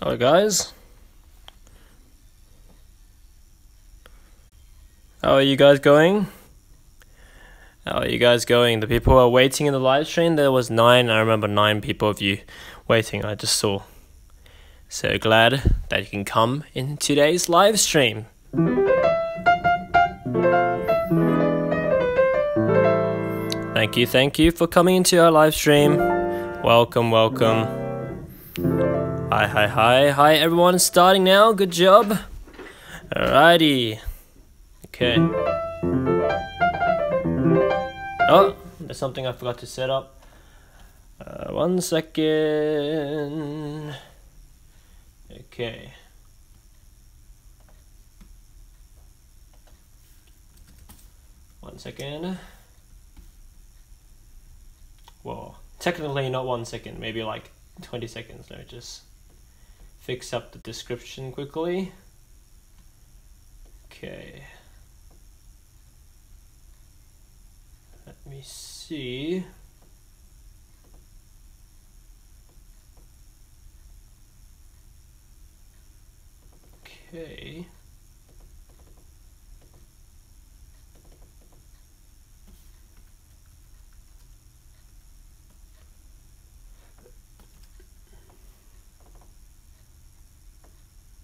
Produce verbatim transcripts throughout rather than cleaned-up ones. Hello guys. How are you guys going? How are you guys going? The people who are waiting in the live stream, there was nine, I remember nine people of you waiting, I just saw. So glad that you can come in today's live stream. Thank you, thank you for coming into our live stream. Welcome, welcome. Hi, hi, hi, hi everyone, starting now, good job. Alrighty. Okay. Oh, there's something I forgot to set up. Uh, one second. Okay. One second. Well, technically not one second, maybe like twenty seconds. Let me just fix up the description quickly. Okay. Let me see. Okay.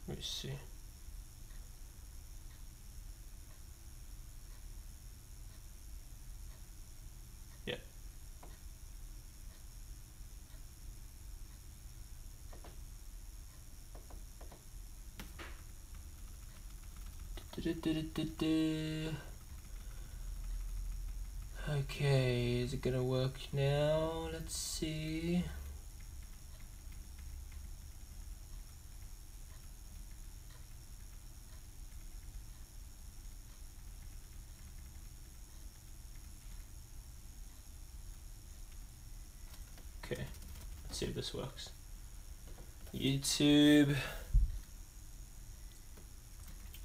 Let me see. Yeah. Okay, is it gonna work now? Let's see. See if this works. YouTube.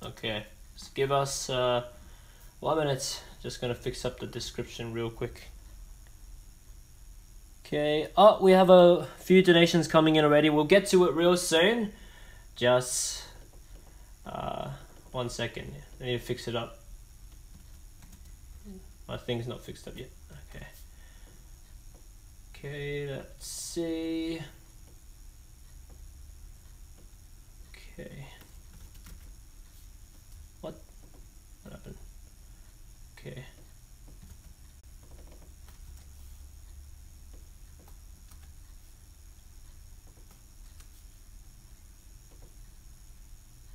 Okay, just give us uh, one minute. Just gonna fix up the description real quick. Okay. Oh, we have a few donations coming in already. We'll get to it real soon. Just uh, one second. I need to fix it up. My thing's not fixed up yet. Okay. Okay, let's see. Okay. What? What happened? Okay.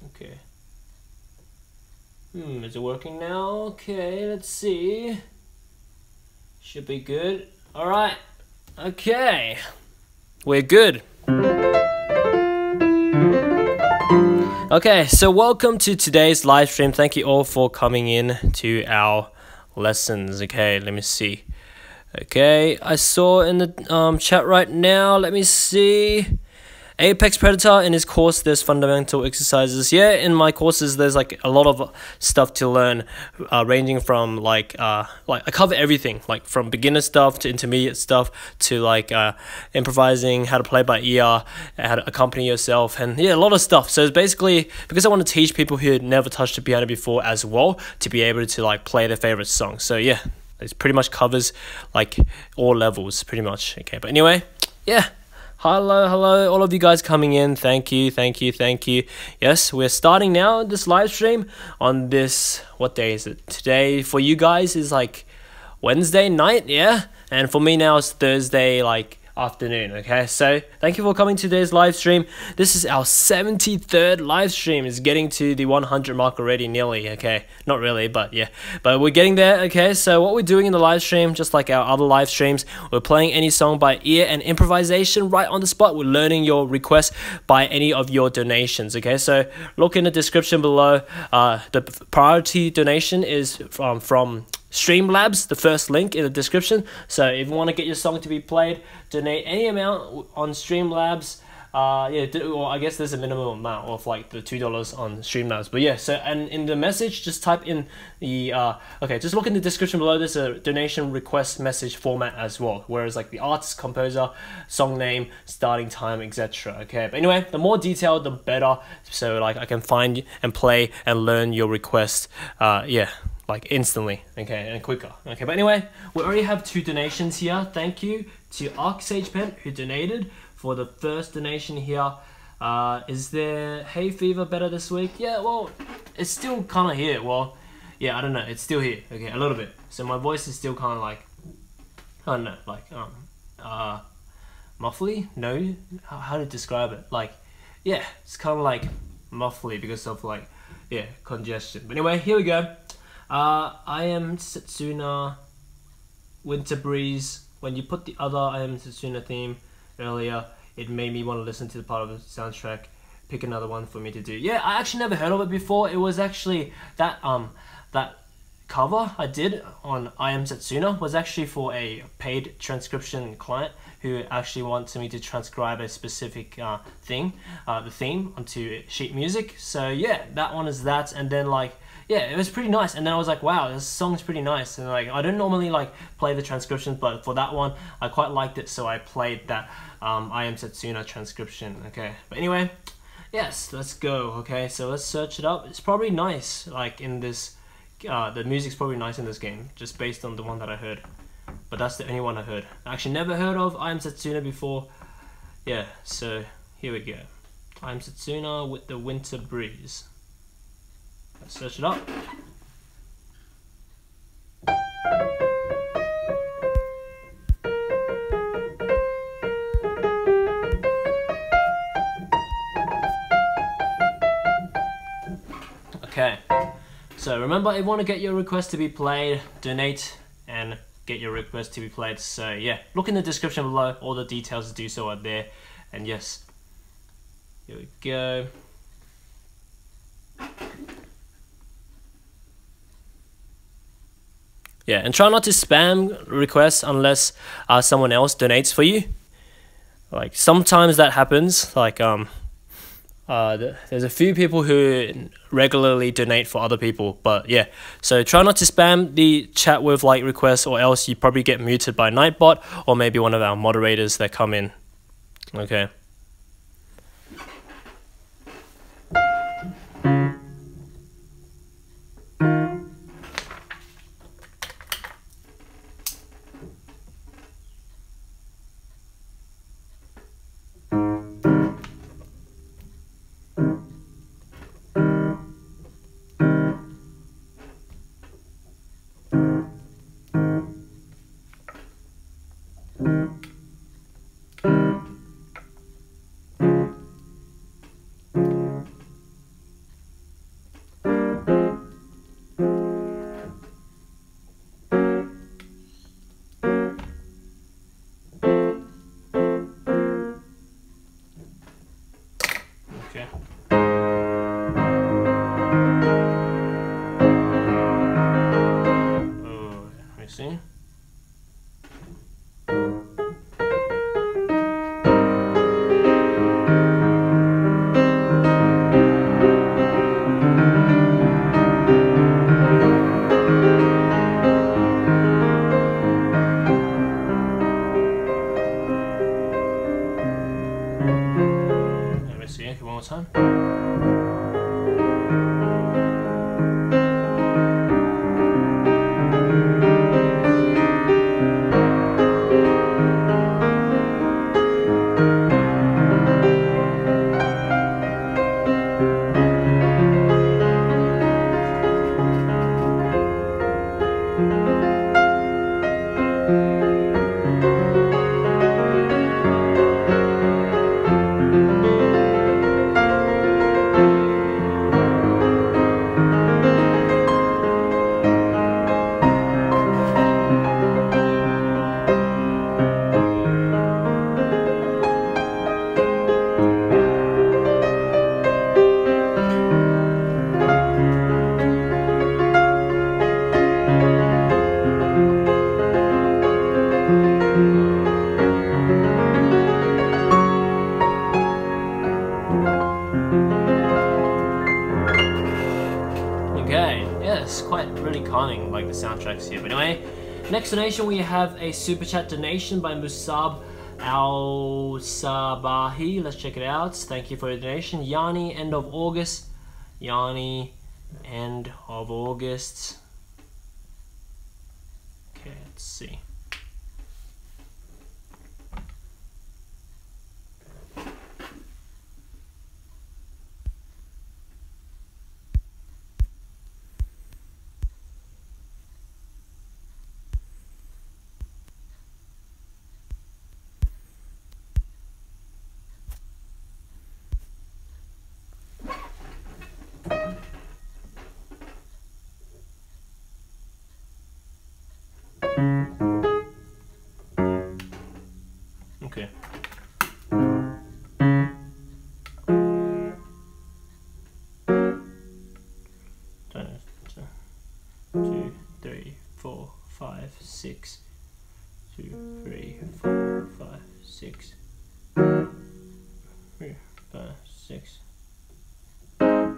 Okay. Hmm, is it working now? Okay, let's see. Should be good. All right. Okay, we're good. Okay, so welcome to today's live stream. Thank you all for coming in to our lessons. Okay, let me see. Okay, I saw in the um, chat right now. Let me see. Apex Predator, in his course, there's fundamental exercises. Yeah, in my courses, there's like a lot of stuff to learn, uh, ranging from like, uh, like I cover everything, like from beginner stuff to intermediate stuff to like uh, improvising, how to play by ear, how to accompany yourself, and yeah, a lot of stuff. So it's basically, because I want to teach people who had never touched the piano before as well to be able to like play their favorite song. So yeah, it pretty much covers like all levels, pretty much. Okay, but anyway, yeah. Hello, hello, all of you guys coming in. Thank you, thank you, thank you. Yes, we're starting now this live stream on this, what day is it? Today for you guys is like Wednesday night, yeah? And for me now it's Thursday like afternoon, okay? So thank you for coming to today's live stream. This is our seventy-third live stream. It's getting to the one hundred mark already nearly, okay? Not really, but yeah. But we're getting there, okay? So what we're doing in the live stream, just like our other live streams, we're playing any song by ear and improvisation right on the spot. We're learning your request by any of your donations, okay? So look in the description below. Uh, the priority donation is from... from Streamlabs, the first link in the description. So if you want to get your song to be played, donate any amount on Streamlabs. Uh, yeah, well, I guess there's a minimum amount of like the two dollars on Streamlabs. But yeah, so and in the message, just type in the uh, okay. Just look in the description below. There's a donation request message format as well. Whereas like the artist, composer, song name, starting time, et cetera. Okay, but anyway, the more detailed, the better. So like I can find and play and learn your request. Uh, yeah. Like instantly, okay, and quicker. Okay, but anyway, we already have two donations here. Thank you to ArcSagePen who donated for the first donation here. Uh, is there hay fever better this week? Yeah, well, it's still kind of here. Well, yeah, I don't know. It's still here, okay, a little bit. So my voice is still kind of like, I don't know, like, um, uh, muffly? No? How, how to describe it? Like, yeah, it's kind of like muffly because of like, yeah, congestion. But anyway, here we go. Uh, I Am Setsuna, Winter Breeze. When you put the other I Am Setsuna theme earlier, it made me want to listen to the part of the soundtrack. Pick another one for me to do. Yeah, I actually never heard of it before. It was actually that um that cover I did on I Am Setsuna was actually for a paid transcription client who actually wants me to transcribe a specific uh, thing, uh, the theme onto sheet music. So yeah, that one is that, and then like. Yeah, it was pretty nice, and then I was like, wow, this song's pretty nice, and like I don't normally like play the transcriptions, but for that one, I quite liked it, so I played that um, I Am Setsuna transcription, okay. But anyway, yes, let's go, okay, so let's search it up. It's probably nice, like in this, uh, the music's probably nice in this game, just based on the one that I heard, but that's the only one I heard. I actually never heard of I Am Setsuna before, yeah, so here we go. I Am Setsuna with the Winter Breeze. Let's search it up. Okay, so remember, if you want to get your request to be played, donate and get your request to be played. So yeah, look in the description below, all the details to do so are there. And yes, here we go. Yeah, and try not to spam requests unless uh, someone else donates for you. Like sometimes that happens. Like um, uh, th there's a few people who regularly donate for other people. But yeah, so try not to spam the chat with like requests, or else you probably get muted by Nightbot or maybe one of our moderators that come in. Okay. Thank you. really conning like the soundtracks here. But anyway, next donation we have a super chat donation by Musab Al Sabahi. Let's check it out. Thank you for your donation. Yanni, end of August. Yanni, end of August. Okay, let's see. Six, two, three, four, five, six, three, five, six. Okay.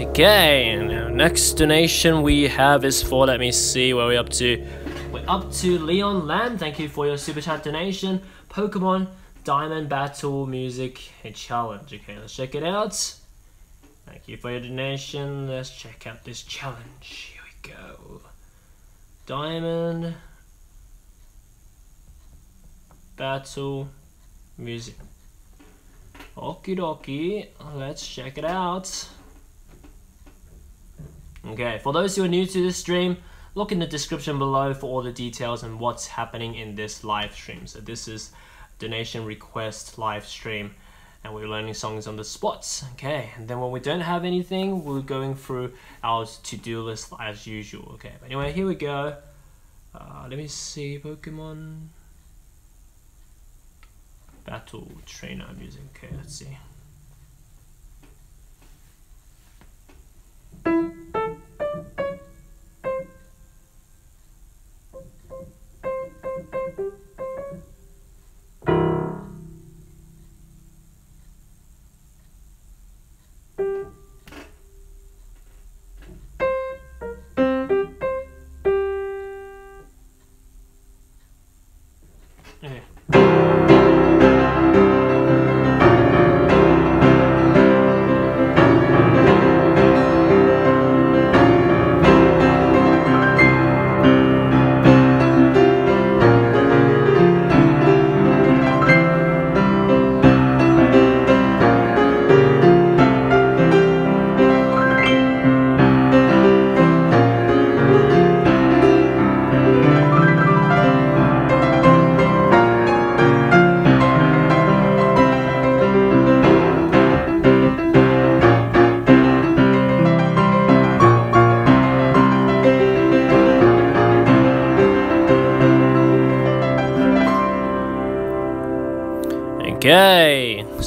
Okay, next donation we have is for, let me see where we're up to. We're up to Leon Lam. Thank you for your super chat donation. Pokemon Diamond Battle Music Challenge. Okay, let's check it out. Thank you for your donation. Let's check out this challenge. Here we go. Diamond Battle Music. Okie dokie. Let's check it out. Okay, for those who are new to this stream, look in the description below for all the details and what's happening in this live stream. So this is donation request live stream, and we're learning songs on the spots. Okay, and then when we don't have anything, we're going through our to-do list as usual. Okay, but anyway, here we go. Uh, let me see, Pokemon Battle Trainer Music. Okay, let's see.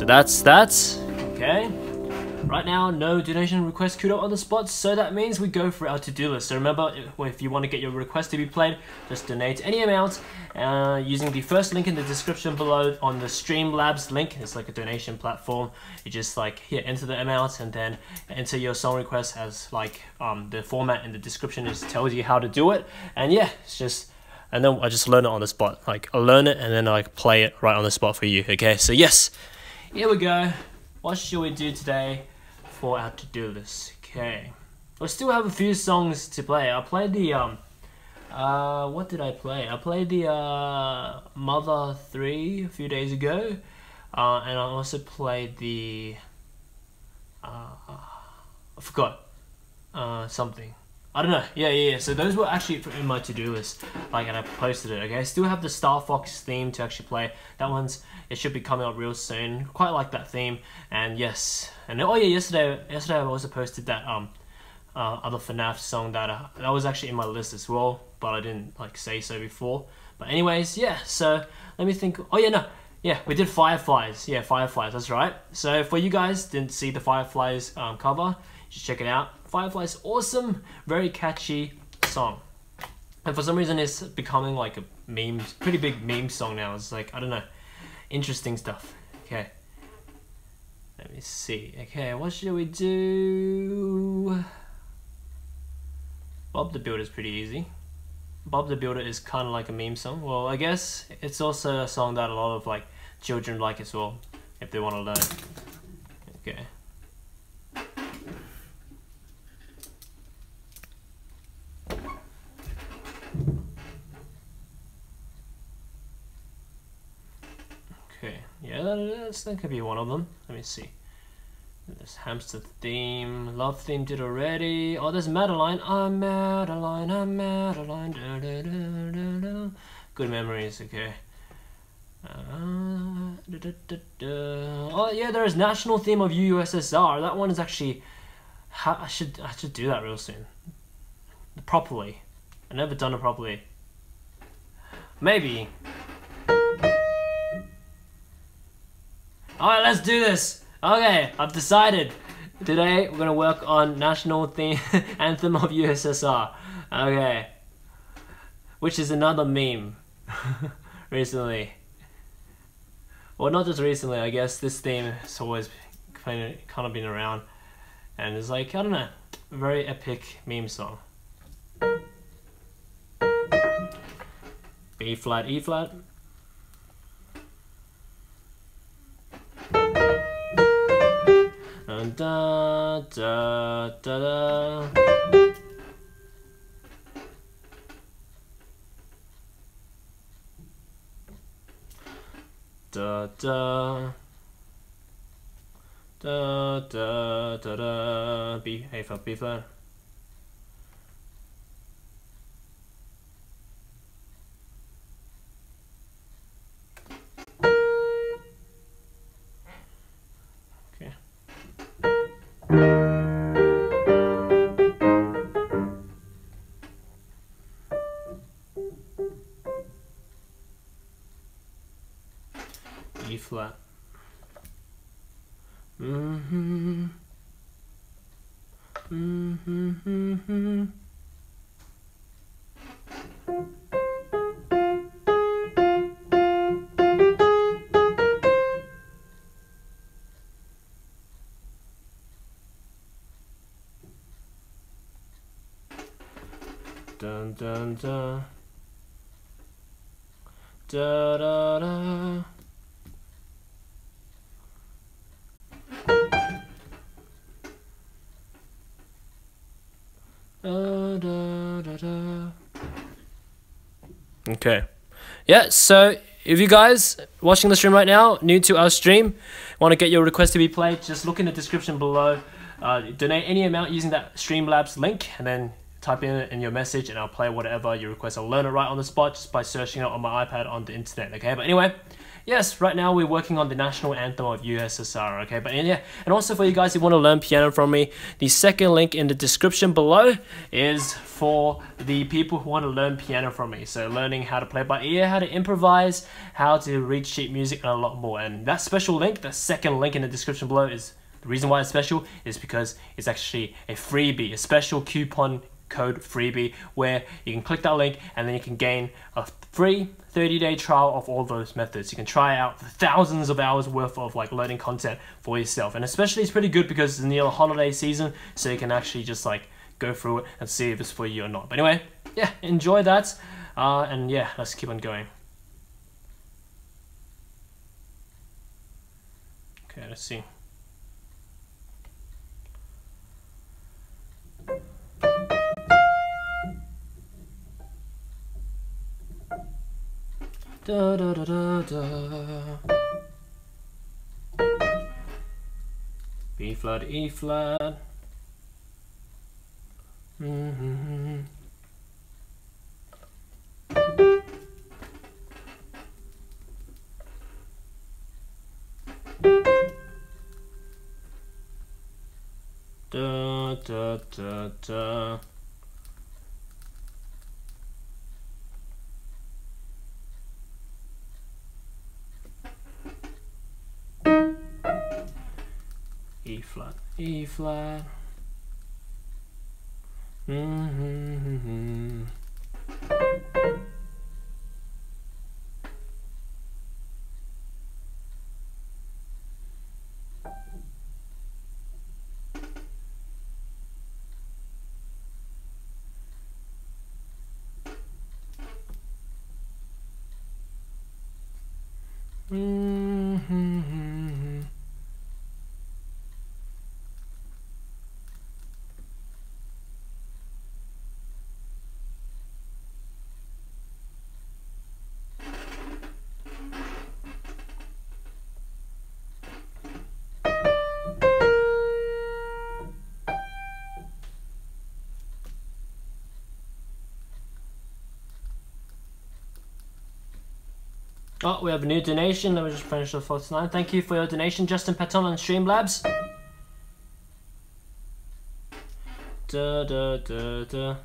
That's that. Okay. Right now, no donation requests queued up on the spot, so that means we go for our to-do list. So remember, if you want to get your request to be played, just donate any amount uh, using the first link in the description below on the Streamlabs link. It's like a donation platform. You just like here, enter the amount and then enter your song request as like um, the format in the description just tells you how to do it. And yeah, it's just, and then I just learn it on the spot. Like I learn it and then I play it right on the spot for you. Okay, so yes, here we go. What should we do today for our to-do list? Okay, I still have a few songs to play. I played the um, uh, what did I play? I played the uh, Mother three a few days ago, uh, and I also played the, uh, I forgot, uh, something. I don't know. Yeah, yeah, yeah. So those were actually in my to-do list, like, and I posted it. Okay, I still have the Star Fox theme to actually play. That one's, it should be coming up real soon. Quite like that theme, and yes, and oh yeah, yesterday, yesterday I also posted that um, uh, other FNAF song that I, that was actually in my list as well, but I didn't like say so before. But anyways, yeah. So let me think. Oh yeah, no, yeah, we did Fireflies. Yeah, Fireflies. That's right. So for you guys didn't see the Fireflies um, cover, just check it out. Fireflies, awesome, very catchy song, and for some reason it's becoming like a meme, pretty big meme song now. It's like, I don't know, interesting stuff. Okay, let me see. Okay, what should we do? Bob the Builder is pretty easy. Bob the Builder is kind of like a meme song. Well, I guess it's also a song that a lot of like children like as well, if they want to learn. Okay. Yeah, that is, that could be one of them. Let me see. There's hamster theme, love theme did already. Oh, there's Madeline. I'm Madeline, I'm Madeline. Da, da, da, da, da. Good memories, okay. Uh, da, da, da, da. Oh yeah, there is national theme of U S S R. That one is actually, I should I should do that real soon. Properly. I've never done it properly. Maybe. Alright, let's do this! Okay, I've decided. Today, we're gonna work on National Theme Anthem of U S S R. Okay. Which is another meme. Recently. Well, not just recently, I guess this theme has always kind of, kind of been around. And it's like, I don't know, a very epic meme song. B flat, E flat. Da, da, da, da. Da, da. Da, da, da, da. B, A flat, B flat. Flat. Mm-hmm. Mm-hmm, mm-hmm. Dun dun dun. Da da da. Okay, yeah, so if you guys watching the stream right now, new to our stream, want to get your request to be played, just look in the description below, uh, donate any amount using that Streamlabs link, and then type in, in your message, and I'll play whatever you request. I'll learn it right on the spot just by searching it on my iPad on the internet, okay? But anyway, yes, right now we're working on the National Anthem of U S S R, okay? But yeah, and also for you guys who want to learn piano from me, the second link in the description below is for the people who want to learn piano from me. So learning how to play by ear, how to improvise, how to read sheet music, and a lot more. And that special link, the second link in the description below is The reason why it's special is because it's actually a freebie, a special coupon code freebie, where you can click that link and then you can gain a free thirty day trial of all those methods. You can try out thousands of hours worth of like learning content for yourself. And especially it's pretty good because it's near the holiday season, so you can actually just like go through it and see if it's for you or not. But anyway, yeah, enjoy that. Uh, and yeah, let's keep on going. Okay, let's see. Da, da, da, da, da. B flat, E flat. Mm-hmm. Da, da, da, da. E flat, E flat. Mm-hmm. Oh, we have a new donation. Let me just finish the fourth line. Thank you for your donation, Justin Patton on Streamlabs. Da, da, da, da.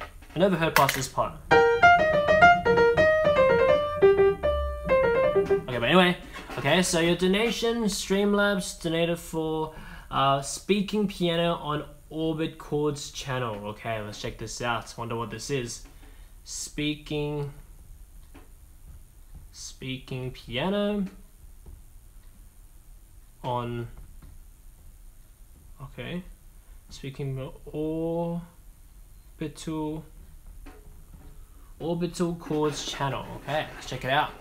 I never heard past this part. Okay, but anyway. Okay, so your donation, Streamlabs donated for uh, speaking piano on Orbit Chords channel. Okay, let's check this out. Wonder what this is. Speaking, speaking piano on, okay, speaking orbital, orbital chords channel. Okay, let's check it out.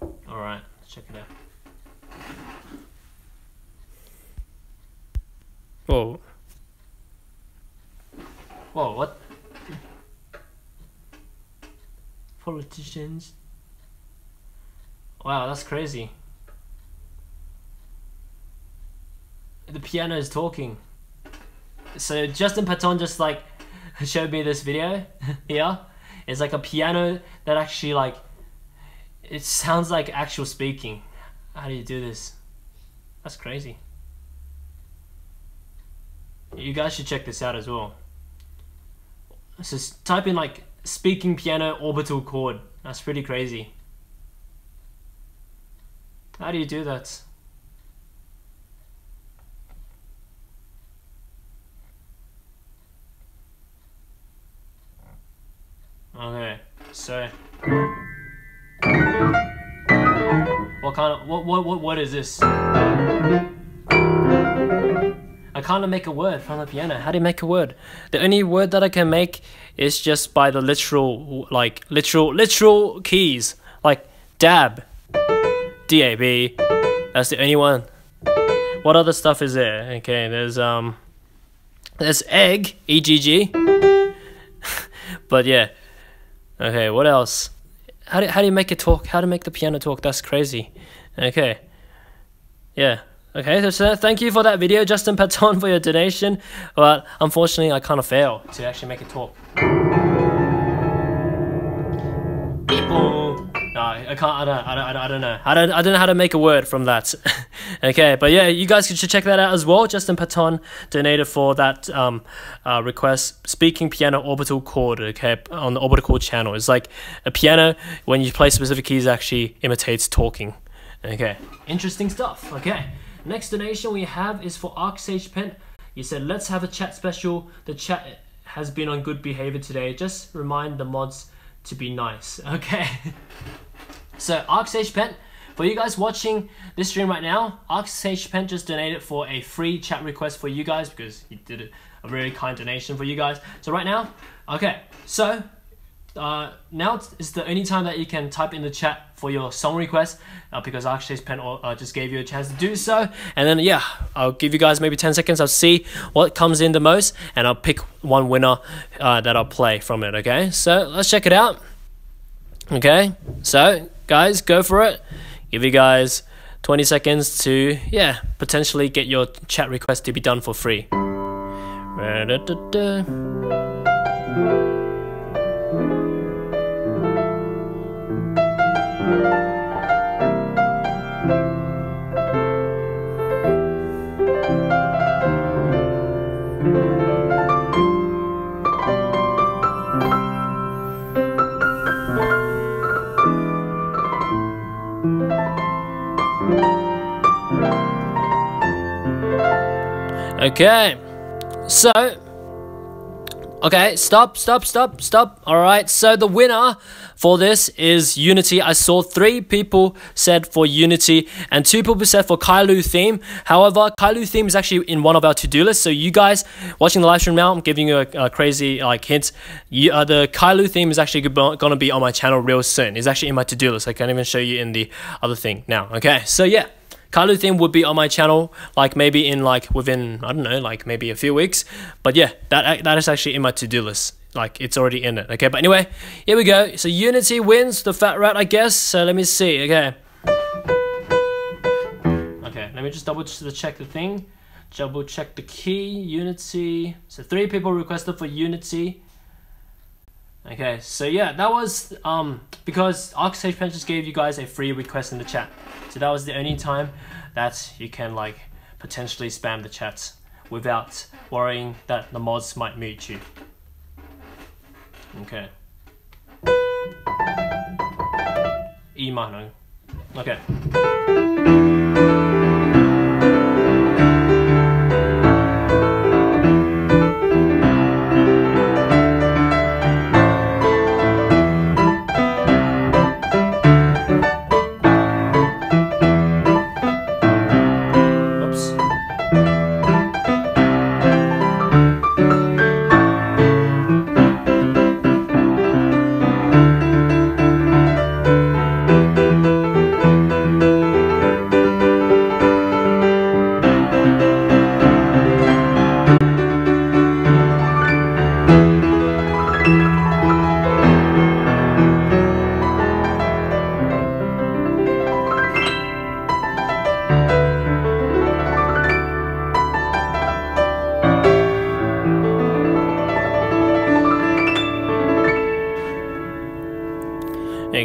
All right, let's check it out. Whoa. Whoa, what? Politicians. Wow, that's crazy. The piano is talking. So Justin Patton just like showed me this video here. It's like a piano that actually like, it sounds like actual speaking. How do you do this? That's crazy. You guys should check this out as well. So type in like speaking piano orbital chord. That's pretty crazy. How do you do that? Okay, so what kind of what what what what is this? I can't make a word from the piano. How do you make a word? The only word that I can make is just by the literal, like, literal, literal keys. Like, dab. D A B. That's the only one. What other stuff is there? Okay, there's, um... there's egg. E G G. But, yeah. Okay, what else? How do, how do you make it talk? How to make the piano talk? That's crazy. Okay. Yeah. Okay, so thank you for that video, Justin Patton, for your donation. But unfortunately, I kind of failed to actually make it talk. People. No, I can't. I don't. I don't. I don't know. I don't. I don't know how to make a word from that. Okay, but yeah, you guys should check that out as well. Justin Patton donated for that um uh, request. Speaking piano orbital chord. Okay, on the orbital chord channel, it's like a piano when you play specific keys actually imitates talking. Okay, interesting stuff. Okay, next donation we have is for Arcsage Pen. You said, let's have a chat special. The chat has been on good behavior today. Just remind the mods to be nice. Okay. So Arcsage Pen, for you guys watching this stream right now, Arcsage Pen just donated for a free chat request for you guys because he did it, a really kind donation for you guys. So right now, okay, so uh, now is the only time that you can type in the chat for your song request uh, because Arcsage Pen uh, just gave you a chance to do so. And then yeah, I'll give you guys maybe ten seconds. I'll see what comes in the most and I'll pick one winner uh, that I'll play from it, okay? So let's check it out. Okay, so guys, go for it. Give you guys twenty seconds to, yeah, potentially get your chat request to be done for free. Okay, so, okay, stop, stop, stop, stop. All right, so the winner for this is Unity. I saw three people said for Unity and two people said for Caillou theme. However, Caillou theme is actually in one of our to-do lists. So you guys watching the live stream now, I'm giving you a, a crazy like hint. You, uh, the Caillou theme is actually going to be on my channel real soon. It's actually in my to-do list. I can't even show you in the other thing now. Okay, so yeah. Caillou theme would be on my channel, like maybe in like within, I don't know, like maybe a few weeks. But yeah, that that is actually in my to-do list. Like it's already in it. Okay, but anyway, here we go. So Unity wins the fat rat, I guess. So let me see. Okay. Okay, let me just double check the thing. Double check the key, Unity. So three people requested for Unity. Okay, so yeah, that was um because Arcsage Pen just gave you guys a free request in the chat. So that was the only time that you can like potentially spam the chats without worrying that the mods might mute you. Okay. E minor. Okay.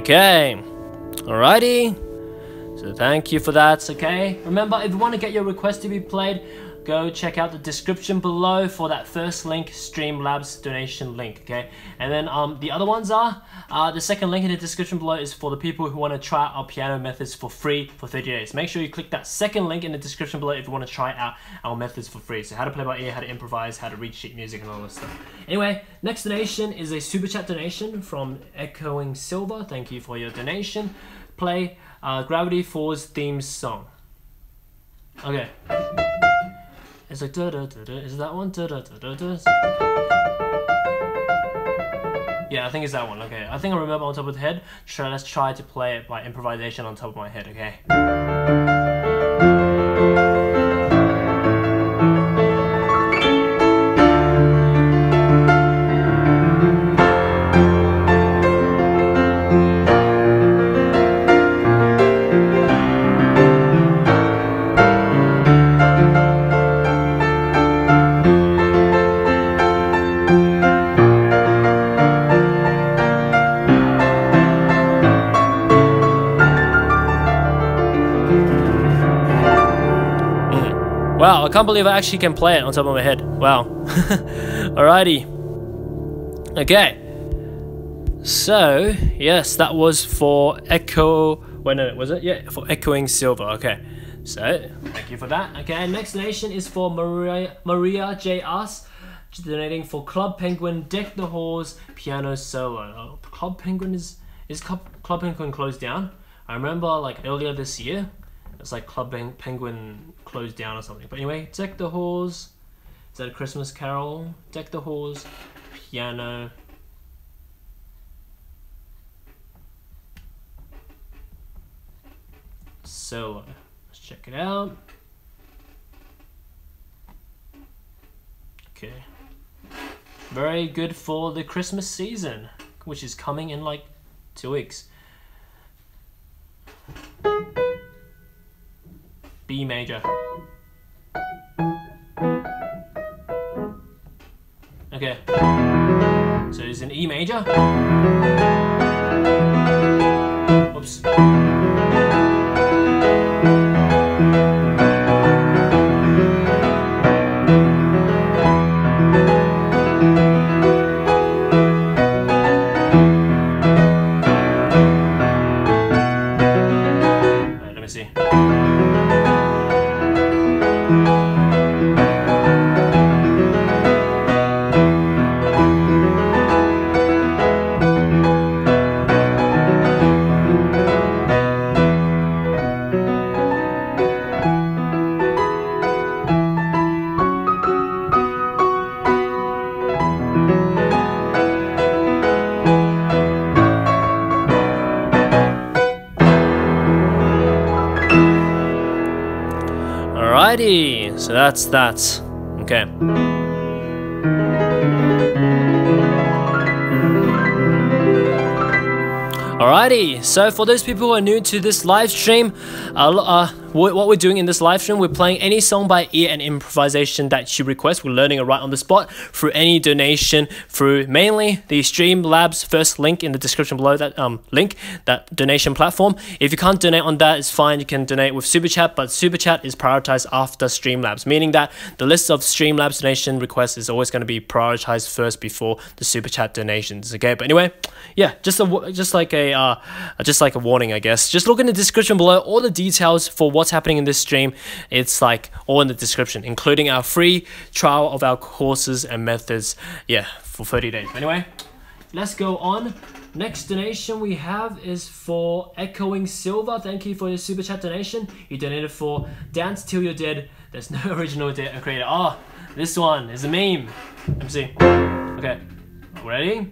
Okay, alrighty, so thank you for that, okay? Remember, if you want to get your request to be played, go check out the description below for that first link, Streamlabs donation link, okay? And then um, the other ones are, uh, the second link in the description below is for the people who want to try out our piano methods for free for thirty days. Make sure you click that second link in the description below if you want to try out our methods for free. So how to play by ear, how to improvise, how to read sheet music and all that stuff. Anyway, next donation is a super chat donation from Echoing Silver. Thank you for your donation. Play uh, Gravity Falls theme song. Okay. It's like da da da da. Is that one? Da da da da da. Yeah, I think it's that one. Okay, I think I remember on top of the head. So let's try to play it by improvisation on top of my head. Okay. Wow, I can't believe I actually can play it on top of my head. Wow. Alrighty. Okay. So, yes, that was for Echo Wait, no, was it? Yeah, for Echoing Silver. Okay. So, thank you for that. Okay, next donation is for Maria, Maria J. Us, donating for Club Penguin, Deck the Halls, Piano Solo. Oh, Club Penguin is... Is Club, Club Penguin closed down? I remember, like, earlier this year, it's like Club Penguin closed down or something. But anyway, Deck the Halls. Is that a Christmas Carol? Deck the Halls, Piano. Solo. Let's check it out. Okay. Very good for the Christmas season, which is coming in like two weeks. B major. Okay. So it's an E major. Oops. Right, let me see. So that's that. Okay. Alrighty. So for those people who are new to this live stream, uh, uh, what we're doing in this live stream, we're playing any song by ear and improvisation that you request. We're learning it right on the spot through any donation, through mainly the Streamlabs first link in the description below, that um link, that donation platform. If you can't donate on that, it's fine. You can donate with Super Chat, but Super Chat is prioritized after Streamlabs, meaning that the list of Streamlabs donation requests is always going to be prioritized first before the Super Chat donations. Okay, but anyway, yeah, just a just like a uh just like a warning, I guess. Just look in the description below. All the details for what happening in this stream, it's like all in the description, including our free trial of our courses and methods, yeah, for thirty days. Anyway, let's go on. Next donation we have is for Echoing Silver. Thank you for your Super Chat donation. You donated for Dance Till You're Dead. There's no original creator. Oh, this one is a meme. Let me see. Okay, ready?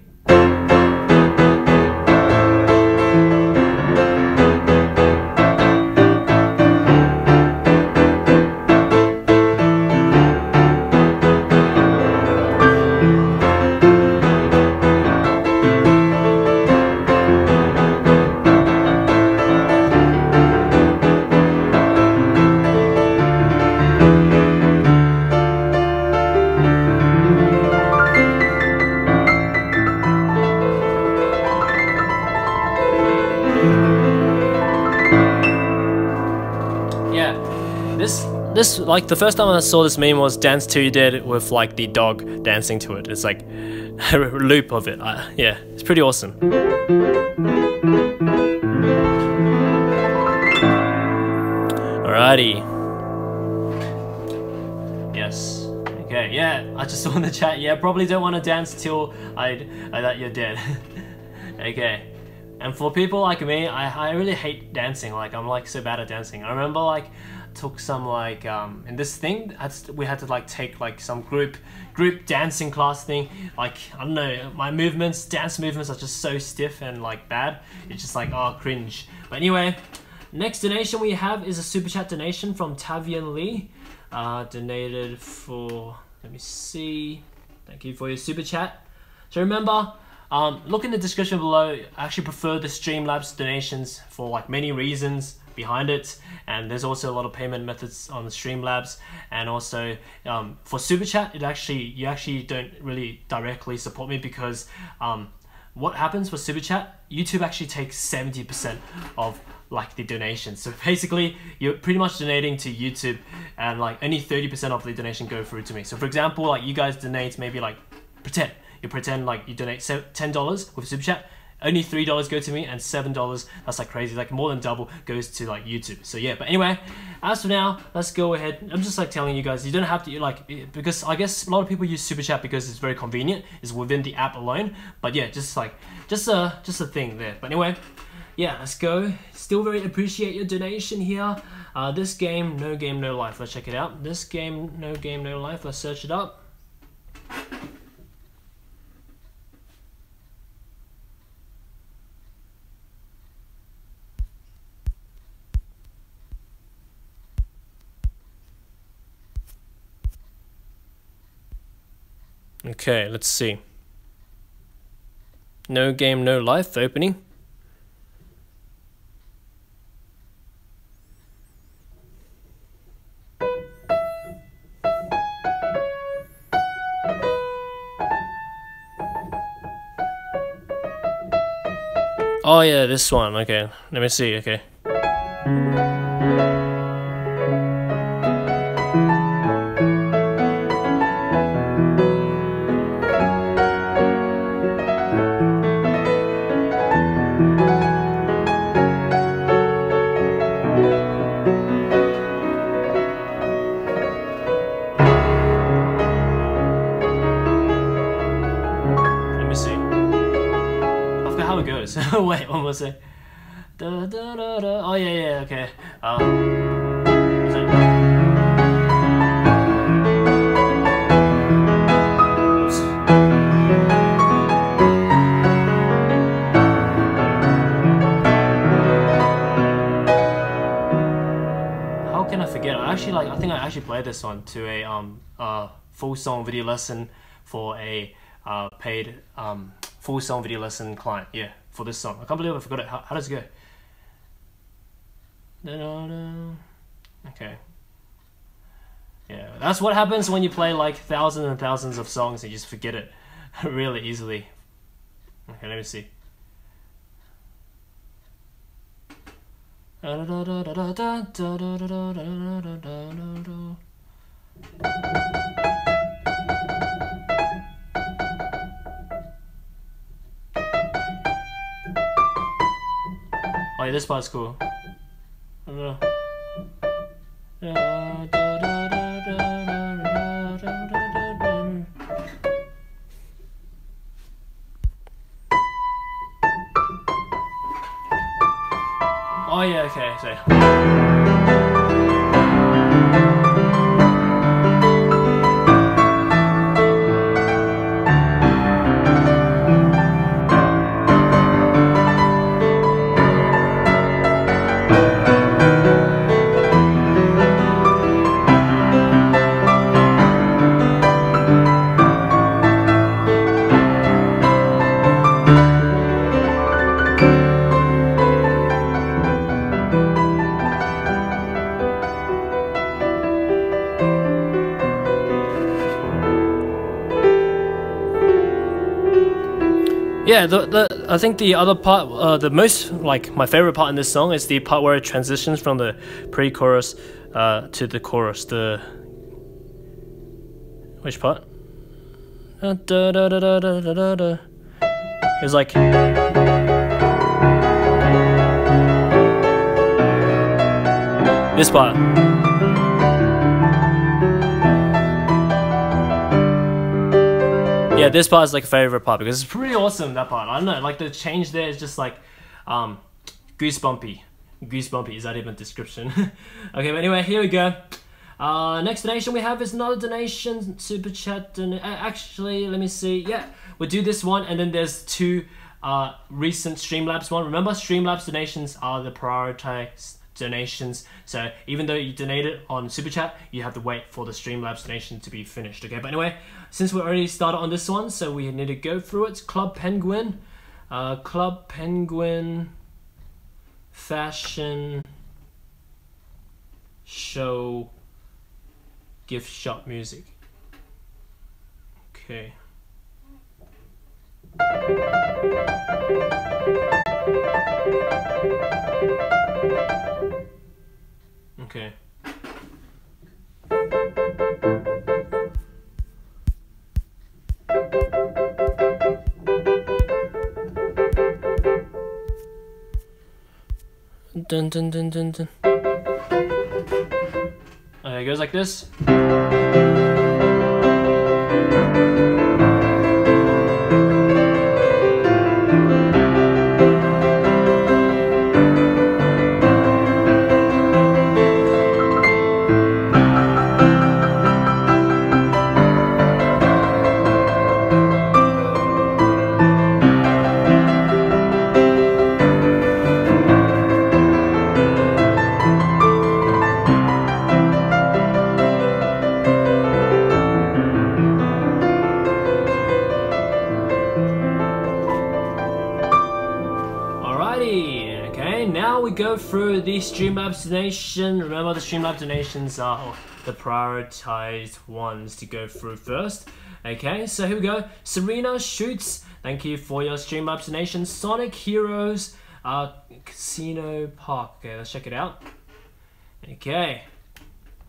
This, like, the first time I saw this meme was Dance Till You Dead with, like, the dog dancing to it. It's like a loop of it. Uh, yeah, it's pretty awesome. Alrighty. Yes. Okay, yeah, I just saw in the chat. Yeah, probably don't want to dance till I, I that you're dead. Okay. And for people like me, I, I really hate dancing. Like, I'm, like, so bad at dancing. I remember, like, took some like um in this thing we had to like take like some group group dancing class thing, like I don't know, my movements dance movements are just so stiff and like bad, it's just like, oh, cringe. But anyway, next donation we have is a Super Chat donation from Tavian Lee, uh donated for, let me see, thank you for your Super Chat. So remember, um look in the description below. I actually prefer the Streamlabs donations for like many reasons behind it, and there's also a lot of payment methods on the Streamlabs, and also um, for Super Chat, it actually you actually don't really directly support me, because um, what happens for Super Chat, YouTube actually takes seventy percent of like the donations. So basically you're pretty much donating to YouTube, and like only thirty percent of the donation go through to me. So for example, like you guys donate maybe like pretend you pretend like you donate ten dollars with Super Chat, Only three dollars go to me, and seven dollars, that's like crazy, like more than double goes to like YouTube. So yeah, but anyway, as for now, let's go ahead. I'm just like telling you guys, you don't have to like, because I guess a lot of people use Super Chat because it's very convenient, it's within the app alone. But yeah, just like, just a, just a thing there. But anyway, yeah, let's go. Still very appreciate your donation here. Uh, this game, No Game No Life, let's check it out. This game, No Game No Life, let's search it up. Okay, let's see. No Game No Life opening. Oh yeah, this one, okay. Let me see, okay. Wait, one more second. Da, da, da, da. Oh, yeah, yeah, okay. Um, what's that? How can I forget? I actually like. I think I actually played this one to a um uh full song video lesson for a uh paid um full song video lesson client. Yeah. For this song, I can't believe I forgot it. How, how does it go? Da, da, da. Okay. Yeah, that's what happens when you play like thousands and thousands of songs and you just forget it really easily. Okay, let me see. Da, da, da, da, da, da, da, da, da, da, da, da. Oh, yeah, this part's cool. Uh, oh yeah, okay, so. Yeah, the, the, I think the other part, uh, the most, like, my favorite part in this song is the part where it transitions from the pre-chorus uh, to the chorus. The... Which part? It was like... This part. Yeah, this part is like a favorite part because it's pretty awesome, that part. I don't know, like the change there is just like um, goosebumpy. Goosebumpy, is that even a description? Okay, but anyway, here we go. Uh, next donation we have is another donation, Super Chat. Don uh, actually, let me see. Yeah, we'll do this one and then there's two uh, recent Streamlabs one. Remember, Streamlabs donations are the prioritized donations, so even though you donated on Super Chat, you have to wait for the Streamlabs donation to be finished. Okay, but anyway, since we already started on this one, so we need to go through it. Club Penguin, uh, Club Penguin Fashion Show Gift Shop Music. Okay. Okay. Dun dun dun dun dun. And it goes like this. Go through the Streamlabs donation. Remember, the Streamlabs donations are the prioritized ones to go through first. Okay, so here we go. Serena Shoots, thank you for your Streamlabs donation. Sonic Heroes, uh, Casino Park. Okay, let's check it out. Okay,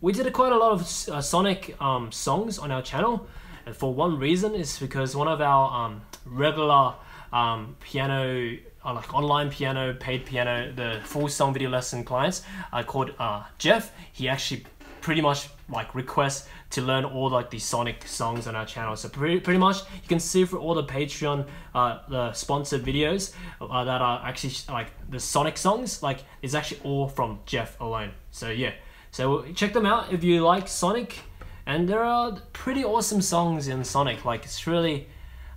we did quite a lot of uh, Sonic um, songs on our channel, and for one reason is because one of our um, regular um, piano. Like online piano, paid piano, the full song video lesson clients uh, called uh, Jeff. He actually pretty much like requests to learn all like the Sonic songs on our channel. So pretty, pretty much you can see for all the Patreon, uh, the sponsored videos uh, that are actually like the Sonic songs, like it's actually all from Jeff alone. So yeah, so check them out if you like Sonic. And there are pretty awesome songs in Sonic. Like it's really,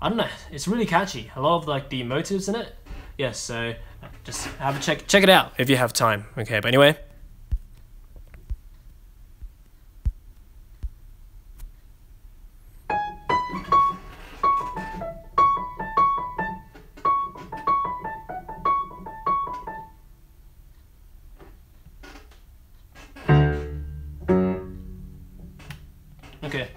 I don't know, it's really catchy. A lot of like the motives in it. Yes, yeah, so just have a check. Check it out if you have time. Okay, but anyway. Okay.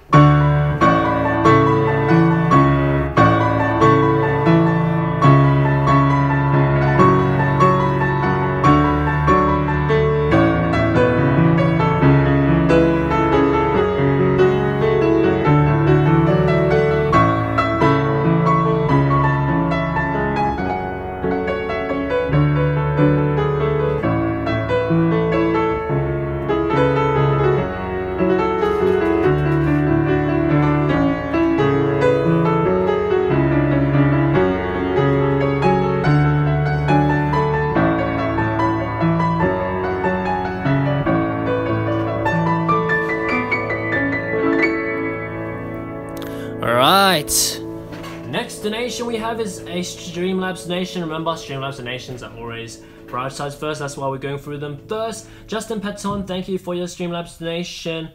We have is a Streamlabs donation. Remember, Streamlabs donations are always prioritized first. That's why we're going through them first. Justin Patton, thank you for your Streamlabs donation.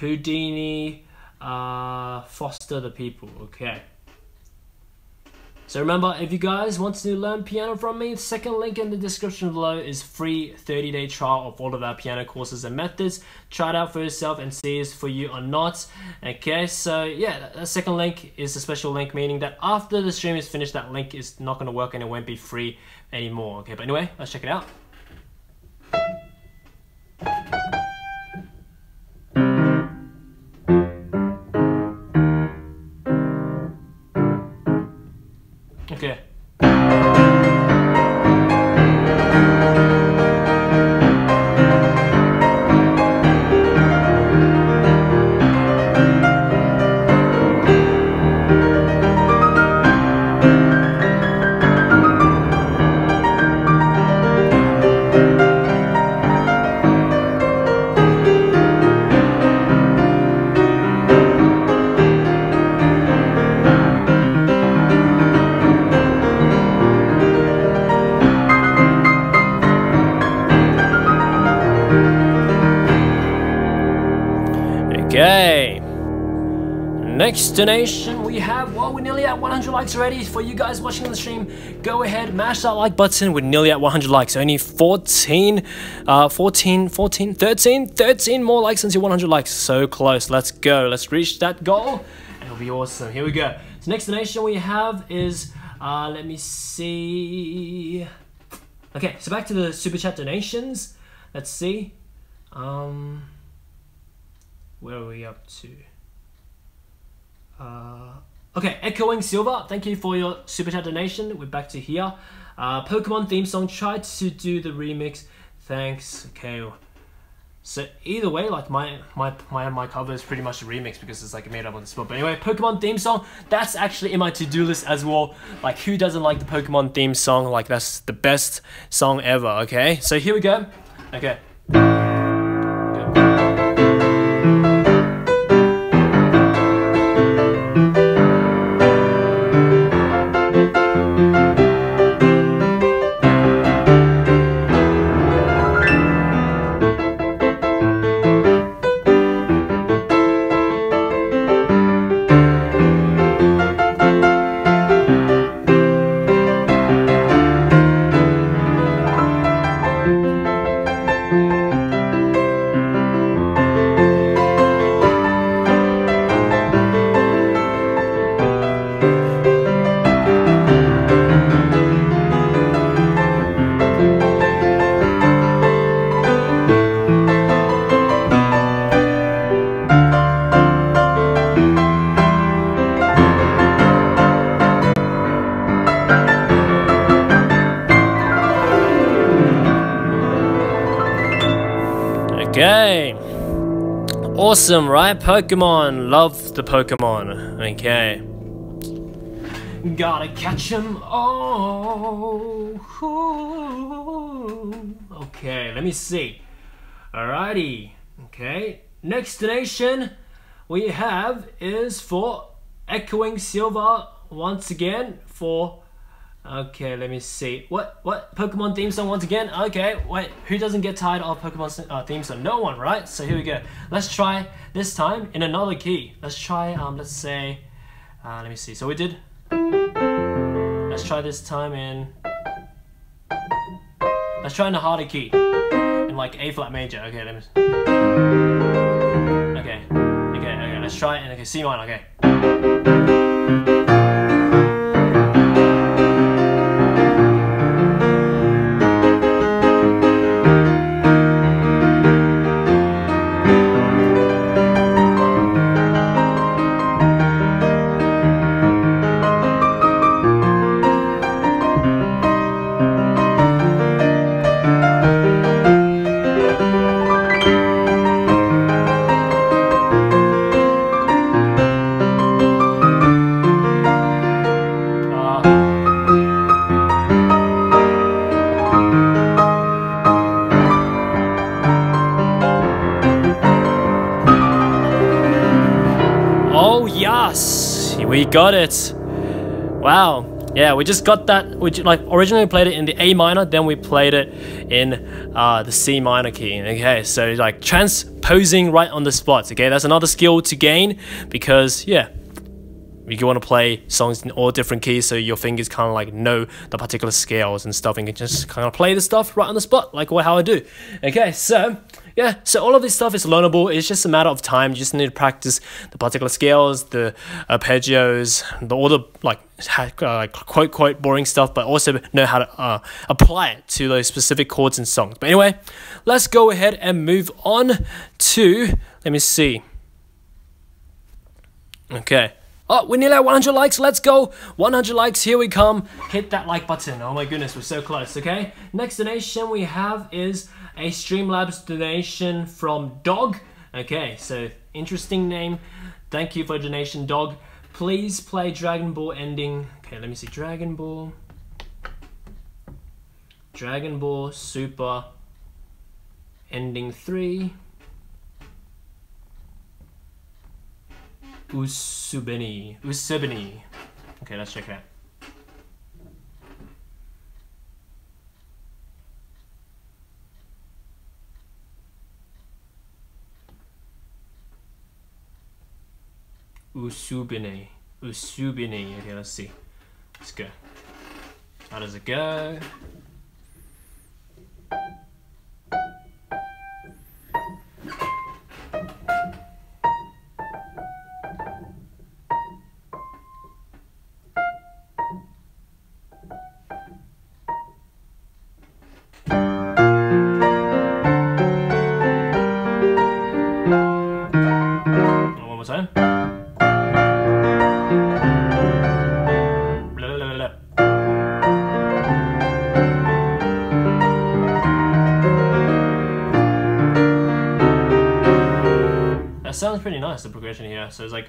Houdini, uh, Foster the People. Okay. So remember, if you guys want to learn piano from me, the second link in the description below is free thirty day trial of all of our piano courses and methods. Try it out for yourself and see if it's for you or not. Okay, so yeah, the second link is a special link, meaning that after the stream is finished, that link is not going to work and it won't be free anymore. Okay, but anyway, let's check it out. Okay. Next donation we have, well, we're nearly at one hundred likes already. For you guys watching on the stream, go ahead, mash that like button. We're nearly at one hundred likes, only fourteen, uh, fourteen, fourteen, thirteen, thirteen more likes until one hundred likes. So close, let's go, let's reach that goal. It'll be awesome, here we go. So next donation we have is, uh, let me see. Okay, so back to the Super Chat donations. Let's see, um, where are we up to? Uh, Okay, Echoing Silver, thank you for your Super Chat donation. We're back to here. Uh, Pokemon theme song, tried to do the remix. Thanks, Kayo. So either way, like my my my my cover is pretty much a remix because it's like made up on the spot. But anyway, Pokemon theme song, that's actually in my to-do list as well. Like, who doesn't like the Pokemon theme song? Like, that's the best song ever, okay? So here we go. Okay. Awesome, right? Pokemon. Love the Pokemon. Okay. Gotta catch 'em all. Okay, let me see. Alrighty. Okay. Next donation we have is for Echoing Silver once again for... Okay, let me see. What what Pokemon theme song once again? Okay, wait. Who doesn't get tired of Pokemon uh, theme song? No one, right? So here we go. Let's try this time in another key. Let's try. Um, let's say. Uh, let me see. So we did. Let's try this time in. Let's try in a harder key, in like A flat major. Okay, let me. Okay, okay, okay. Let's try it in okay C minor. Okay. We got it. Wow. Yeah, we just got that. We like originally played it in the A minor, then we played it in uh, the C minor key. Okay, so like transposing right on the spot. Okay, that's another skill to gain because yeah, you want to play songs in all different keys, so your fingers kind of like know the particular scales and stuff, and you can just kind of play the stuff right on the spot, like how I do. Okay, so. Yeah, so all of this stuff is learnable. It's just a matter of time. You just need to practice the particular scales, the arpeggios, the, all the like uh, quote quote boring stuff, but also know how to uh, apply it to those specific chords and songs. But anyway, let's go ahead and move on to, let me see. Okay. Oh, we're nearly at one hundred likes. Let's go. one hundred likes. Here we come. Hit that like button. Oh my goodness, we're so close, okay? Next donation we have is a Streamlabs donation from Dog. Okay, so interesting name. Thank you for donation, Dog. Please play Dragon Ball ending. Okay, let me see. Dragon Ball. Dragon Ball Super ending three. Usubini. Usubini. Okay, let's check it out. Usubini. Usubini. Okay, let's see. Let's go. How does it go? One more time. sounds pretty nice, the progression here. So it's like...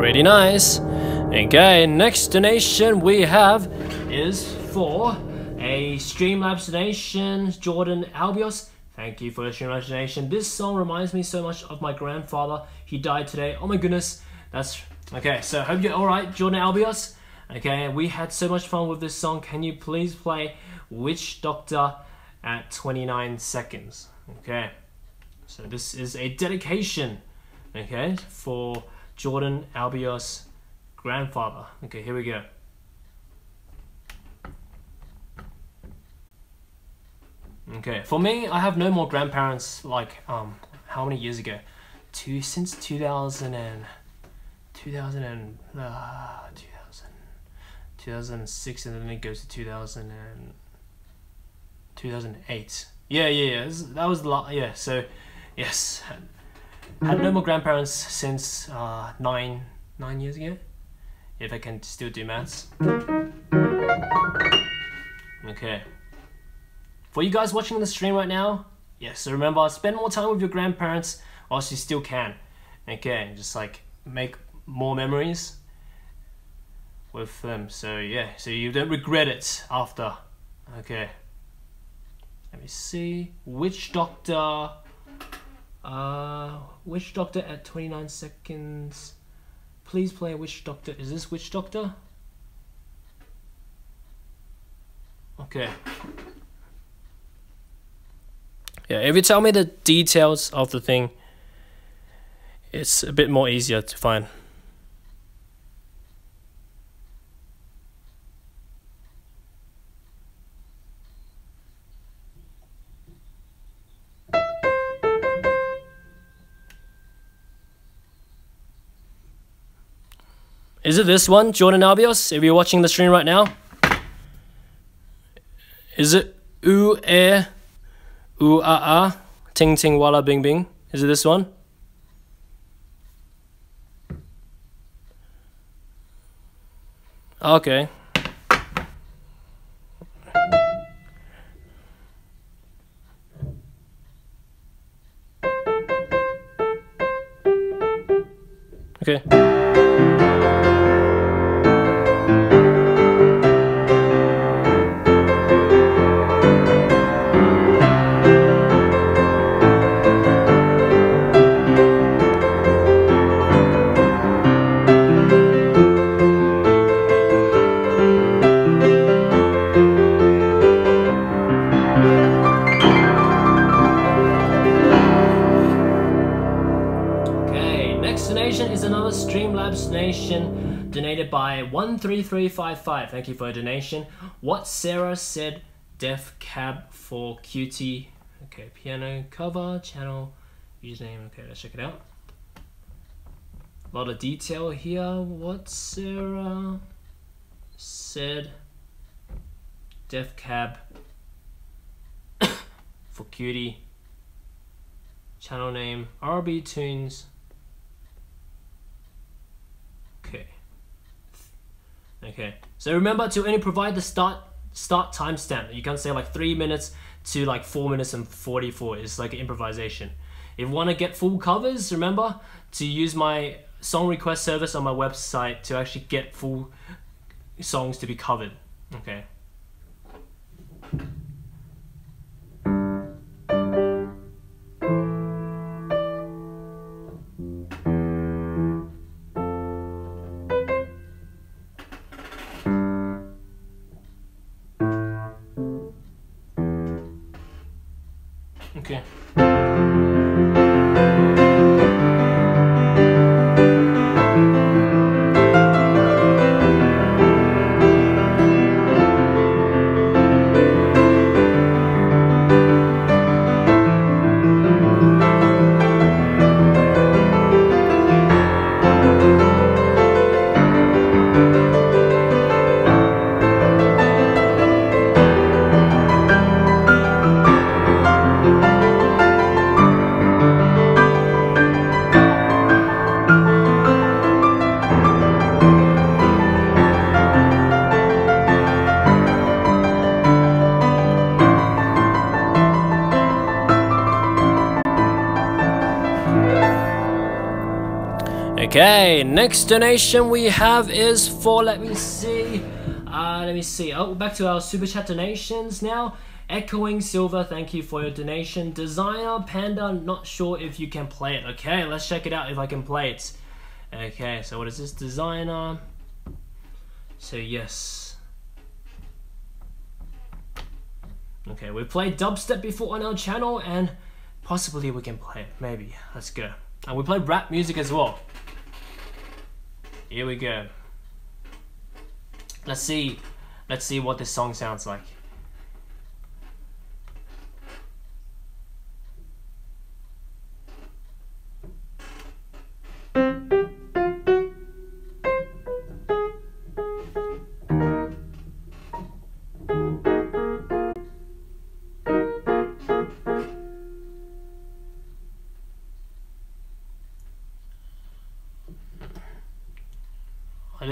pretty nice. Okay, next donation we have is for a Streamlabs donation, Jordan Albios. Thank you for the Streamlabs donation. This song reminds me so much of my grandfather. He died today. Oh my goodness. That's okay. So hope you're all right, Jordan Albios. Okay, we had so much fun with this song. Can you please play Witch Doctor at twenty-nine seconds? Okay. So this is a dedication. Okay, for Jordan Albios' grandfather. Okay, here we go. Okay, for me, I have no more grandparents like, um, how many years ago? Two, since two thousand and, two thousand and, uh, two thousand, two thousand six, and then it goes to two thousand and, two thousand eight. Yeah, yeah, yeah, that was the last, yeah, so, yes. Had no more grandparents since uh, nine nine years ago, if I can still do maths. Okay. For you guys watching the stream right now, yes, yeah, so remember, spend more time with your grandparents whilst you still can. Okay, just like make more memories with them. So yeah, so you don't regret it after. Okay. Let me see. Witch Doctor. Uh, Witch Doctor at twenty-nine seconds. Please play Witch Doctor. Is this Witch Doctor? Okay. Yeah, if you tell me the details of the thing, it's a bit more easier to find. Is it this one, Jordan Albios, if you're watching the stream right now? Is it ooh eh, ooh ah ah, ting ting wala bing bing? Is it this one? Okay. Okay. By one three three five five, thank you for a donation. What Sarah said, Def Cab for Cutie. Okay, piano cover, channel, username. Okay, let's check it out. A lot of detail here. What Sarah said, Def Cab for Cutie. Channel name, R B Tunes. Okay, so remember to only provide the start start timestamp. You can't say like three minutes to like four minutes and forty-four. It's like an improvisation. If you want to get full covers, remember to use my song request service on my website to actually get full songs to be covered. Okay. Okay, next donation we have is for, let me see, uh, let me see, oh, back to our Super Chat donations now. Echoing Silver, thank you for your donation. Designer Panda, not sure if you can play it. Okay, let's check it out if I can play it. Okay, so what is this? Designer. So yes. Okay, we played dubstep before on our channel and possibly we can play it, maybe. Let's go. And we played rap music as well. Here we go. Let's see. Let's see what this song sounds like.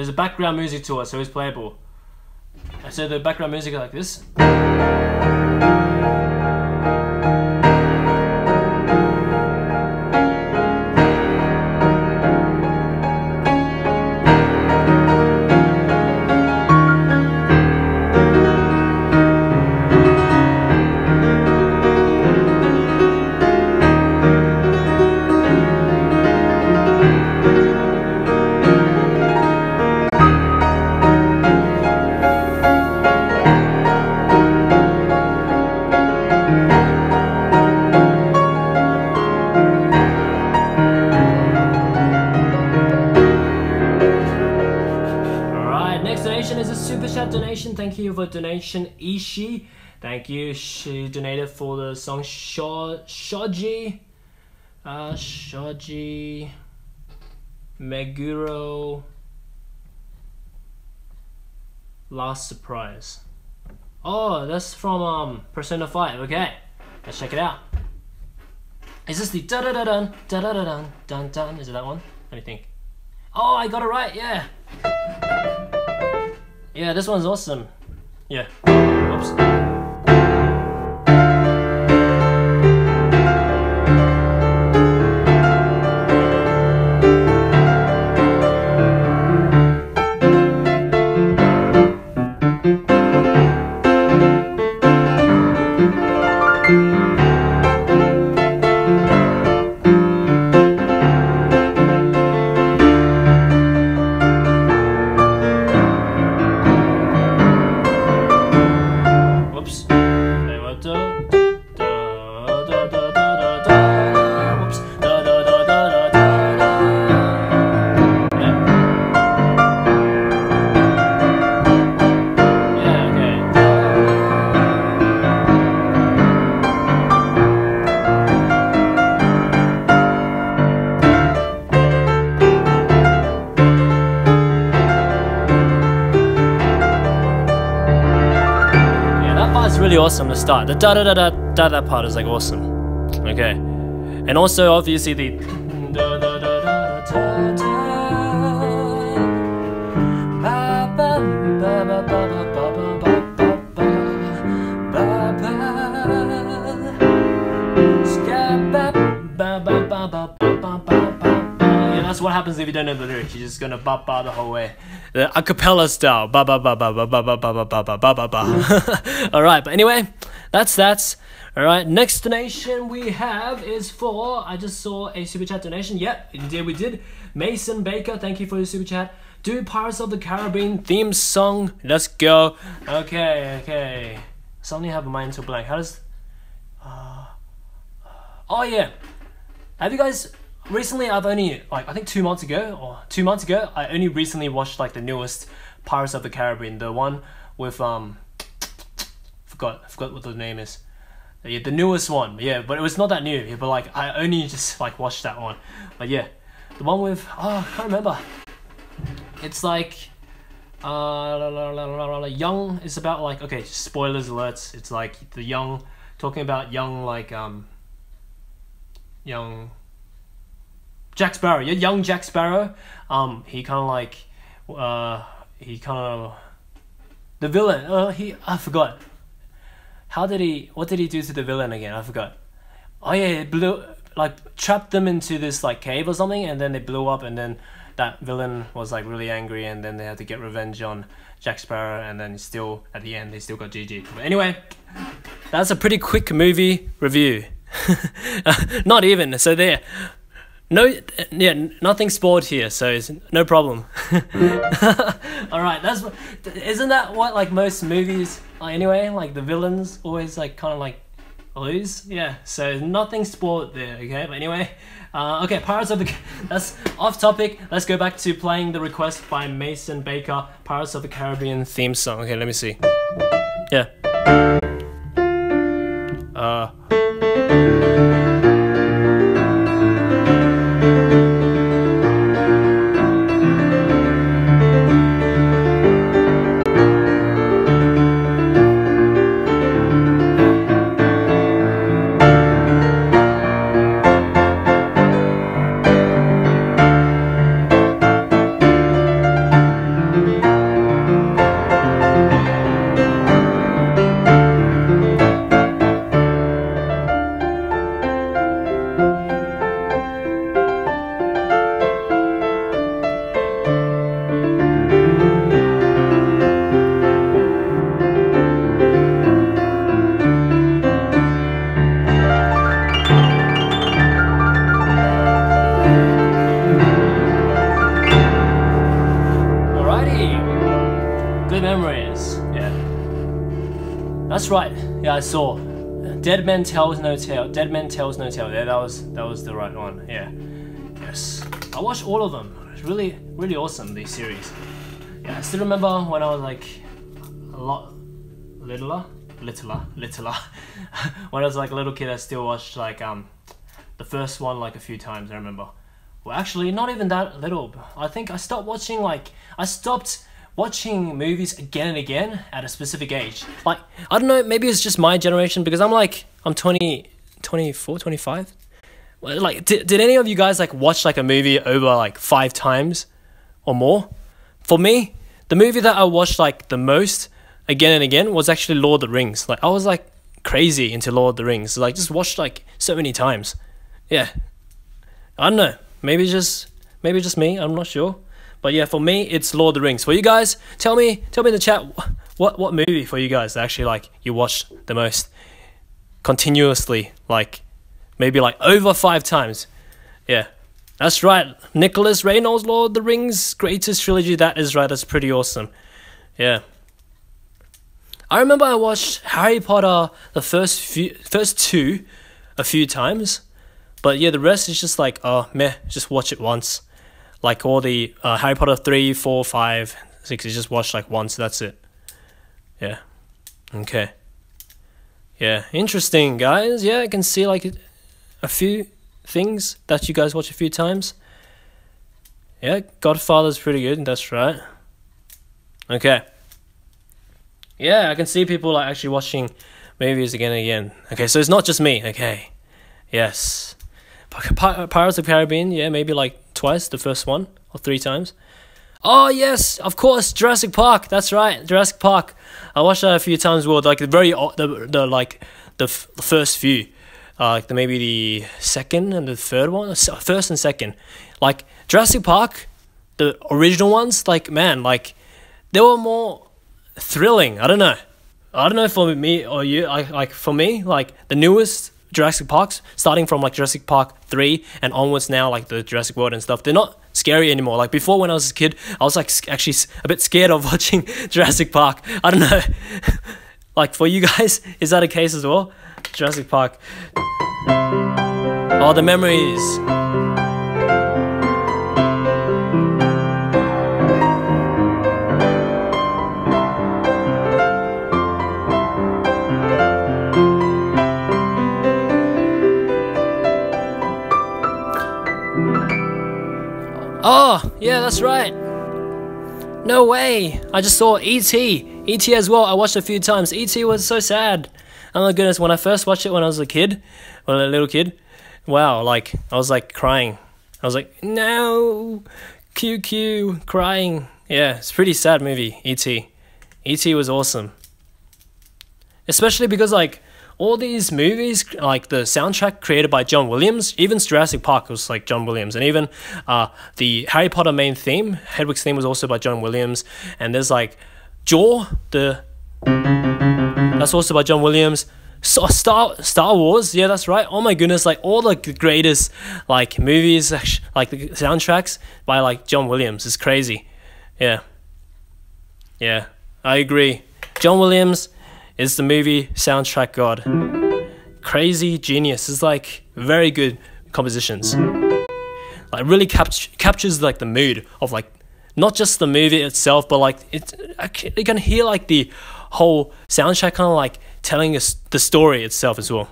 There's a background music to it, so it's playable. So the background music is like this. Donation Ishi, thank you. She donated for the song Shoji, uh, Shoji Meguro Last Surprise. Oh, that's from um Persona Five. Okay, let's check it out. Is this the da da da dun da da da dun dun dun? Is it that one? Let me think. Oh, I got it right. Yeah, yeah, this one's awesome. Yeah. Oops. Awesome to start. The da da da da da that part is like awesome. Okay, and also obviously the da da da da da da ba ba ba ba ba ba ba ba ba ba. Yeah, that's what happens if you don't know the lyrics. You're just gonna ba ba the whole way. The a cappella style. Ba ba ba ba ba ba ba ba ba ba ba ba ba. Alright, but anyway, that's that. Alright, next donation we have is for, I just saw a super chat donation. Yep, indeed we did. Mason Baker, thank you for your super chat. Do Pirates of the Caribbean theme song. Let's go. Okay, okay. Suddenly I have my mind so blank. How does uh, oh yeah. Have you guys recently, I've only, like, I think two months ago, or two months ago, I only recently watched, like, the newest Pirates of the Caribbean, the one with, um, forgot, forgot what the name is. Yeah, the newest one, yeah, but it was not that new, yeah, but, like, I only just, like, watched that one. But, yeah, the one with, oh, I can't remember. It's, like, uh, la, la, la, la, la, la, young, it's about, like, okay, spoilers alerts, it's, like, the young, talking about young, like, um, young... Jack Sparrow, yeah, young Jack Sparrow. Um, he kind of like, uh, he kind of, the villain. Uh, he, I forgot. How did he? What did he do to the villain again? I forgot. Oh yeah, blue, like trapped them into this like cave or something, and then they blew up, and then that villain was like really angry, and then they had to get revenge on Jack Sparrow, and then still at the end they still got G G. But anyway, that's a pretty quick movie review. Not even, so there. No, yeah, nothing spoiled here, so it's no problem. All right, that's what, isn't that what like most movies like, anyway, like the villains always like kind of like lose, yeah. So nothing spoiled there, okay. But anyway, uh, okay, Pirates of the that's off topic. Let's go back to playing the request by Mason Baker, Pirates of the Caribbean theme song. Okay, let me see. Yeah. Uh. I saw Dead Man Tells No Tale. Dead Man Tells No Tale. Yeah, that was that was the right one. Yeah. Yes. I watched all of them. It's really really awesome, these series. Yeah, I still remember when I was like a lot littler, littler, littler. When I was like a little kid, I still watched like um the first one like a few times, I remember. Well, actually not even that little. I think I stopped watching like I stopped watching movies again and again at a specific age. Like, I don't know, maybe it's just my generation, because I'm like, I'm twenty, twenty-four, twenty-five. Like, did, did any of you guys like watch like a movie over like five times or more? For me, the movie that I watched like the most again and again was actually Lord of the Rings. Like, I was like crazy into Lord of the Rings. Like, just watched like so many times. Yeah. I don't know, maybe just, maybe just me, I'm not sure. But yeah, for me, it's Lord of the Rings. For you guys, tell me, tell me in the chat, what what movie for you guys that actually like you watched the most continuously, like maybe like over five times. Yeah, that's right. Nicholas Reynolds, Lord of the Rings, greatest trilogy. That is right. That's pretty awesome. Yeah. I remember I watched Harry Potter the first few, first two, a few times, but yeah, the rest is just like oh meh, just watch it once. Like all the uh, Harry Potter three, four, five, six, you just watch like once, that's it. Yeah. Okay. Yeah, interesting, guys. Yeah, I can see like a few things that you guys watch a few times. Yeah, Godfather's pretty good, that's right. Okay. Yeah, I can see people like actually watching movies again and again. Okay, so it's not just me, okay. Yes. Pirates of the Caribbean, yeah, maybe like twice, the first one, or three times. Oh yes, of course, Jurassic Park, that's right, Jurassic Park. I watched that a few times, well, like the very, the, the like, the, f the first few, uh, like the, maybe the second and the third one, first and second. Like, Jurassic Park, the original ones, like, man, like, they were more thrilling, I don't know. I don't know for me or you, I, like, for me, like, the newest Jurassic Parks, starting from like Jurassic Park three and onwards now, like the Jurassic World and stuff, they're not scary anymore. Like before, when I was a kid, I was like actually a bit scared of watching Jurassic Park. I don't know. Like for you guys, is that a case as well? Jurassic Park. Oh, the memories. Oh, yeah, that's right. No way. I just saw E T. E T as well. I watched a few times. E T was so sad. Oh my goodness, when I first watched it when I was a kid, when I was a little kid, wow, like, I was like crying. I was like, no, Q Q, crying. Yeah, it's a pretty sad movie, E T. E T was awesome. Especially because like, all these movies, like the soundtrack created by John Williams, even Jurassic Park was like John Williams, and even uh, the Harry Potter main theme, Hedwig's theme, was also by John Williams. And there's like Jaw, the that's also by John Williams. So Star Star Wars, yeah, that's right. Oh my goodness, like all the greatest like movies, like the soundtracks by like John Williams. It's crazy. Yeah. Yeah, I agree. John Williams is the movie soundtrack god. Crazy genius. It's like very good compositions. Like really cap captures like the mood of like not just the movie itself, but like it you can hear like the whole soundtrack kind of like telling us the story itself as well.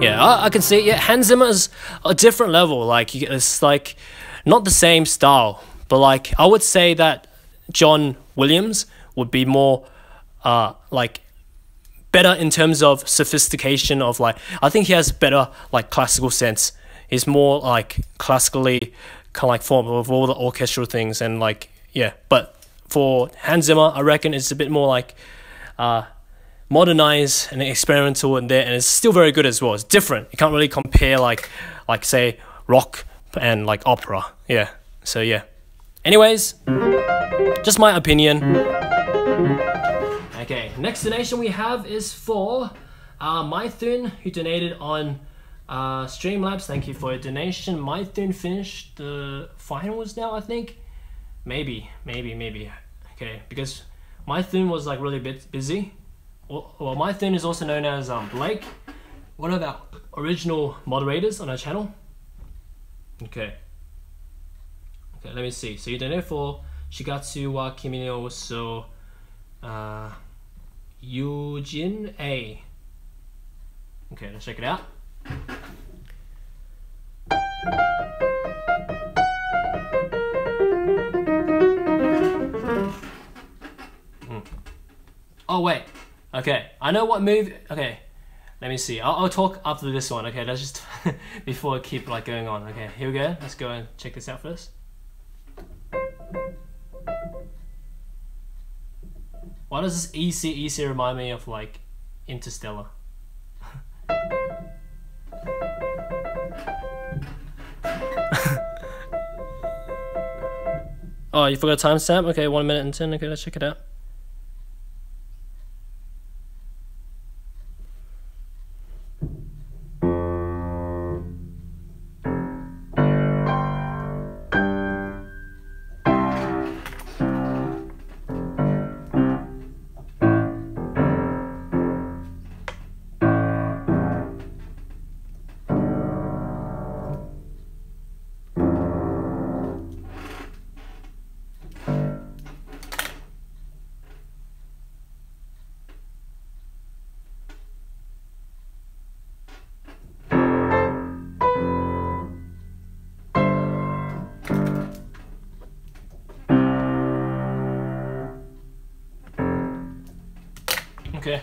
Yeah, I, I can see. Yeah, Hans Zimmer is a different level. Like it's like not the same style, but like I would say that John Williams would be more uh like better in terms of sophistication of like I think he has better like classical sense. He's more like classically kind of like form of all the orchestral things and like yeah. But for Hans Zimmer, I reckon it's a bit more like uh modernized and experimental in there, and it's still very good as well. It's different. You can't really compare like like say rock and like opera. Yeah. So yeah. Anyways, just my opinion. Okay, next donation we have is for uh, Mythun, who donated on uh, Streamlabs. Thank you for your donation. Mythun finished the finals now, I think. Maybe, maybe, maybe. Okay, because Mythun was like really bit busy. Well, well, Mythun is also known as um, Blake, one of our original moderators on our channel. Okay. Okay, let me see. So you donated for Shigatsu wa Kimi no Uso, uh, Yujin A. Okay, let's check it out. Mm. Oh wait. Okay, I know what move. Okay, let me see. I'll, I'll talk after this one. Okay, let's just before I keep like going on. Okay, here we go. Let's go and check this out first. Why does this E C E C remind me of like Interstellar? Oh, you forgot a timestamp? Okay, one minute and ten. Okay, let's check it out. Okay.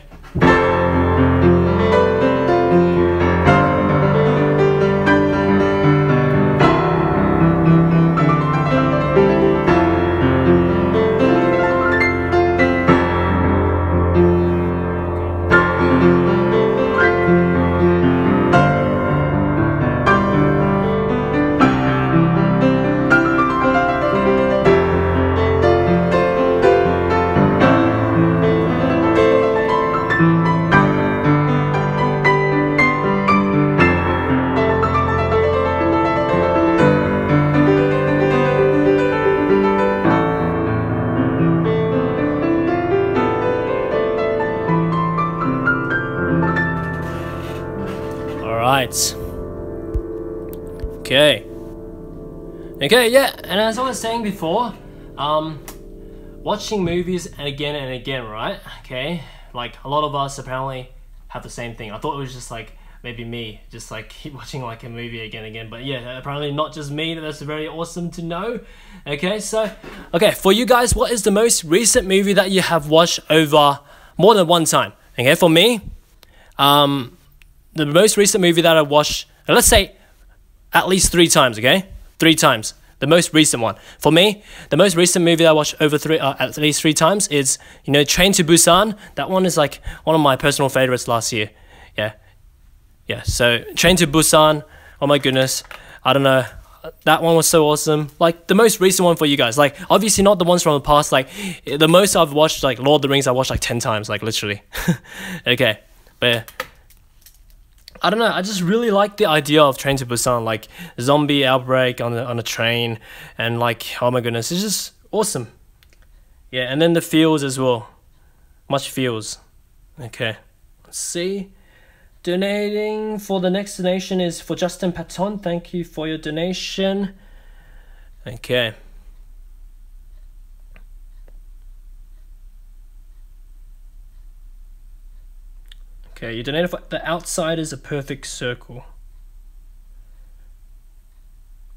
Okay. Okay, yeah, and as I was saying before, um, watching movies and again and again, right? Okay, like a lot of us apparently have the same thing. I thought it was just like maybe me, just like keep watching like a movie again and again. But yeah, apparently not just me. That's very awesome to know. Okay, so okay, for you guys, what is the most recent movie that you have watched over more than one time? Okay, for me, um, the most recent movie that I watched, let's say at least three times, okay? three times. The most recent one. For me, the most recent movie that I watched over three, uh, at least three times is, you know, Train to Busan. That one is like one of my personal favorites last year. Yeah. Yeah, so Train to Busan, oh my goodness. I don't know. That one was so awesome. Like, the most recent one for you guys. Like, obviously not the ones from the past. Like, the most I've watched, like, Lord of the Rings, I watched like ten times. Like, literally. Okay. But, yeah. I don't know, I just really like the idea of Train to Busan, like zombie outbreak on a, on a train, and like, oh my goodness, it's just awesome. Yeah, and then the feels as well. Much feels. Okay, let's see. Donating for the next donation is for Justin Patton. Thank you for your donation. Okay. Okay, you donated for The Outside is a Perfect Circle.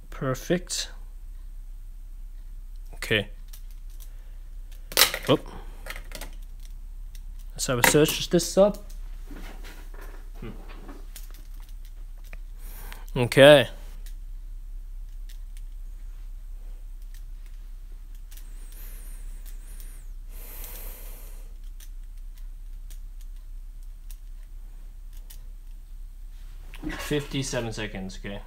Perfect. Okay. Whoop. Let's have a search this up. Hmm. Okay. fifty-seven seconds, okay.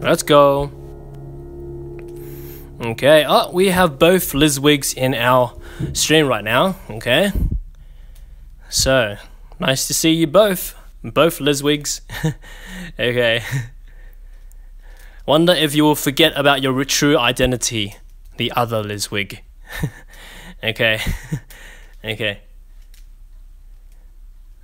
Let's go. Okay, oh, we have both Lizwigs in our stream right now. Okay, so nice to see you both, both Lizwigs. Okay, wonder if you will forget about your true identity, the other Lizwig. Okay, okay.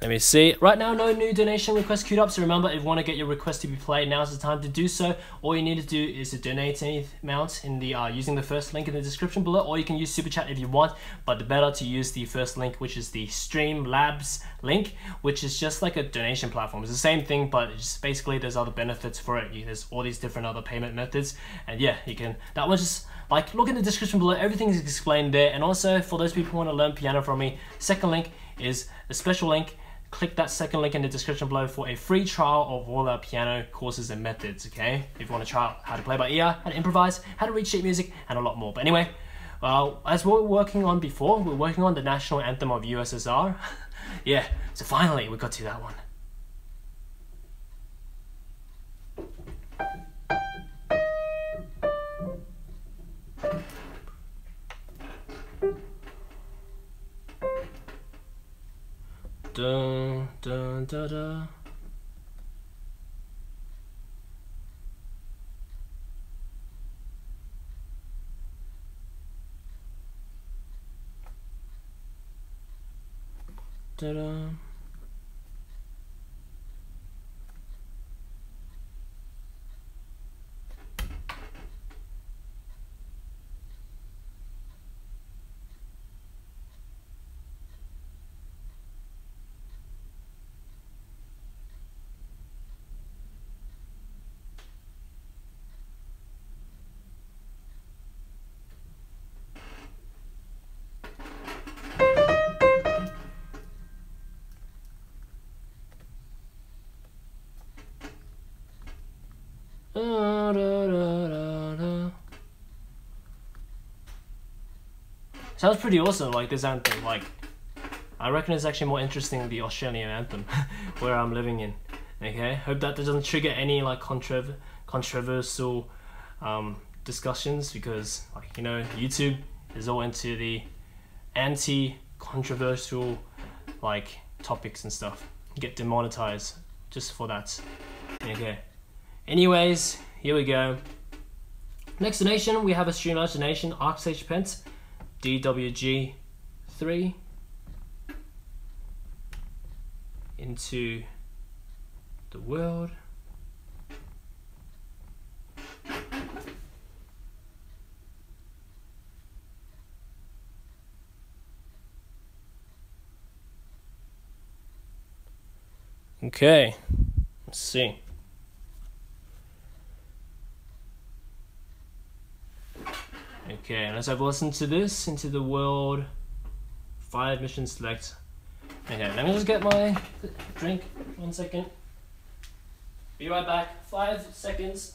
Let me see. Right now, no new donation requests queued up, so remember, if you want to get your request to be played, now's the time to do so. All you need to do is to donate any amount in the, uh, using the first link in the description below, or you can use Super Chat if you want, but the better to use the first link, which is the Streamlabs link, which is just like a donation platform. It's the same thing, but it's just basically there's other benefits for it. There's all these different other payment methods, and yeah, you can, that one's just, like, look in the description below, everything is explained there, and also, for those people who want to learn piano from me, second link is a special link. Click that second link in the description below for a free trial of all our piano courses and methods, okay? If you want to try out how to play by ear, how to improvise, how to read sheet music, and a lot more. But anyway, well, as we were working on before, we we're working on the national anthem of U S S R. Yeah, so finally we got to that one. Dun, dun, dun, dun. Dun, dun. So that's pretty awesome, like this anthem. Like, I reckon it's actually more interesting than the Australian anthem where I'm living in. Okay, hope that doesn't trigger any like controver controversial um, discussions, because like, you know, YouTube is all into the anti-controversial like topics and stuff. Get demonetized just for that. Okay. Anyways, here we go. Next donation, we have a Streamlabs donation, Archsage Pence, D W G three, into the world. Okay, let's see. Okay, and as I've listened to this, into the world, five mission select. Okay, let me just get my drink, one second. Be right back, five seconds.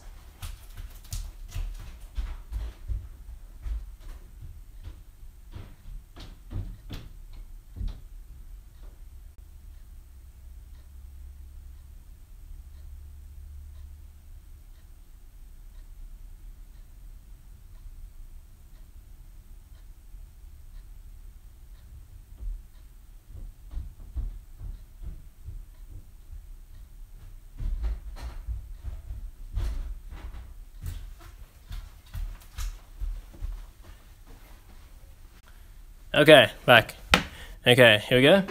Okay, back. Okay, here we go.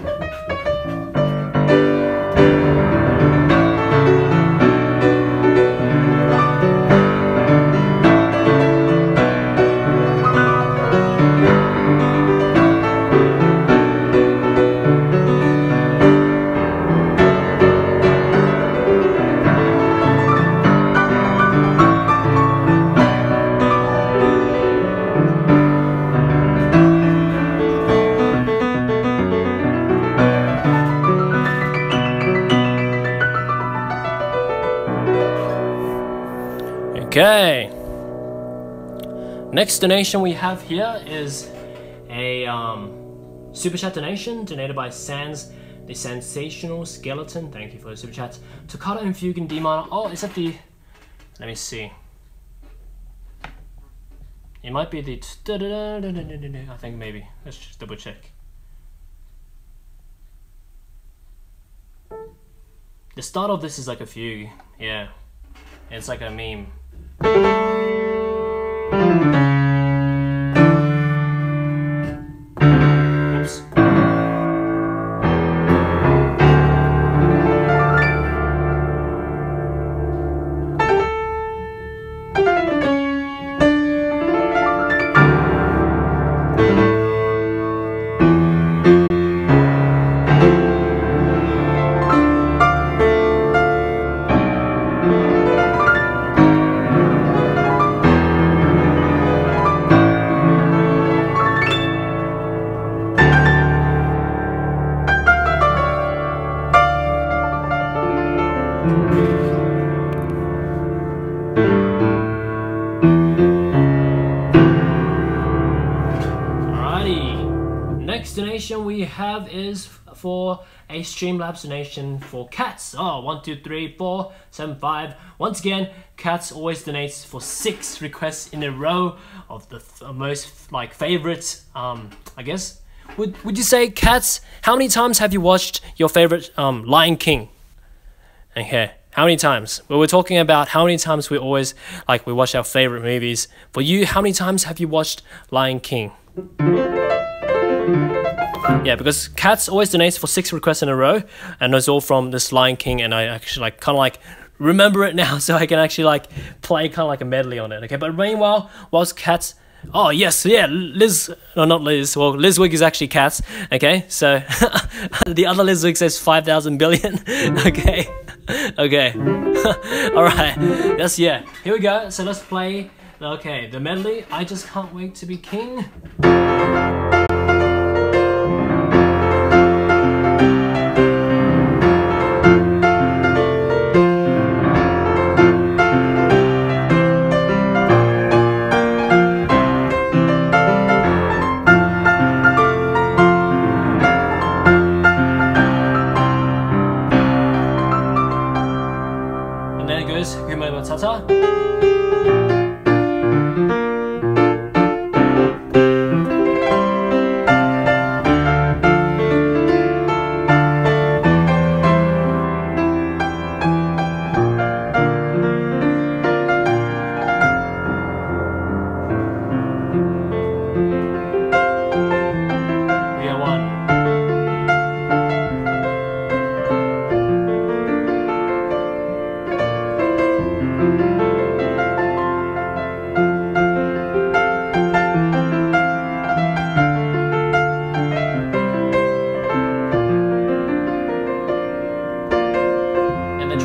Okay, next donation we have here is a um, super chat donation donated by Sans the Sensational Skeleton. Thank you for the super chat. Toccata and Fugue in D minor. Oh, is that the, let me see, it might be the, I think maybe, let's just double check. The start of this is like a fugue, yeah, it's like a meme. Oops. We have is for a Streamlabs donation for Cats. Oh, one, two, three, four, seven, five. Once again, Cats always donates for six requests in a row of the th most like favorite. Um, I guess would would you say Cats? How many times have you watched your favorite um Lion King? Okay, how many times? Well, we're talking about how many times we always like we watch our favorite movies. For you, how many times have you watched Lion King? Yeah, because Cats always donates for six requests in a row, and it's all from this Lion King, and I actually like kind of like remember it now, so I can actually like play kind of like a medley on it. Okay, but meanwhile, whilst Cats, oh yes, yeah, Liz, no not Liz, well Lizwig is actually Cats. Okay, so the other Lizwig says five thousand billion. Okay, okay, all right, that's yeah. Here we go. So let's play. Okay, the medley. I just can't wait to be king.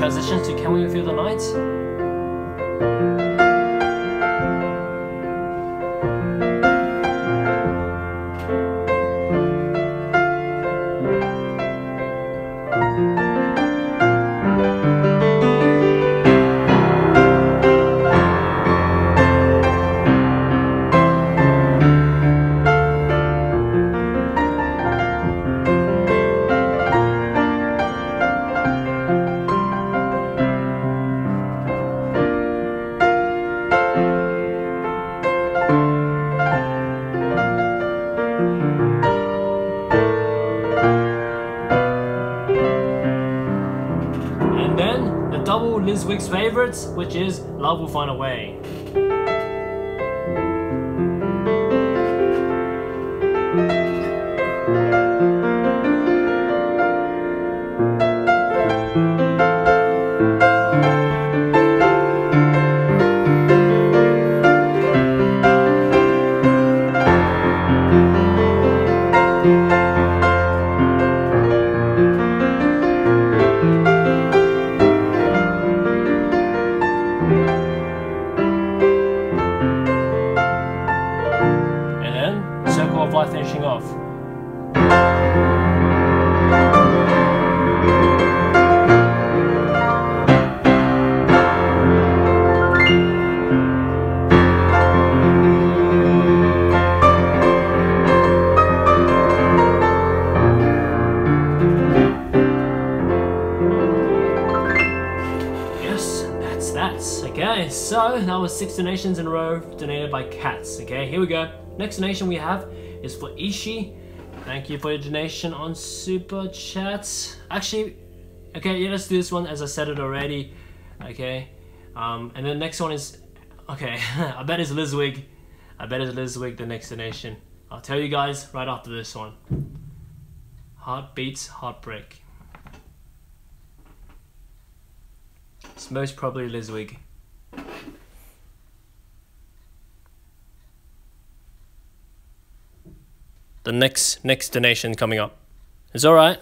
transition to Can We Feel the Night. Week's favorites, which is Love Will Find a Way. So that was six donations in a row donated by cats. Okay, here we go. Next donation we have is for Ishi. Thank you for your donation on Super Chats. Actually, okay, yeah, let's do this one as I said it already. Okay, um, and then the next one is, okay, I bet it's Lizwig. I bet it's Lizwig, the next donation. I'll tell you guys right after this one. Heartbeats, Heartbreak. It's most probably Lizwig. The next next donation coming up. It's all right.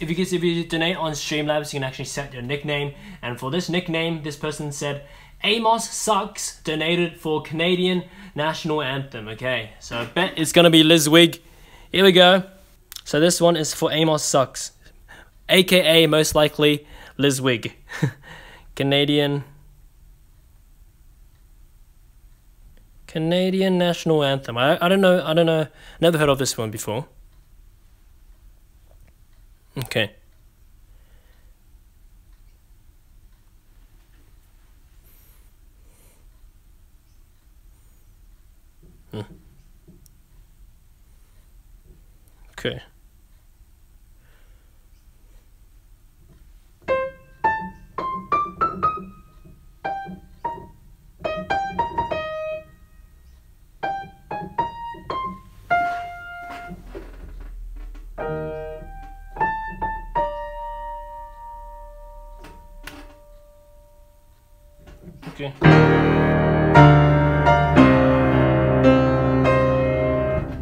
If you, guys, if you donate on Streamlabs, you can actually set your nickname. And for this nickname, this person said, Amos Sucks donated for Canadian National Anthem. Okay, so I bet it's going to be Lizwig. Here we go. So this one is for Amos Sucks, A K A most likely Lizwig. Canadian... Canadian National Anthem. I, I don't know, I don't know. Never heard of this one before. Okay. Hmm. Okay. Okay.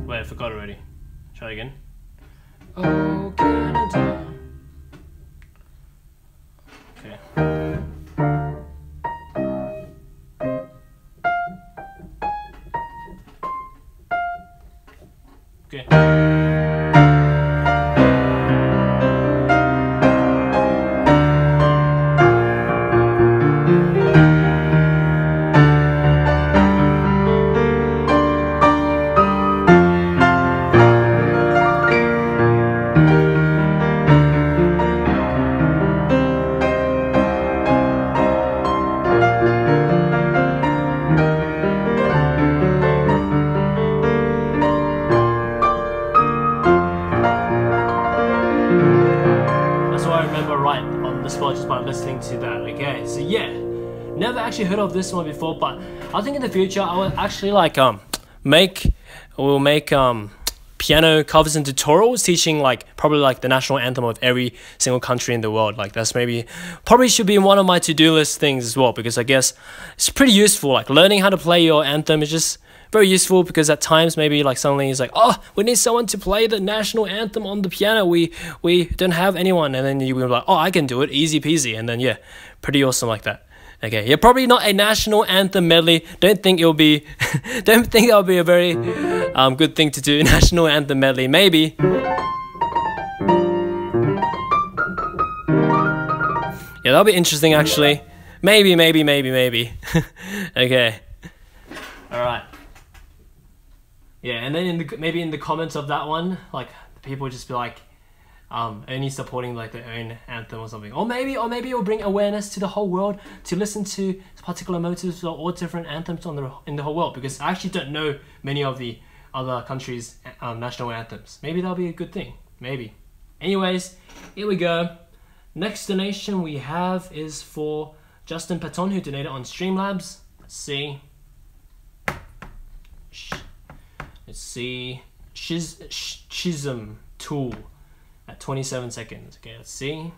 Wait, I forgot already. Try again. Oh, Canada. Okay. remember right on the spot just by listening to that. Okay, so yeah, never actually heard of this one before, but I think in the future I will actually like um make we'll make um piano covers and tutorials teaching like probably like the national anthem of every single country in the world. Like that's maybe probably should be one of my to-do list things as well, because I guess it's pretty useful. Like learning how to play your anthem is just very useful, because at times maybe like suddenly it's like, oh, we need someone to play the national anthem on the piano, we we don't have anyone, and then you will be like, oh, I can do it, easy peasy. And then yeah, pretty awesome like that. Okay, yeah, probably not a national anthem medley. Don't think it'll be, don't think that'll be a very um, good thing to do. National anthem medley, maybe. Yeah, that'll be interesting actually. Maybe, maybe, maybe, maybe. Okay. All right. Yeah, and then in the, maybe in the comments of that one, like people just be like, Um, only supporting like their own anthem or something, or maybe or maybe it will bring awareness to the whole world to listen to particular motives or, or different anthems on the in the whole world, because I actually don't know many of the other countries' um, national anthems. Maybe that'll be a good thing. Maybe. Anyways, here we go. Next donation we have is for Justin Patton, who donated on Streamlabs. Let's see. Sh Let's see. Shiz sh Chism Tool. At twenty-seven seconds. Okay, let's see.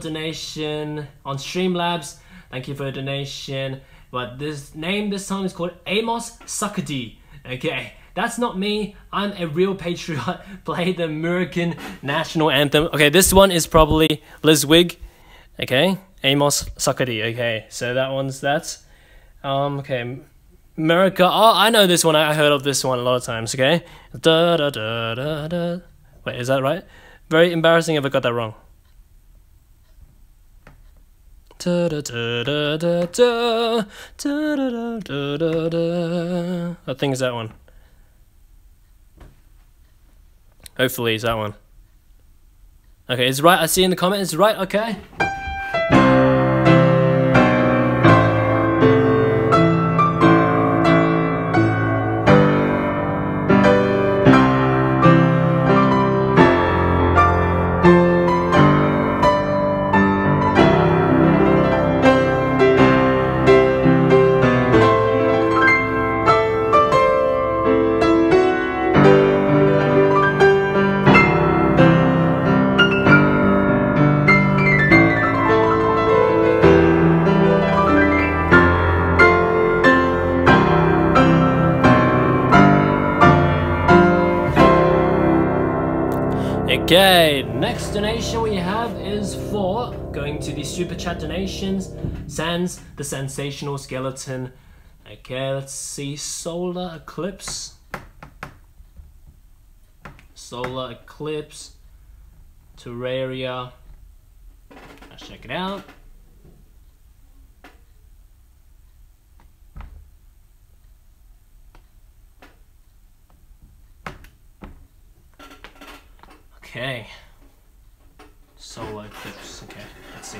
Donation on Streamlabs. Thank you for the donation. But this name this time is called Amos Suckedy. Okay, that's not me. I'm a real patriot. Play the American national anthem. Okay, this one is probably Liz Wig. Okay, Amos Suckedy. Okay, so that one's that. Um, okay, America. Oh, I know this one. I heard of this one a lot of times. Okay, da da da da da. Wait, is that right? Very embarrassing if I got that wrong. Da da da da da da da da da da da. I think it's that one. Hopefully it's that one. Okay, it's right. I see in the comments. It's right. Okay. Okay, next donation we have is for, going to the super chat donations, Sans the Sensational Skeleton. Okay, let's see, Solar Eclipse. Solar Eclipse, Terraria. Let's check it out. Okay, Solar Eclipse, okay, let's see.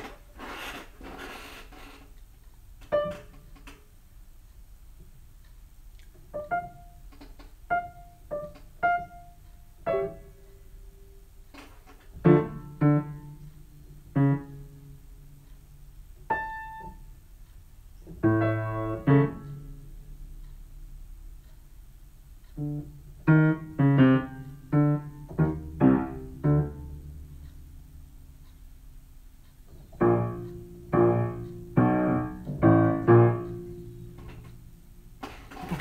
Thank you.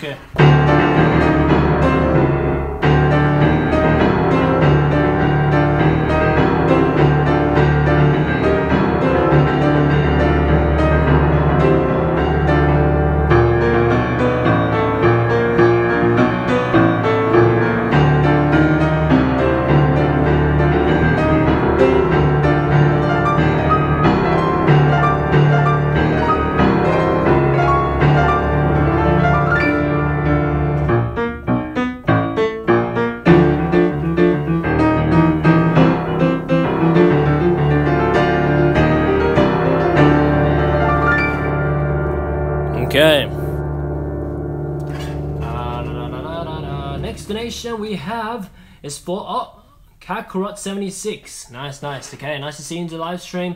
Okay. We have is for oh, Kakarot seventy-six. Nice, nice. Okay, nice to see you in the live stream.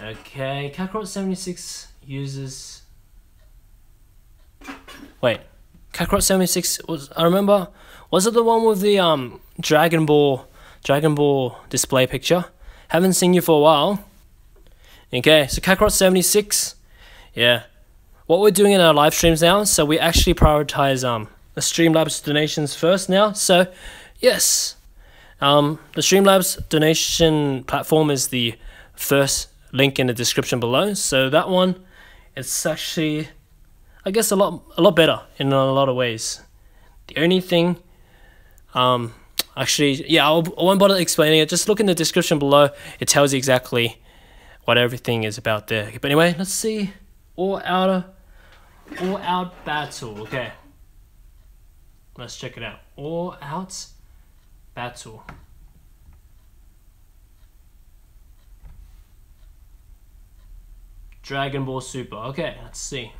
Okay, Kakarot seventy-six uses. Wait, Kakarot seventy-six was. I remember. Was it the one with the um Dragon Ball Dragon Ball display picture? Haven't seen you for a while. Okay, so Kakarot seventy-six. Yeah, what we're doing in our live streams now. So we actually prioritize um. the Streamlabs donations first now. So, yes, um, the Streamlabs donation platform is the first link in the description below. So that one, it's actually, I guess, a lot, a lot better in a lot of ways. The only thing, um, actually, yeah, I'll, I won't bother explaining it. Just look in the description below. It tells you exactly what everything is about there. But anyway, let's see. All out, all out battle. Okay. Let's check it out. All Out Battle. Dragon Ball Super. Okay, let's see.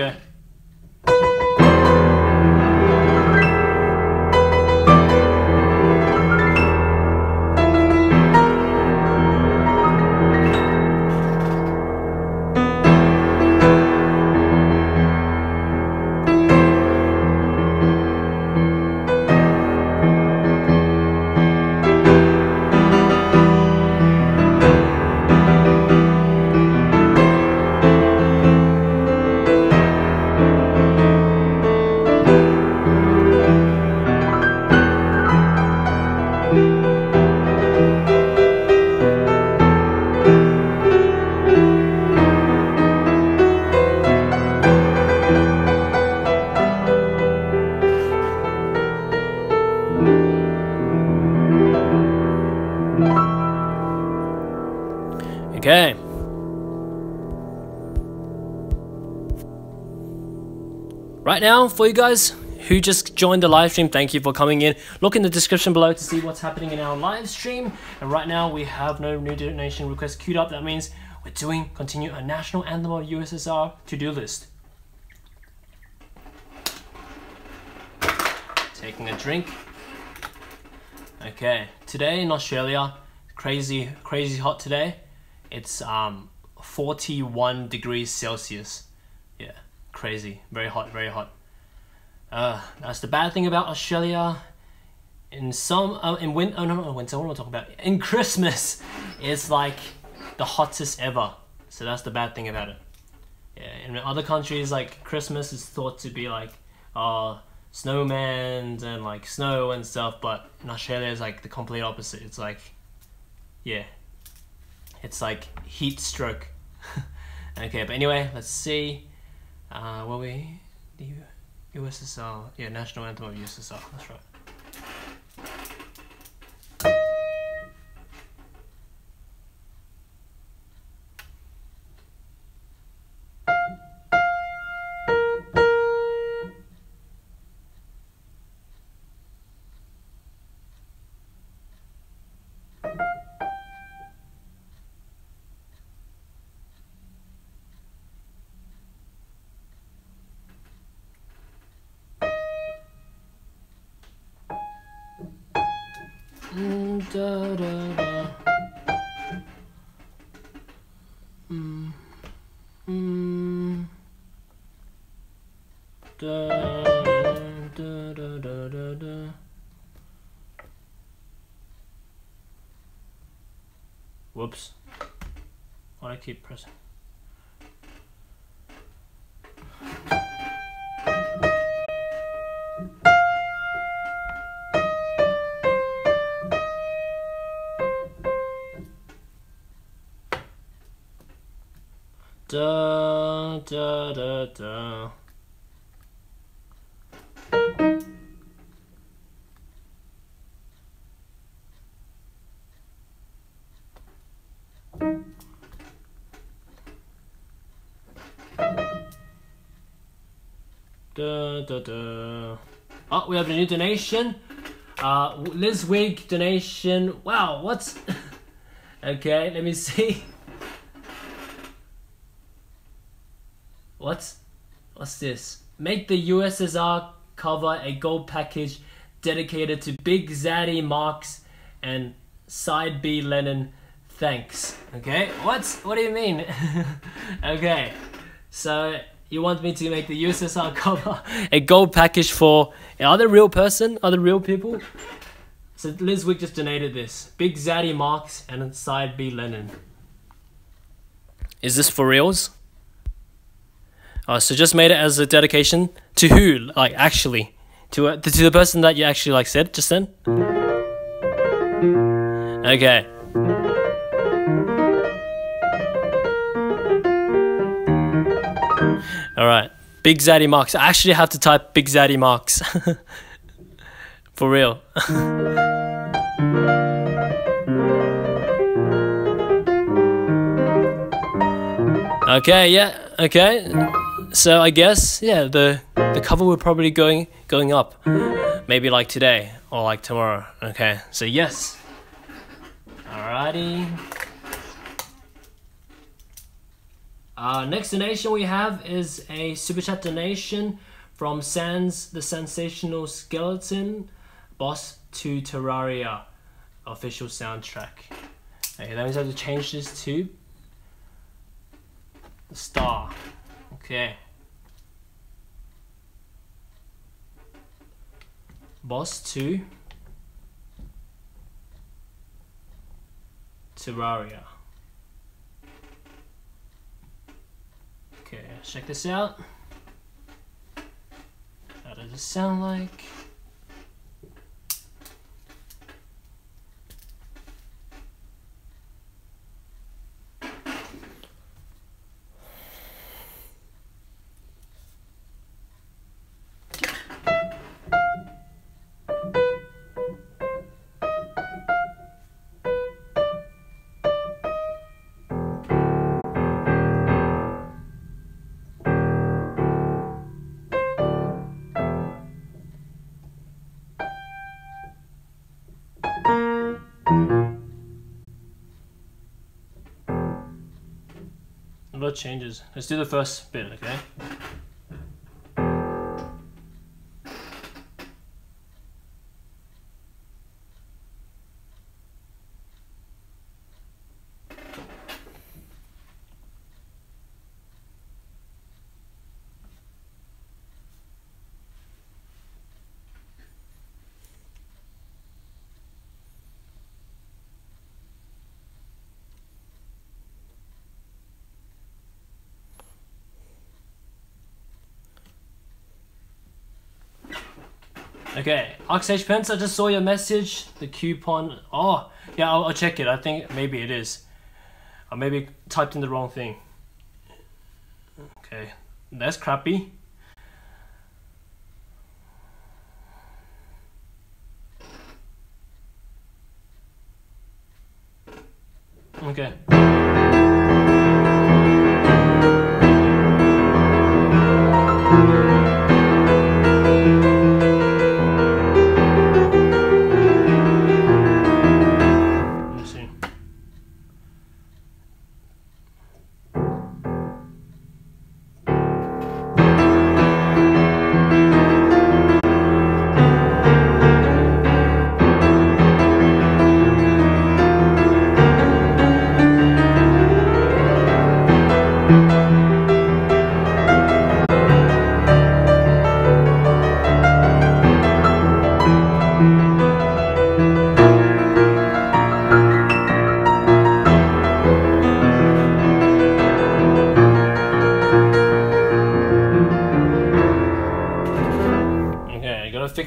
Okay. Okay. Right now, for you guys who just joined the live stream, thank you for coming in. Look in the description below to see what's happening in our live stream. And right now, we have no new donation requests queued up. That means we're doing continue a national anthem of U S S R to-do list. Taking a drink. Okay. Today in Australia, crazy, crazy hot today. It's um forty-one degrees Celsius. Yeah, crazy. Very hot, very hot. Uh, that's the bad thing about Australia. In some, uh, in winter, oh no, no, winter, what am I talking about? In Christmas, it's like the hottest ever. So that's the bad thing about it. Yeah, in other countries, like Christmas is thought to be like uh, snowmen and like snow and stuff, but in Australia, it's like the complete opposite. It's like, yeah. It's like heat stroke. Okay, but anyway, let's see. Uh, were we? The U S S R. Yeah, National Anthem of U S S R. That's right. Mm, da, da, da. Mm. Mm. Da, da, da, da, da, da. Whoops. Why do I keep pressing? Da da da da. Da, da, da. Oh, we have a new donation. Uh, Liz Wig donation. Wow, what's... okay, let me see. What's... What's this? Make the U S S R cover a gold package dedicated to Big Zaddy Marx and Side B Lennon. Thanks. Okay, what's... What do you mean? okay, so... You want me to make the U S S R cover a gold package for another real person? Other real people? So Liz Wick just donated this. Big Zaddy Marx and Side B Lennon. Is this for reals? Oh, so just made it as a dedication to who? Like actually, to uh, to the person that you actually like said just then. Okay. Alright, Big Zaddy Marks. I actually have to type Big Zaddy Marks. For real. okay, yeah, okay. So I guess, yeah, the, the cover will probably going going up. Maybe like today or like tomorrow. Okay, so yes. Alrighty. Uh, next donation we have is a super chat donation from Sans the Sensational Skeleton Boss to Terraria official soundtrack. Okay, that means I have to change this to the star. Okay. Boss to Terraria. Okay, check this out. How does it sound like? A lot of changes. Let's do the first bit, okay? Okay, Oxage Pence, I just saw your message. The coupon. Oh, yeah, I'll, I'll check it. I think maybe it is. I maybe typed in the wrong thing. Okay, that's crappy. Okay.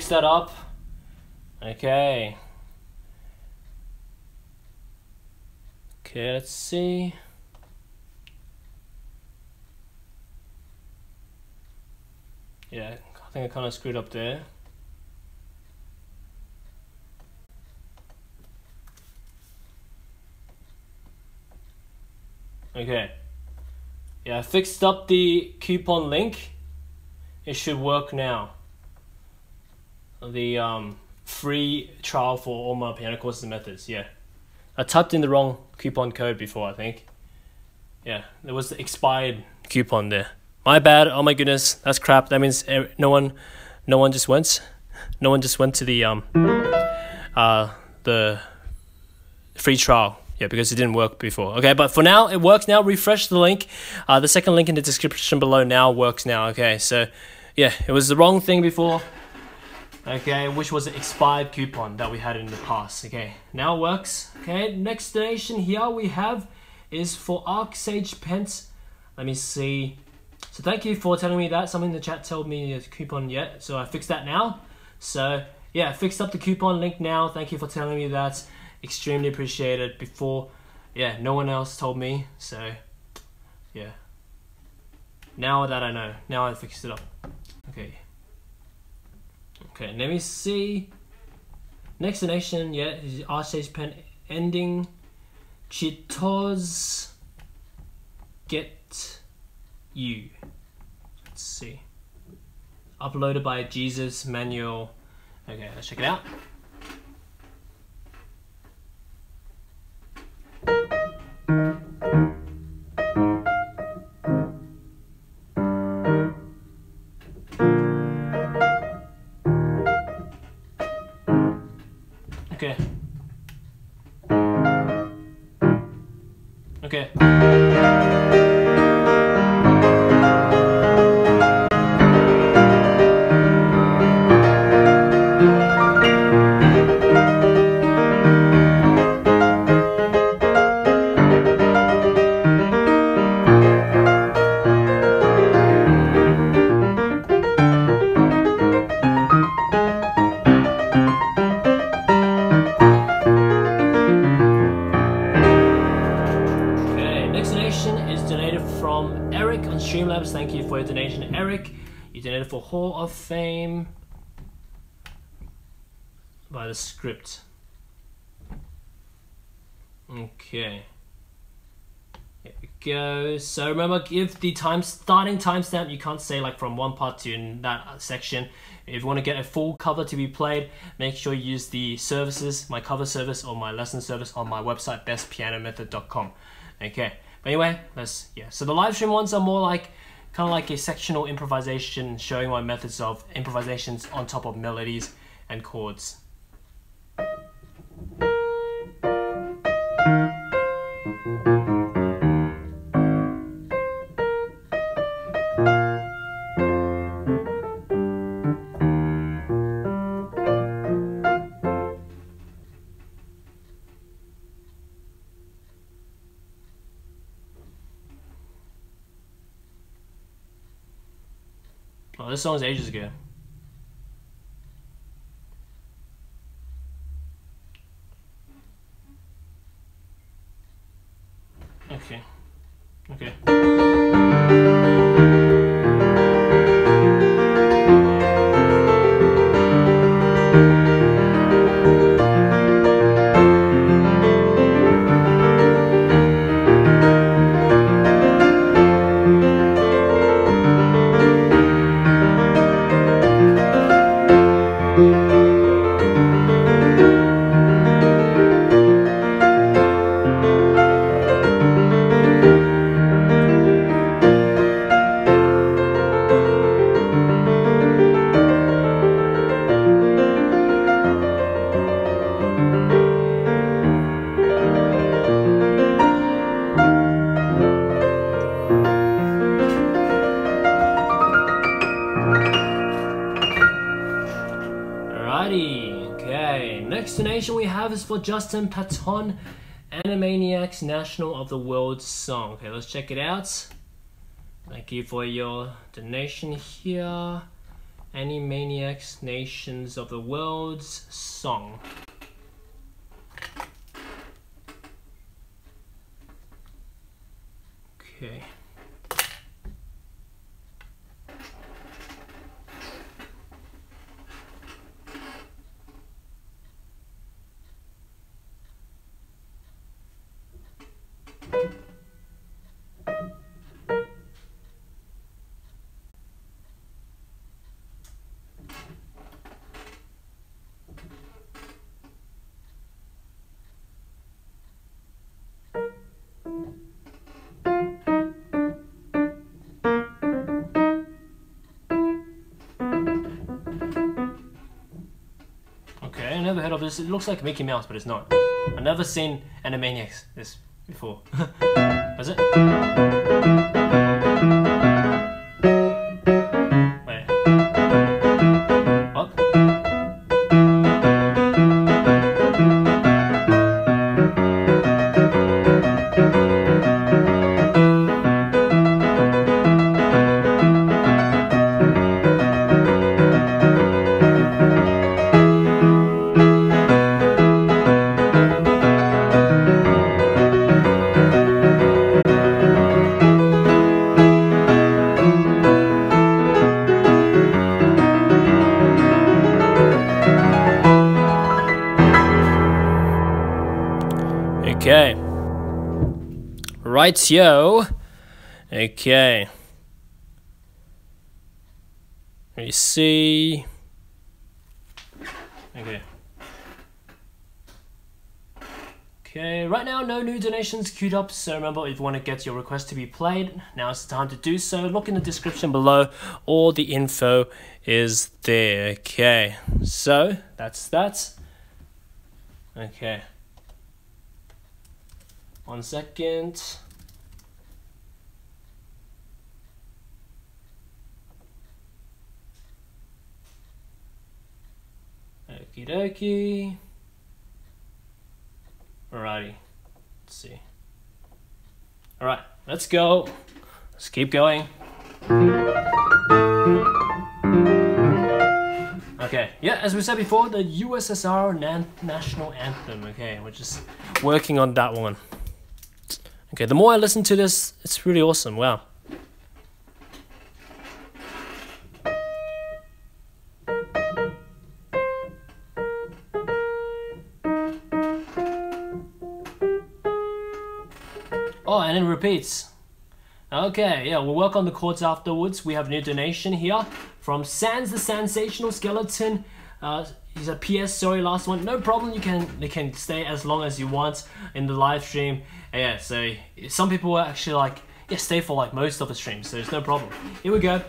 fix that up. Okay. Okay, let's see. Yeah, I think I kind of screwed up there. Okay. Yeah, I fixed up the coupon link. It should work now. The um, free trial for all my piano courses and methods, yeah. I typed in the wrong coupon code before, I think. Yeah, there was the expired coupon there. My bad, oh my goodness, that's crap. That means no one no one just went. No one just went to the um uh the free trial. Yeah, because it didn't work before. Okay, but for now, it works now. Refresh the link. Uh, the second link in the description below now works now. Okay, so yeah, it was the wrong thing before. Okay, which was an expired coupon that we had in the past. Okay, now it works. Okay, next destination here we have is for Archsage Pence. Let me see. So thank you for telling me that. Something in the chat told me the coupon yet. So I fixed that now. So yeah, fixed up the coupon link now. Thank you for telling me that. Extremely appreciated. Before, yeah, no one else told me, so yeah, now that I know, now I fixed it up. Okay, okay, let me see. Next destination, yeah, is Archsage Pen ending Cheetos Get You. Let's see, uploaded by Jesus Manuel. Okay, let's check it out. Okay. Okay. For Hall of Fame by the script. Okay, here we go. So remember, give the time starting timestamp. You can't say like from one part to in that section. If you want to get a full cover to be played, make sure you use the services, my cover service or my lesson service on my website, best piano method dot com. Okay, but anyway, let's, yeah, so the live stream ones are more like kind of like a sectional improvisation, showing my methods of improvisations on top of melodies and chords. This song is ages ago. Okay. Okay. For Justin Patton, Animaniacs National of the World song. Okay, let's check it out. Thank you for your donation here. Animaniacs Nations of the World's song. Okay. Never heard of this. It looks like Mickey Mouse, but it's not. I've never seen Animaniacs this before. Is it? Wait. What? Right, yo. Okay. Let me see. Okay. Okay, right now no new donations queued up, so remember if you want to get your request to be played, now's the time to do so. Look in the description below, all the info is there. Okay, so that's that. Okay. One second. Okie dokie. Alrighty. Let's see. Alright, let's go. Let's keep going. Okay, yeah, as we said before, the U S S R na- National Anthem, okay, we're just working on that one. Okay, the more I listen to this, it's really awesome, wow. Oh, and it repeats. Okay, yeah, we'll work on the chords afterwards. We have a new donation here from Sans the Sensational Skeleton. Uh, He said, P S sorry, last one. No problem. You can they can stay as long as you want in the live stream. Yeah. So some people are actually like, yeah, stay for like most of the stream. So there's no problem. Here we go. Uh,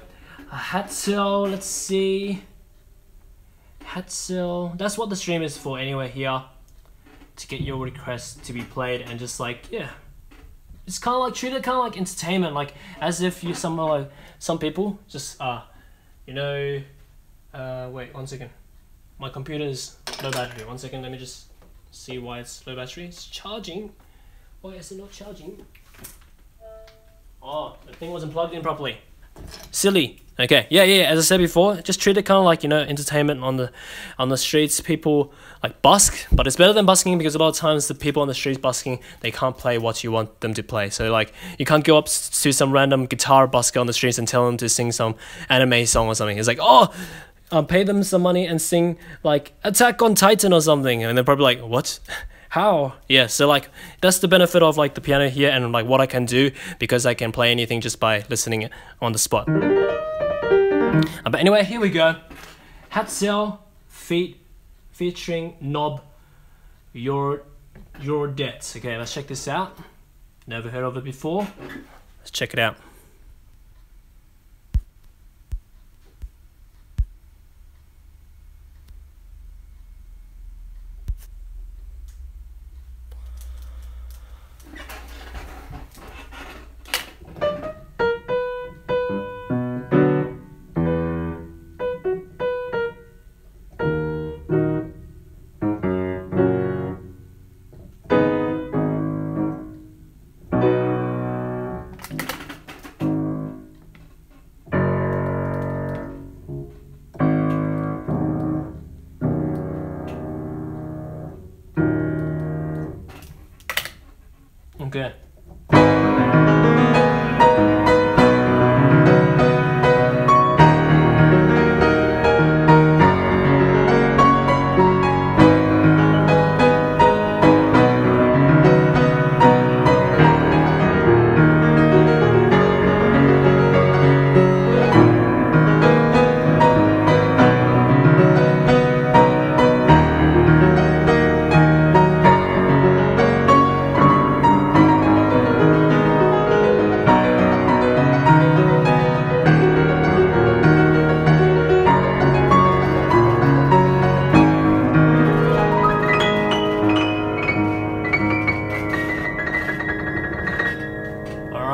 Hatzel. Let's see. Hatzel. That's what the stream is for anyway. Here to get your request to be played and just like yeah, it's kind of like treat it kind of like entertainment, like as if you some like some people just uh, you know, uh wait one second. My computer's low battery. One second, let me just see why it's low battery. It's charging. Why is it not charging? Oh, the thing wasn't plugged in properly. Silly. Okay, yeah, yeah. As I said before, just treat it kind of like you know entertainment on the on the streets. People like busk, but it's better than busking because a lot of times the people on the streets busking they can't play what you want them to play. So like you can't go up to some random guitar busker on the streets and tell them to sing some anime song or something. It's like oh. Um, pay them some money and sing like Attack on Titan or something, and they're probably like, "What? How?" Yeah, so like that's the benefit of like the piano here and like what I can do because I can play anything just by listening on the spot. Uh, but anyway, here we go. Hatzel feat featuring Nob Your Your Debts. Okay, let's check this out. Never heard of it before. Let's check it out.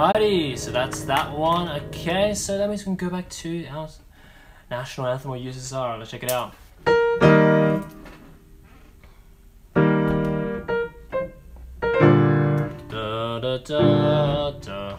Alrighty, so that's that one. Okay, so that means we can go back to our national anthem or U S S R. Let's check it out. Da da da da.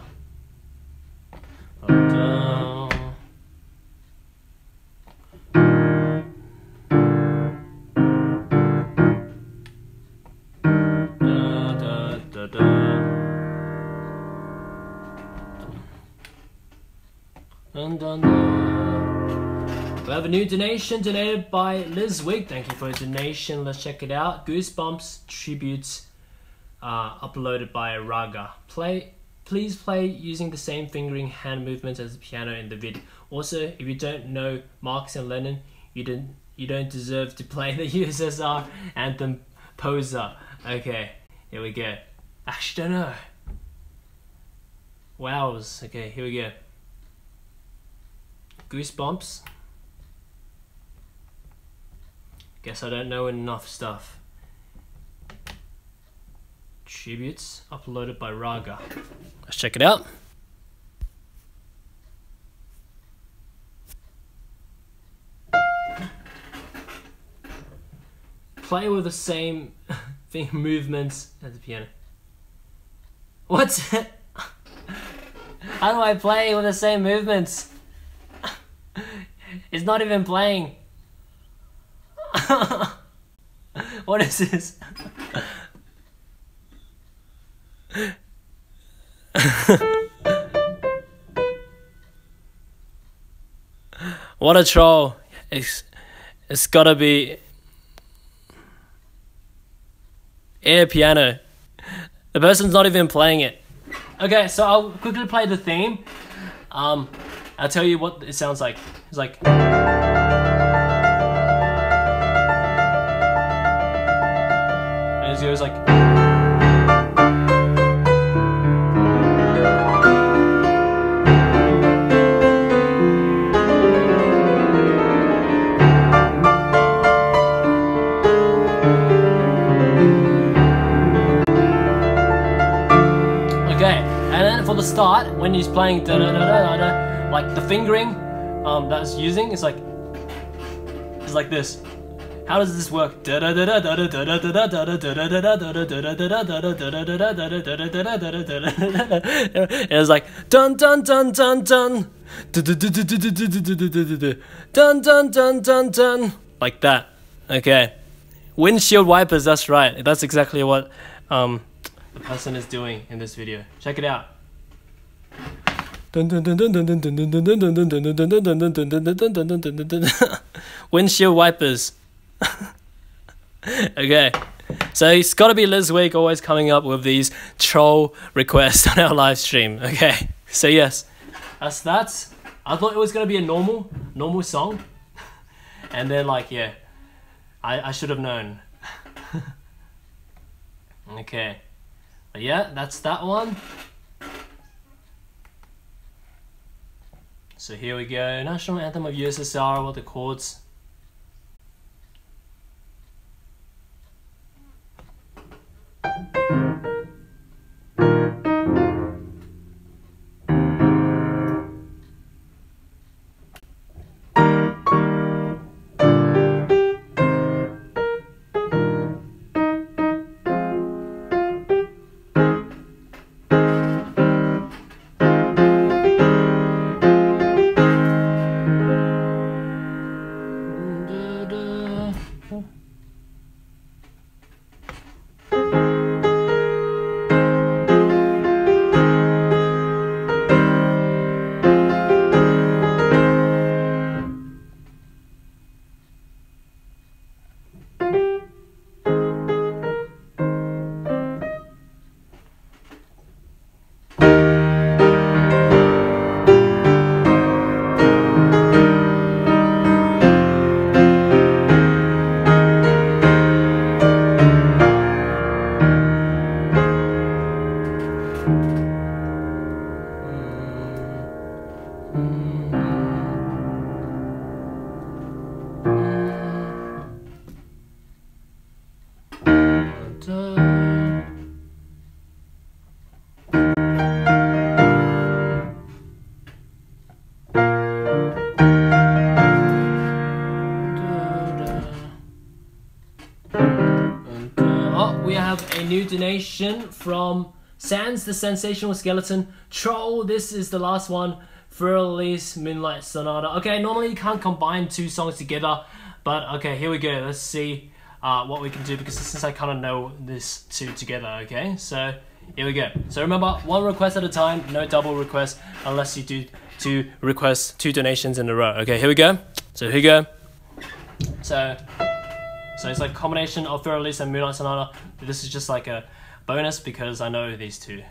Da, da. We have a new donation donated by Liz Wig. Thank you for your donation. Let's check it out. Goosebumps tributes uh, uploaded by Raga. Play, please play using the same fingering hand movements as the piano in the vid. Also, if you don't know Marx and Lenin, you didn't, you don't deserve to play the U S S R anthem Poser. Okay, here we go. Actually, don't know. Wows. Okay, here we go. Goosebumps. Guess I don't know enough stuff. Tributes uploaded by Raga. Let's check it out. Play with the same thing movements at the piano. What's it? How do I play with the same movements? It's not even playing. What is this? What a troll. It's, it's gotta be air piano. The person's not even playing it. Okay, so I'll quickly play the theme. Um, I'll tell you what it sounds like. It's like... It was like... Okay, and then for the start, when he's playing da-da-da-da-da-da, like the fingering um, that's using, it's like it's like this. How does this work? It was like dun dun dun dun dun dun dun dun dun dun, like that. Okay, windshield wipers. That's right. That's exactly what um, the person is doing in this video. Check it out. Windshield wipers. Okay, so it's gotta be Liz Wig always coming up with these troll requests on our live stream. Okay, so yes, that's that. I thought it was gonna be a normal normal song, and then like, yeah, I, I should have known. Okay, but yeah, that's that one. So here we go, National Anthem of U S S R, what the chords. Sensation from Sans the Sensational Skeleton. Troll, this is the last one. Furley's Moonlight Sonata. Okay, normally you can't combine two songs together, but okay, here we go. Let's see uh, what we can do, because since I kind of know this two together, okay? So here we go. So remember, one request at a time, no double request, unless you do two requests, two donations in a row. Okay, here we go. So here we go. So, so it's like a combination of Furley's and Moonlight Sonata. This is just like a bonus because I know these two.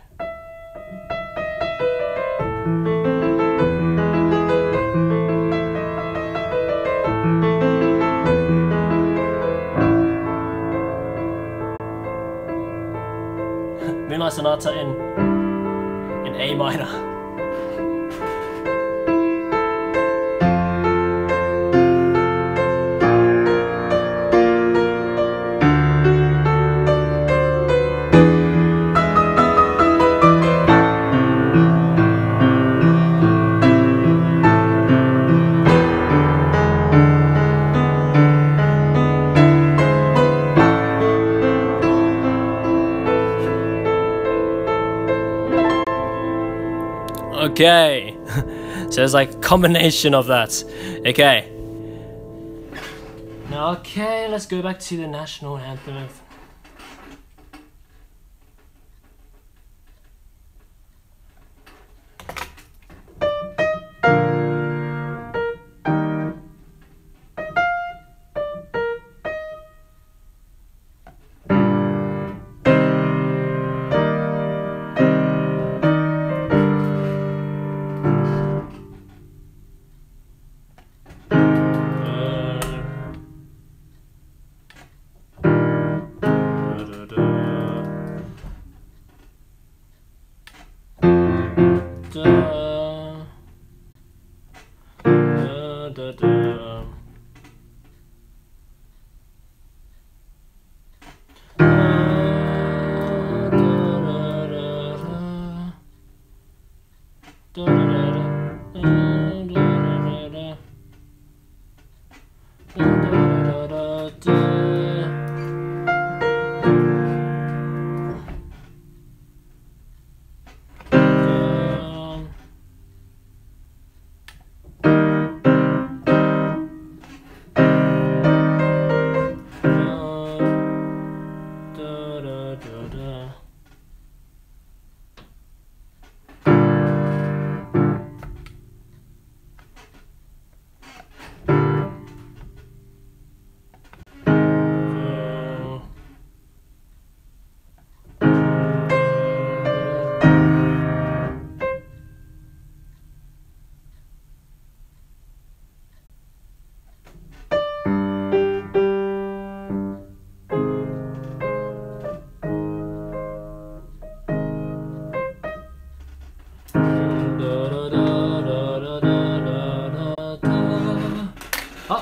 Moonlight Sonata in in A minor. Okay, so it's like a combination of that. Okay. Now, okay, let's go back to the national anthem.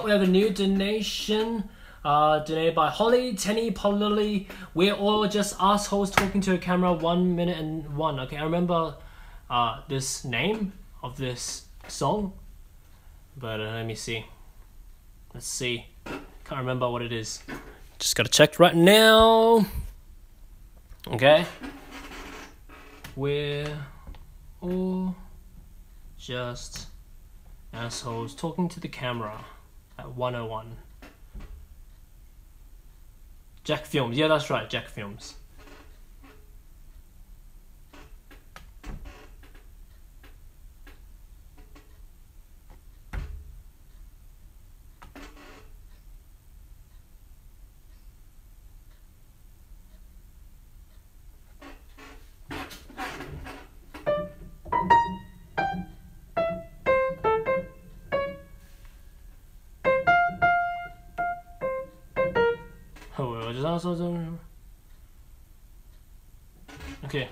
We have a new donation uh, donated by Holly, Tenny, Polly. We're all just assholes talking to a camera. One minute and one. Okay, I remember uh, this name of this song, but uh, let me see. Let's see. Can't remember what it is. Just gotta check right now. Okay. We're all just assholes talking to the camera. At one oh one. Jack Films. Yeah, that's right, Jack Films. Okay.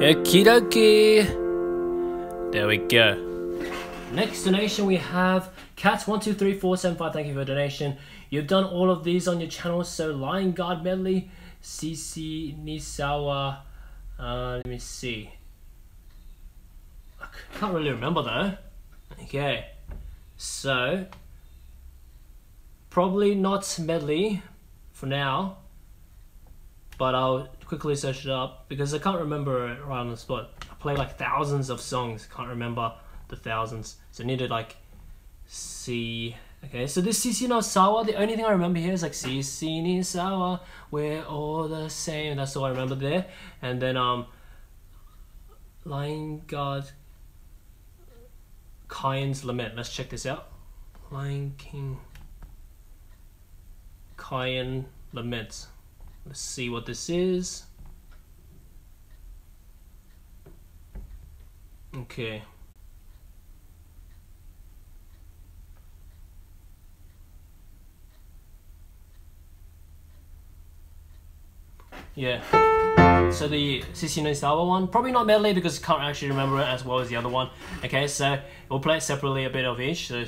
Okie dokie. There we go. Next donation we have Cat one two three four seven five. Thank you for your donation. You've done all of these on your channel, so Lion Guard Medley, C C Nisawa. Uh, let me see. I can't really remember though. Okay, so probably not medley for now, but I'll quickly search it up because I can't remember it right on the spot. I play like thousands of songs, can't remember the thousands, so I need to like see. Okay, so this C C Nisawa, the only thing I remember here is like C C Nisawa, we're all the same. That's all I remember there. And then um Lion Guard Cain's Lament. Let's check this out. Lion King Cain Lament. Let's see what this is. Okay. Yeah, so the C C Nisawa one, probably not medley because I can't actually remember it as well as the other one. Okay, so we'll play it separately, a bit of each. So.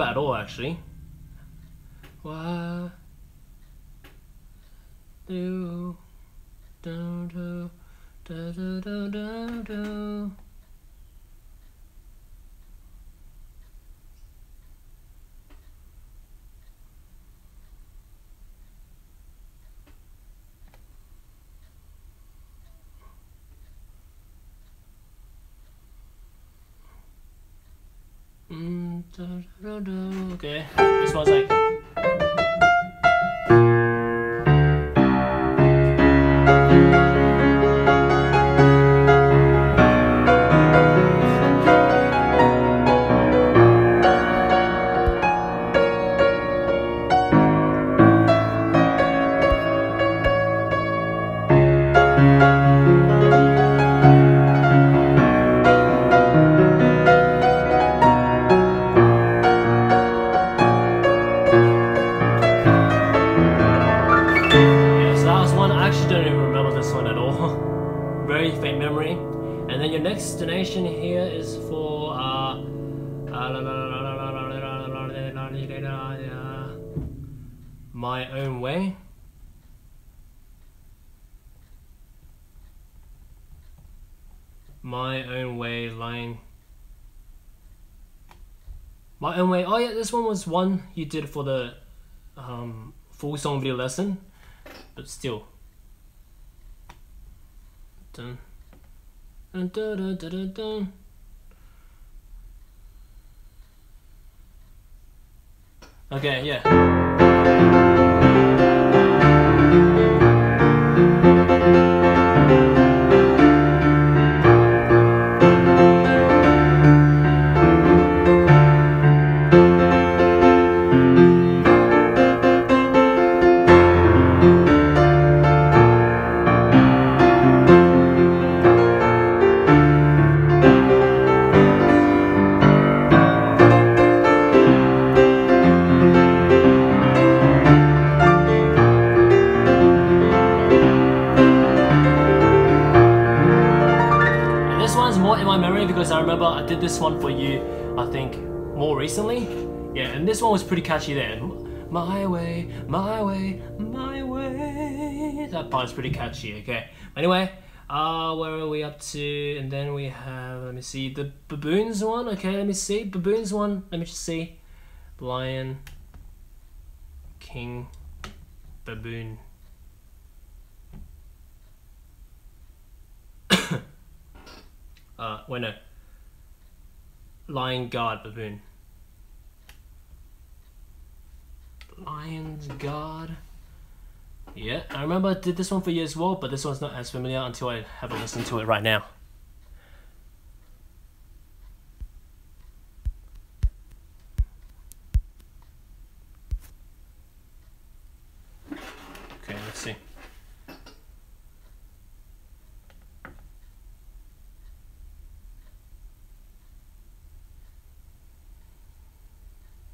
At all, actually. Why do do do do do do do do? Okay, this one's like. My Own Way. My Own Way, Lion. My Own Way. Oh yeah, this one was one you did for the um, full song video lesson, but still. Dun. Dun, dun, dun, dun, dun, dun. Okay, yeah. Did this one for you, I think, more recently. Yeah, and this one was pretty catchy there. My way, my way, my way. That part is pretty catchy, okay. Anyway, uh, where are we up to? And then we have, let me see, the Baboons one. Okay, let me see. Baboons one, let me just see. Lion, King, Baboon. uh, wait, no. Lion Guard Baboon. Lion's Guard. Yeah, I remember I did this one for you as well, but this one's not as familiar until I have a listen to it right now.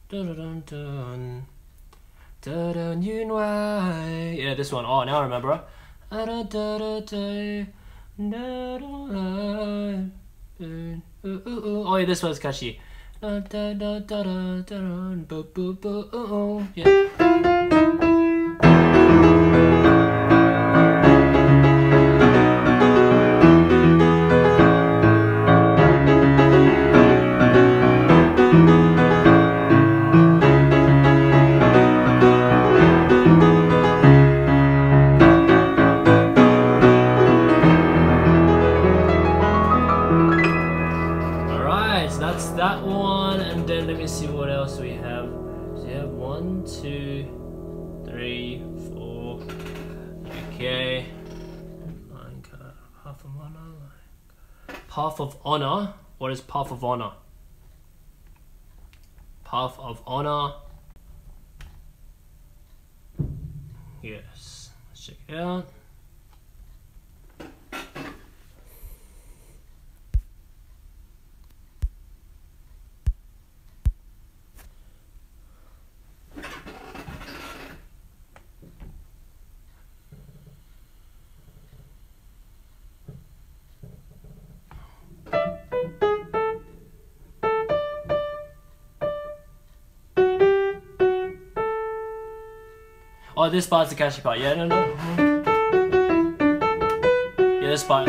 Dun-dun-dun-dun. Dun-dun, you know why. Yeah, this one. Oh, now I remember. Oh, yeah, this one's catchy. Yeah. Path of Honor. What is Path of Honor? Path of Honor. Yes. Let's check it out. Oh, this part's the catchy part. Yeah, no, no. Yeah, this part.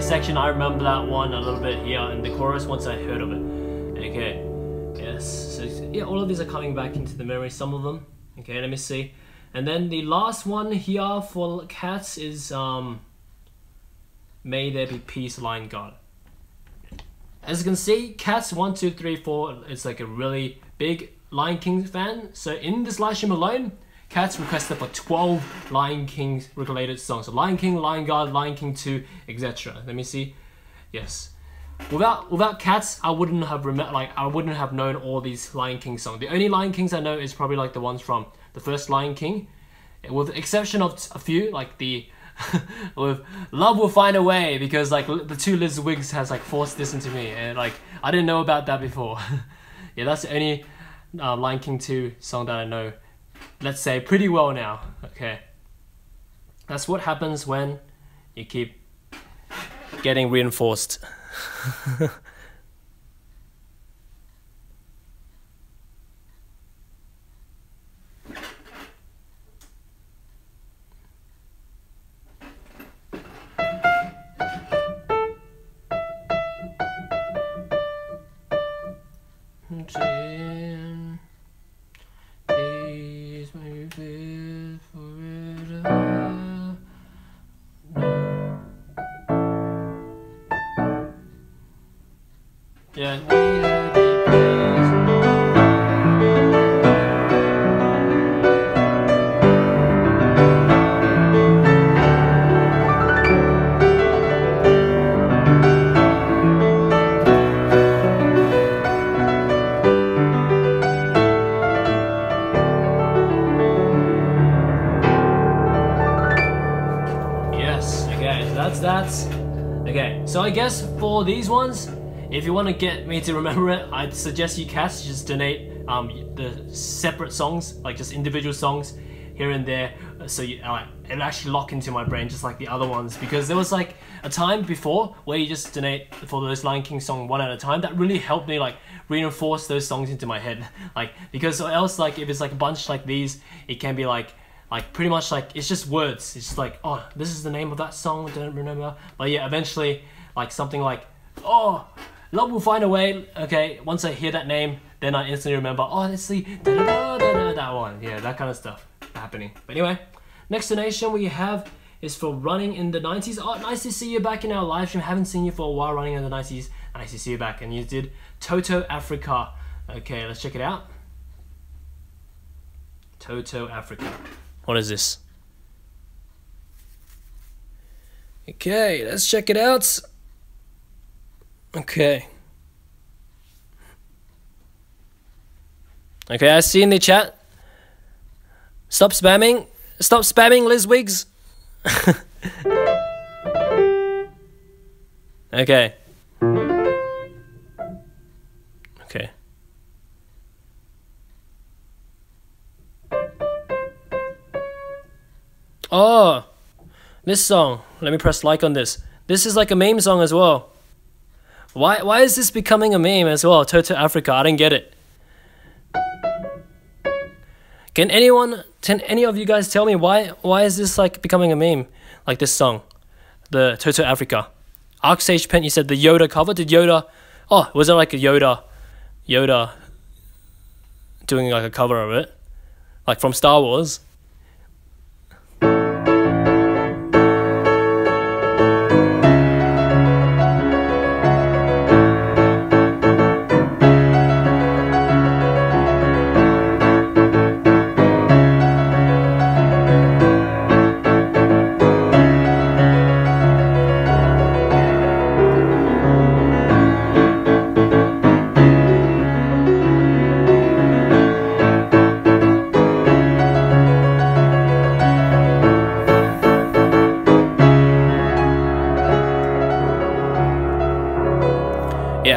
Section, I remember that one a little bit here in the chorus once I heard of it. Okay, yes, so yeah, all of these are coming back into the memory, some of them. Okay, let me see. And then the last one here for cats is um, May There Be Peace, Lion God. As you can see, Cats one, two, three, four, it's like a really big Lion King fan. So in this live stream alone, Cats requested for twelve Lion King related songs. So Lion King, Lion God, Lion King two, et cetera. Let me see. Yes. Without without Cats, I wouldn't have remember like I wouldn't have known all these Lion King songs. The only Lion Kings I know is probably like the ones from the first Lion King, with the exception of a few like the with Love Will Find a Way, because like the two Liz Wigs has like forced this into me, and like I didn't know about that before. Yeah, that's the only uh, Lion King two song that I know. Let's say pretty well now. Okay, that's what happens when you keep getting reinforced. For these ones, if you want to get me to remember it, I'd suggest you cats just donate um, the separate songs, like just individual songs here and there, so you, uh, it'll actually lock into my brain just like the other ones, because there was like a time before where you just donate for those Lion King song one at a time. That really helped me like reinforce those songs into my head, like, because or else like if it's like a bunch like these, it can be like like pretty much like it's just words. It's just like, oh, this is the name of that song, I don't remember. But yeah, eventually like something like, oh, Love Will Find a Way. Okay, once I hear that name, then I instantly remember, oh, it's the da da da da da, that one. Yeah, that kind of stuff happening. But anyway, next donation we have is for Running in the nineties. Oh, nice to see you back in our live stream. Haven't seen you for a while, Running in the nineties. Nice to see you back. And you did Toto Africa. Okay, let's check it out. Toto Africa. What is this? Okay, let's check it out. Okay. Okay, I see in the chat. Stop spamming. Stop spamming, Lizwigs. Okay. Okay. Oh, this song. Let me press like on this. This is like a meme song as well. Why, why is this becoming a meme as well? Toto Africa, I didn't get it. Can anyone, can any of you guys tell me why, why is this like becoming a meme? Like this song, the Toto Africa. Arcsage Pent, you said the Yoda cover. Did Yoda, oh, was it like a Yoda, Yoda doing like a cover of it? Like from Star Wars?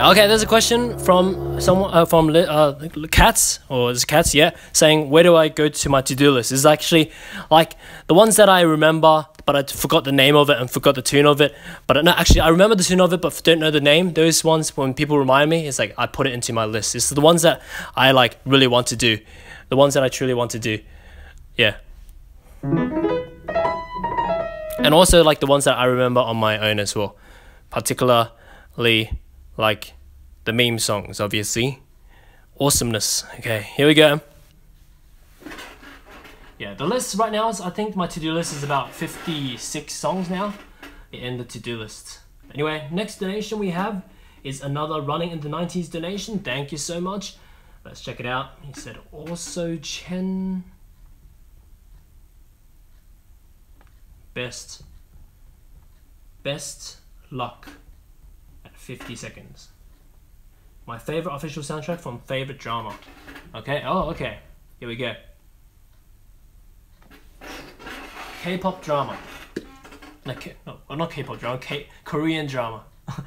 Okay, there's a question from someone uh, from uh, Cats, or is it Cats? Yeah, saying where do I go to my to-do list? It's actually like the ones that I remember, but I forgot the name of it and forgot the tune of it. But no, actually, I remember the tune of it, but don't know the name. Those ones when people remind me, it's like I put it into my list. It's the ones that I like really want to do, the ones that I truly want to do. Yeah, and also like the ones that I remember on my own as well, particularly like. The meme songs, obviously. Awesomeness. Okay, here we go. Yeah, the list right now is, I think my to-do list is about fifty-six songs now in the to-do list. Anyway, next donation we have is another Running in the nineties donation. Thank you so much. Let's check it out. He said also Chen. Best. Best luck at fifty seconds. My favorite official soundtrack from favorite drama. Okay, oh, okay. Here we go. K-pop drama. No, K no not K-pop drama, K Korean drama. hmm.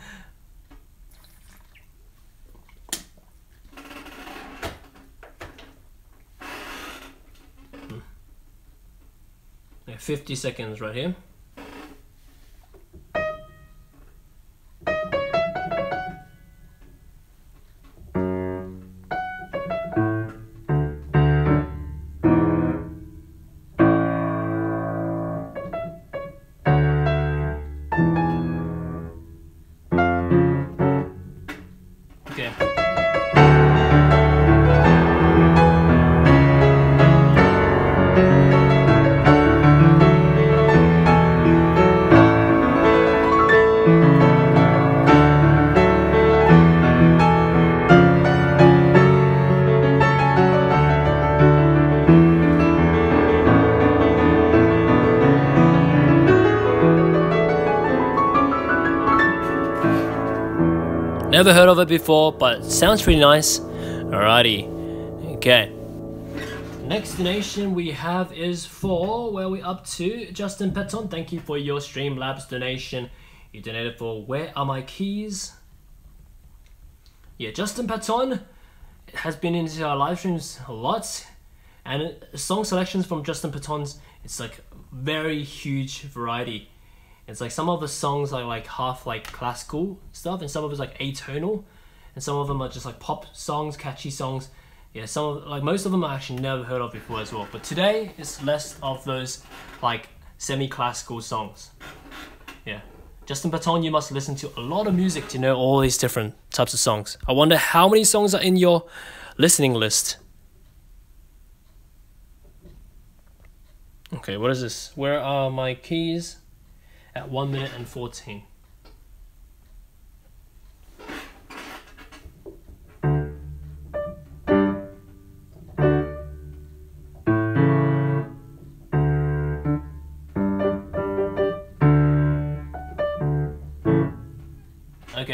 Yeah, fifty seconds right here. Never heard of it before, but it sounds pretty nice. Alrighty. Okay. Next donation we have is for, where are we up to? Justin Petton, thank you for your Streamlabs donation. You donated for Where Are My Keys? Yeah, Justin Petton has been into our live streams a lot. And song selections from Justin Petton's, it's like very huge variety. It's like some of the songs are like half like classical stuff, and some of it's like atonal, and some of them are just like pop songs, catchy songs. Yeah, some of, like most of them I actually never heard of before as well. But today it's less of those like semi-classical songs. Yeah, Justin Patton, you must listen to a lot of music to know all these different types of songs. I wonder how many songs are in your listening list. Okay, what is this? Where Are My Keys? At one minute and fourteen.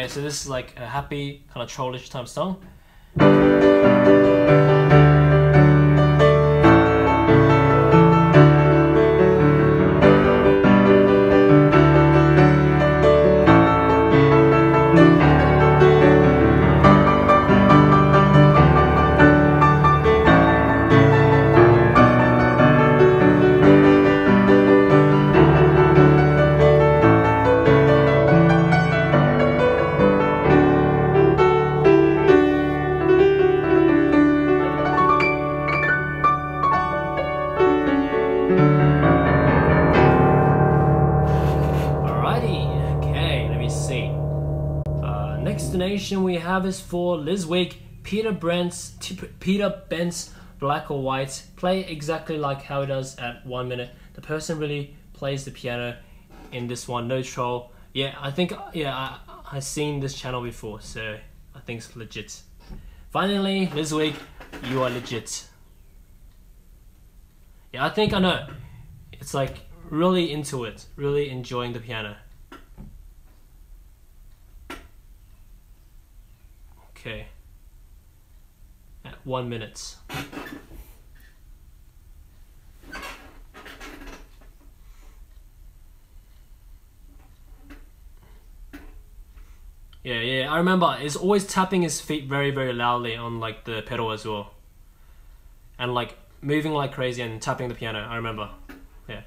Okay, so this is like a happy, kind of trollish type song. We have is for Liz Wig, Peter Brent's, Peter Bent's Black or White. Play exactly like how it does at one minute. The person really plays the piano in this one, no troll. Yeah, I think, yeah, I, I've seen this channel before, so I think it's legit. Finally, Liz Wig, you are legit. Yeah, I think I know. It's like really into it, really enjoying the piano. Okay, at one minute. Yeah, yeah, I remember he's always tapping his feet very, very loudly on like the pedal as well. And like moving like crazy and tapping the piano, I remember. Yeah,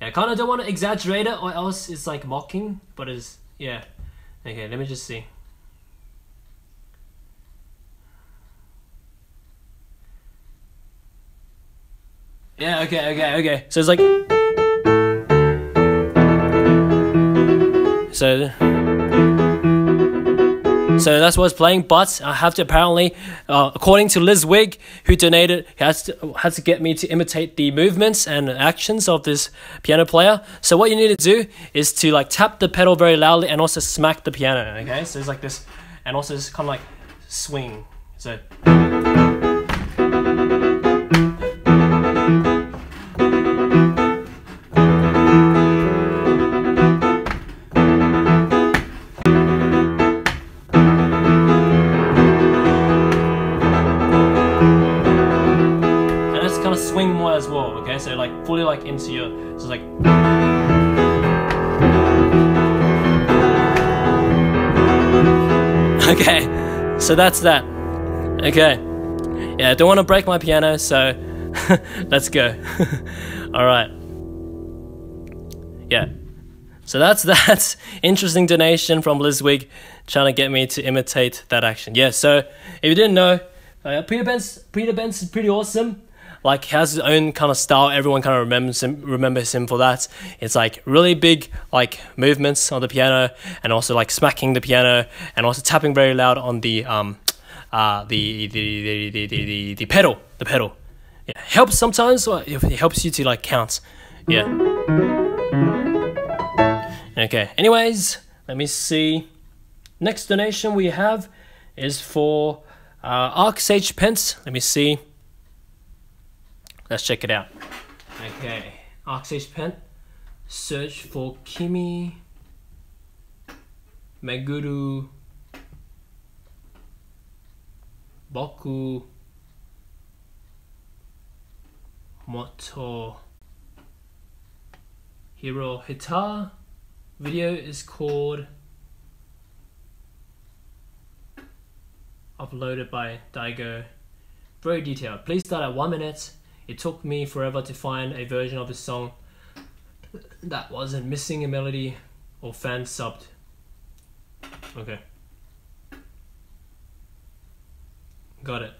yeah, I kind of don't want to exaggerate it or else it's like mocking, but it's, yeah. Okay, let me just see. Yeah, okay, okay, okay. So it's like... So... So that's what it's playing, but I have to apparently, uh, according to Liz Wig, who donated, has to, has to get me to imitate the movements and actions of this piano player. So what you need to do is to like tap the pedal very loudly and also smack the piano, okay? So it's like this, and also it's kind of like swing, so... as well, okay, so like fully like into your, so it's like, okay, so that's that. Okay, yeah, I don't want to break my piano, so let's go. All right, yeah, so that's that. Interesting donation from Liz Wig, trying to get me to imitate that action. Yeah, so if you didn't know, uh, Peter Bent's Peter Bent's is pretty awesome. Like, he has his own kind of style. Everyone kind of remembers him, remembers him for that. It's like really big, like movements on the piano, and also like smacking the piano, and also tapping very loud on the um, uh, the the the the the, the, the pedal, the pedal. It helps sometimes. It helps you to like count. Yeah. Okay. Anyways, let me see. Next donation we have is for uh, Archsage Pence. Let me see. Let's check it out. Okay, Archsage Pen, search for Kimi Meguru Boku Moto Hirohita. Video is called uploaded by Daigo. Very detailed. Please start at one minute. It took me forever to find a version of the song that wasn't missing a melody or fan subbed. Okay. Got it.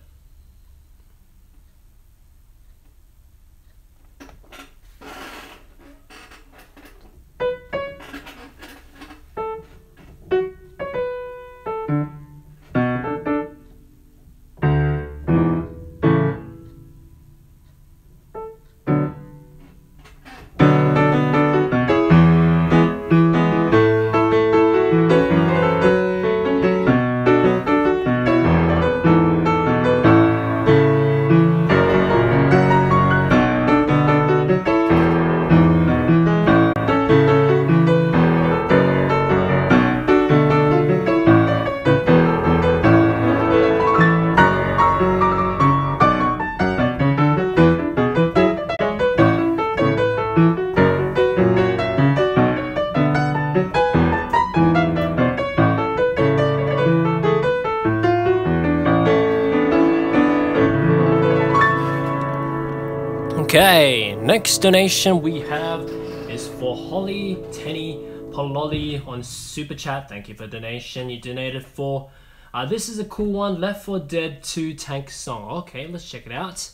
next donation we have is for Holly Tenny Pololi on Super Chat. Thank you for donation. You donated for uh, this is a cool one, Left four Dead two tank song. Okay, let's check it out.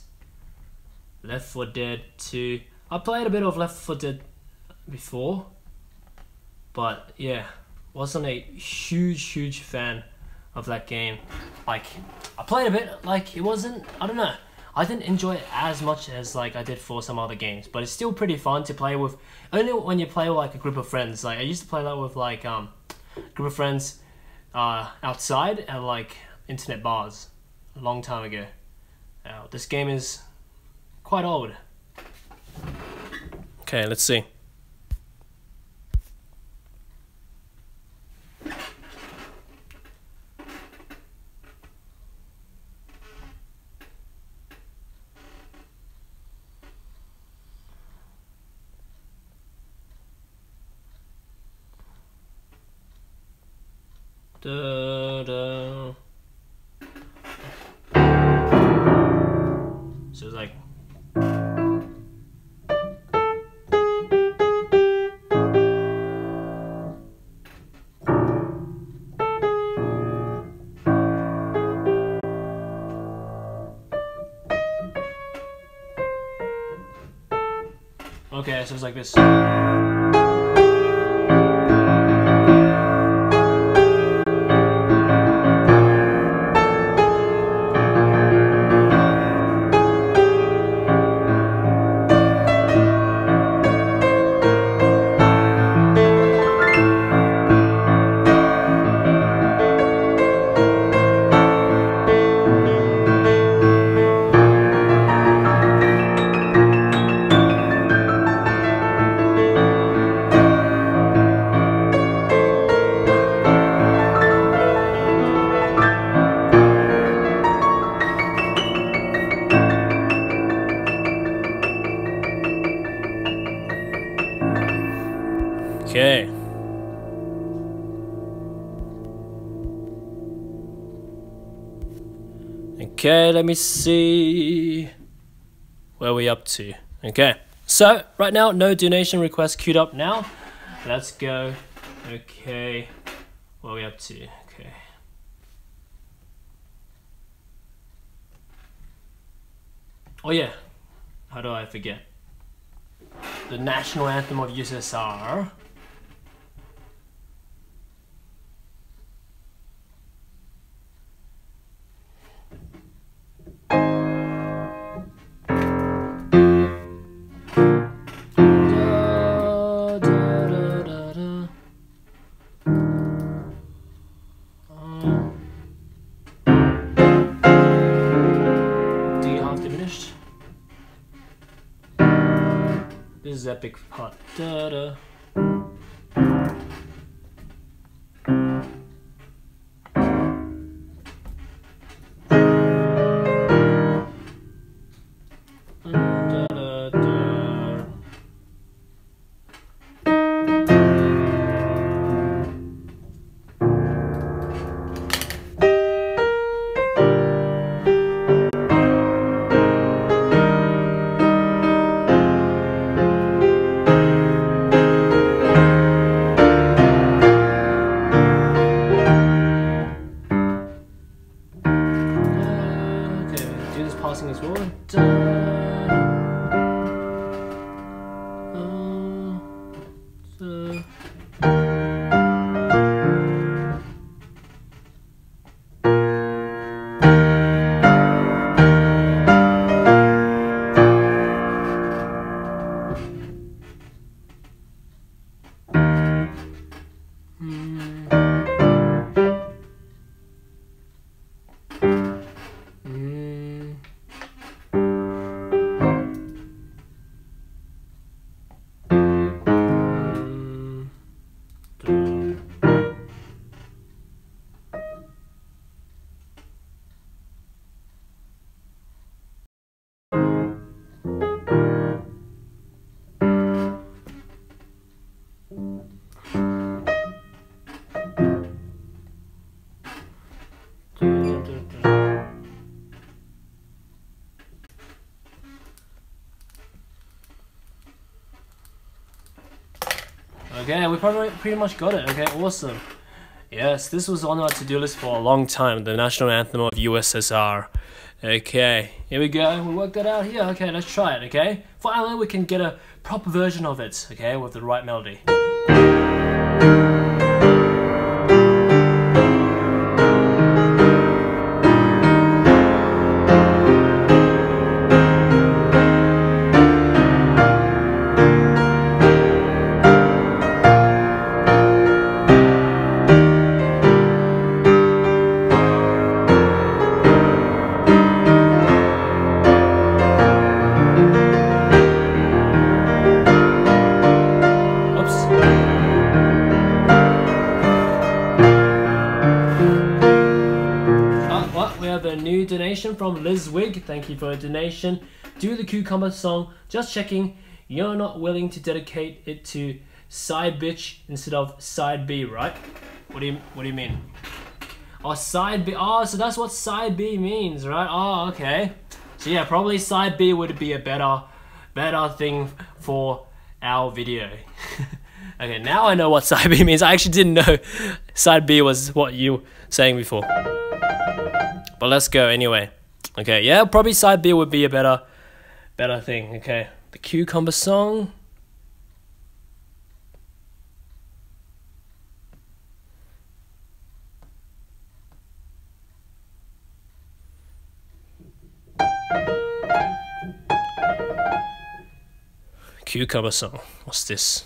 Left four Dead two. I played a bit of Left four Dead before, but yeah, wasn't a huge huge fan of that game. Like, I played a bit, like it wasn't, I don't know, I didn't enjoy it as much as like I did for some other games, but it's still pretty fun to play with, only when you play with like a group of friends. Like I used to play that with like um group of friends uh outside at like internet bars a long time ago. Now this game is quite old. Okay, let's see. Da, da. So it's like, okay, so it's like this. Okay, let me see where we up to. Okay, so right now, no donation request queued up now. Let's go. Okay, what are we up to? Okay. Oh yeah, how do I forget? The national anthem of U S S R. This is epic part. Da, da. Okay, we probably pretty much got it. Okay, awesome. Yes, this was on our to-do list for a long time, the national anthem of U S S R. Okay, here we go. We worked that out here. Okay, let's try it, okay? Finally, we can get a proper version of it, okay, with the right melody. From Liz Wig, thank you for a donation. Do the cucumber song, just checking you're not willing to dedicate it to side bitch instead of side B, right? What do you what do you mean? Oh, side B. Oh, so that's what side B means, right? Oh, okay. So yeah, probably side B would be a better better thing for our video. Okay, now I know what side B means. I actually didn't know side B was what you were saying before. But let's go anyway. Okay, yeah, probably side B would be a better better thing. Okay, the cucumber song. Cucumber song. What's this?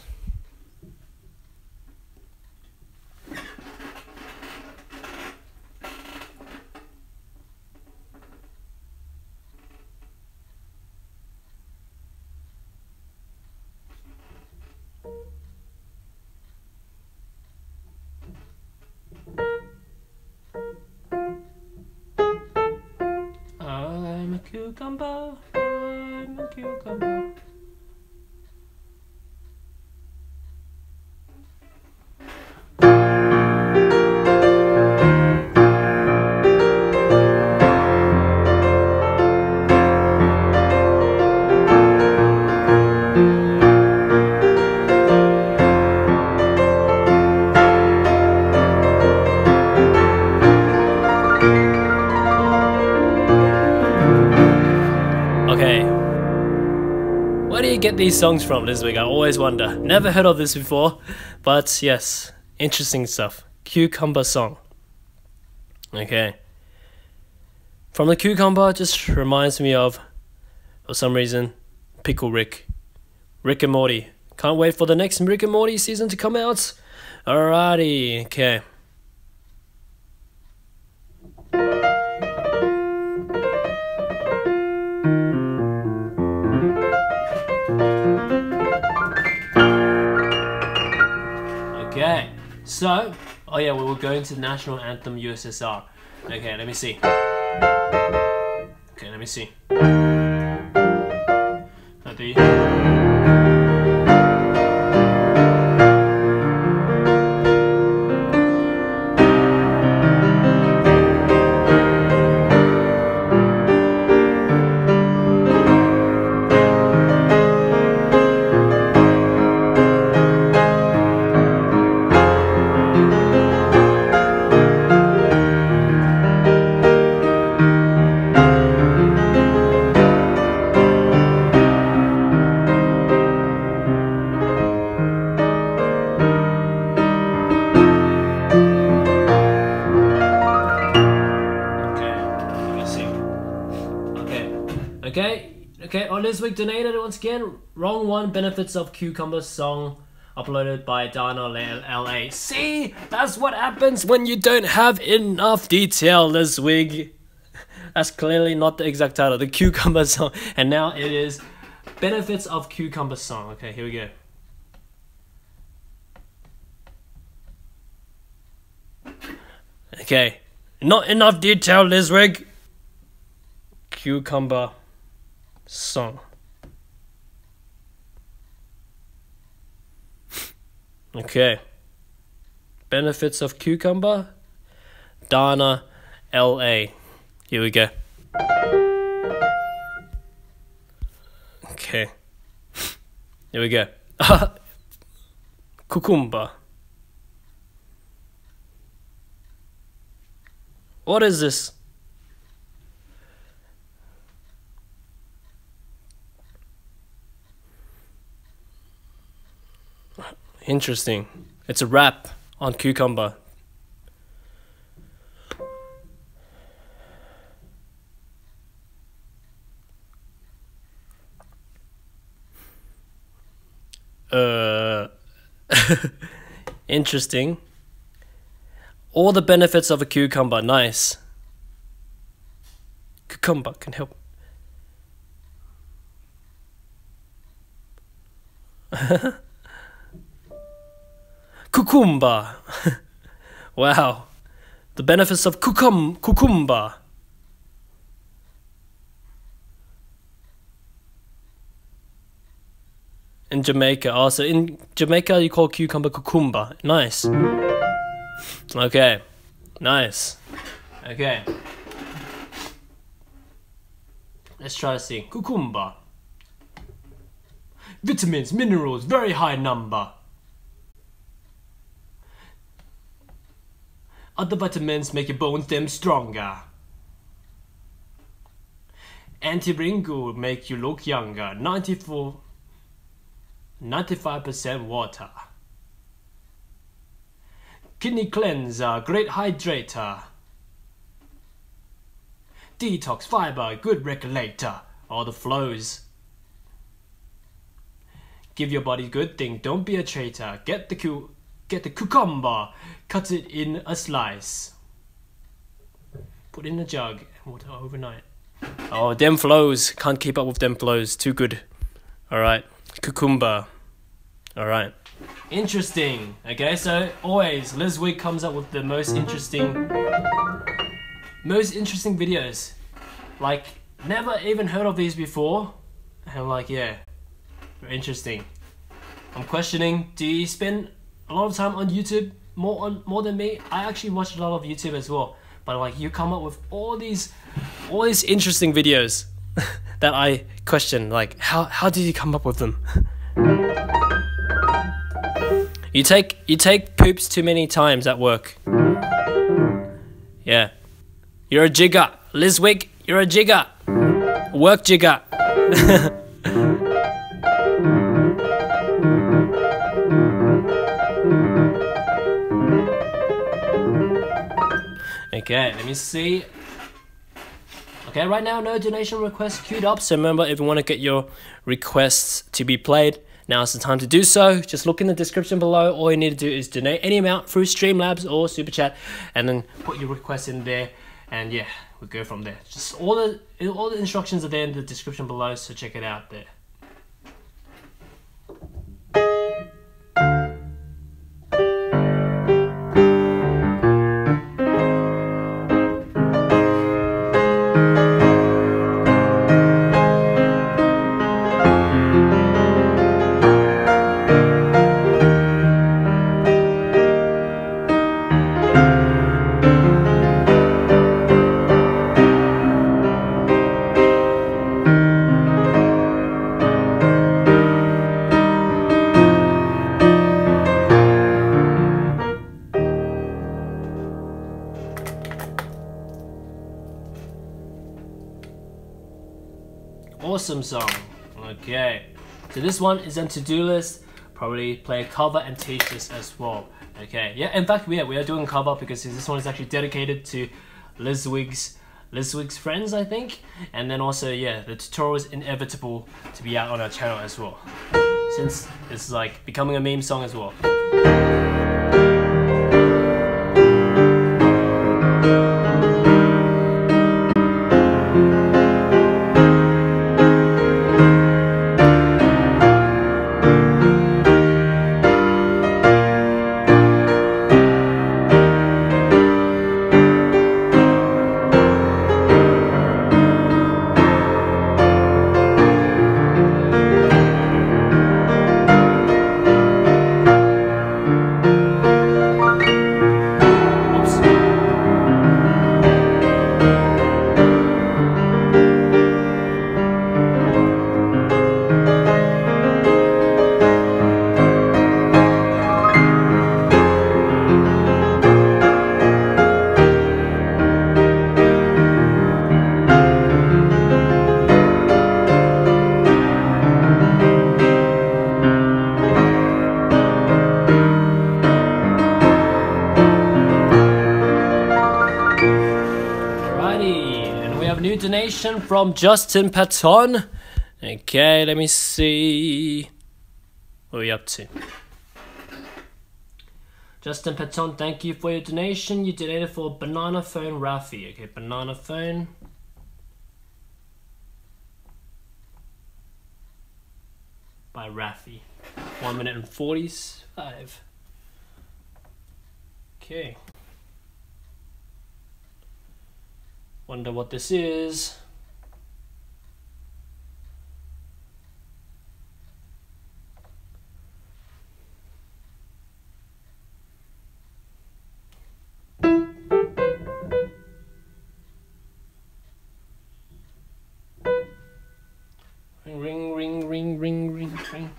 Cucumber, I'm a cucumber. Get these songs from this week. I always wonder. Never heard of this before, but yes, interesting stuff. Cucumber song. Okay. From the cucumber, just reminds me of, for some reason, Pickle Rick, Rick and Morty. Can't wait for the next Rick and Morty season to come out. Alrighty. Okay. So, oh yeah, we will go into the national anthem U S S R. Okay, let me see. Okay, let me see. This week donated once again. Wrong one. Benefits of cucumber song uploaded by Dana L A. See, that's what happens when you don't have enough detail. This week, that's clearly not the exact title. The cucumber song, and now it is benefits of cucumber song. Okay, here we go. Okay, not enough detail. This week, cucumber song. Okay. Benefits of cucumber. Dana L A. Here we go. Okay. Here we go. Cucumber. What is this? Interesting. It's a wrap on cucumber. Uh, interesting. All the benefits of a cucumber. Nice. Cucumber can help. Cucumber. Wow. The benefits of cucum cucumber. In Jamaica. Oh, so in Jamaica you call cucumber cucumba. Nice. Okay. Nice. Okay. Let's try to see. Cucumber. Vitamins, minerals, very high number. Other vitamins make your bones them stronger. Anti-wrinkle make you look younger. ninety-four... ninety-five percent water. Kidney cleanser, great hydrator. Detox, fiber, good regulator. All the flows. Give your body good thing, don't be a traitor. Get the cu get the cucumber. Cut it in a slice. Put in a jug and water overnight. Oh, them flows. Can't keep up with them flows. Too good. Alright. Cucumber. Alright. Interesting. Okay, so always Lizwig comes up with the most interesting most interesting videos. Like, never even heard of these before. And I'm like, yeah. Interesting. I'm questioning, do you spend a lot of time on YouTube? More on more than me? I actually watch a lot of YouTube as well. But like, you come up with all these all these interesting videos. That I question, like, how how did you come up with them? You take you take poops too many times at work. Yeah, you're a jigger, Lizwig. You're a jigger, work jigger. Okay, let me see. Okay, right now, no donation requests queued up. So remember, if you want to get your requests to be played, now's the time to do so. Just look in the description below. All you need to do is donate any amount through Streamlabs or Super Chat, and then put your request in there. And yeah, we'll go from there. Just all the all the instructions are there in the description below, so check it out there. Awesome song. Okay, so this one is on to-do list. Probably play a cover and teach this as well. Okay, yeah, in fact, yeah, we are doing cover because this one is actually dedicated to Lizwig's Lizwig's friends, I think. And then also, yeah, the tutorial is inevitable to be out on our channel as well, since it's like becoming a meme song as well. nomination from Justin Patton. Okay, let me see. What are we up to? Justin Patton, thank you for your donation. You donated for Banana Phone Rafi. Okay, Banana Phone. By Rafi. one minute and forty-five. Okay. Wonder what this is. Ring, ring, ring, ring, ring, ring.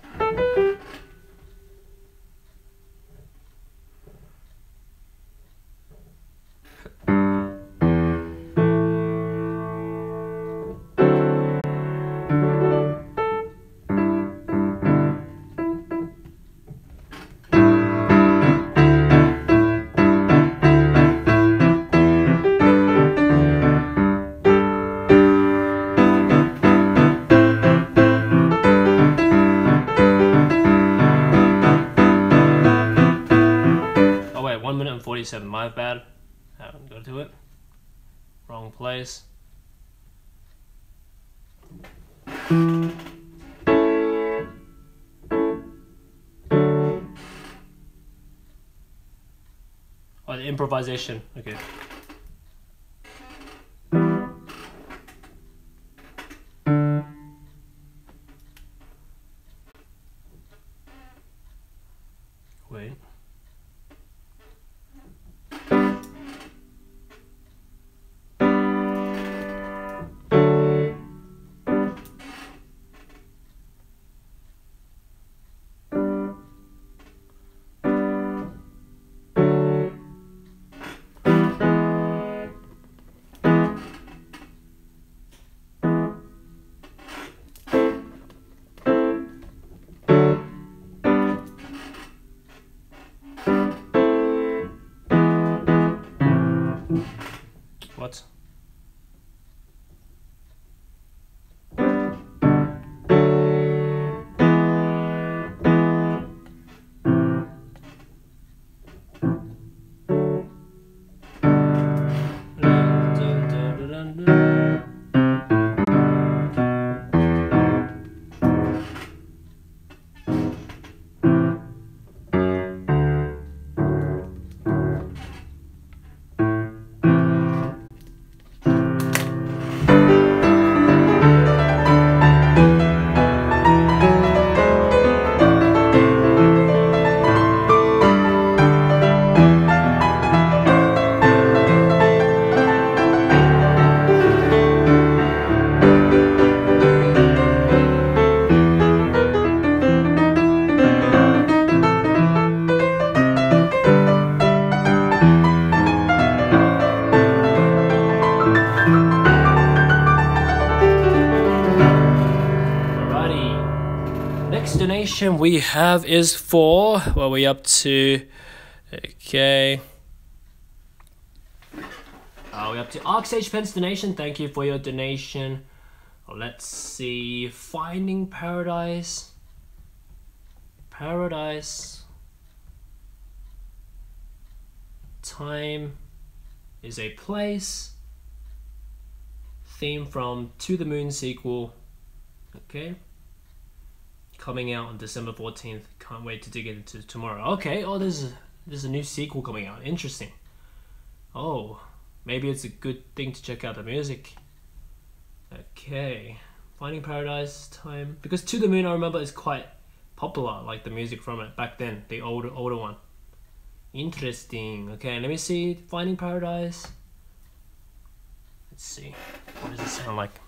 Seven, my bad. I haven't got to it. Wrong place. Oh, the improvisation. Okay. What? We have is for what are we up to? Okay, uh, we up to Arx H Pence donation. Thank you for your donation. Let's see, Finding Paradise. Paradise. Time is a place. Theme from To the Moon sequel. Okay. Coming out on December fourteenth. Can't wait to dig into tomorrow. Okay, oh, there's a, there's a new sequel coming out. Interesting. Oh, maybe it's a good thing to check out the music. Okay. Finding Paradise Time. Because To the Moon, I remember, is quite popular, like the music from it back then, the older, older one. Interesting. Okay, let me see. Finding Paradise. Let's see. What does it sound like?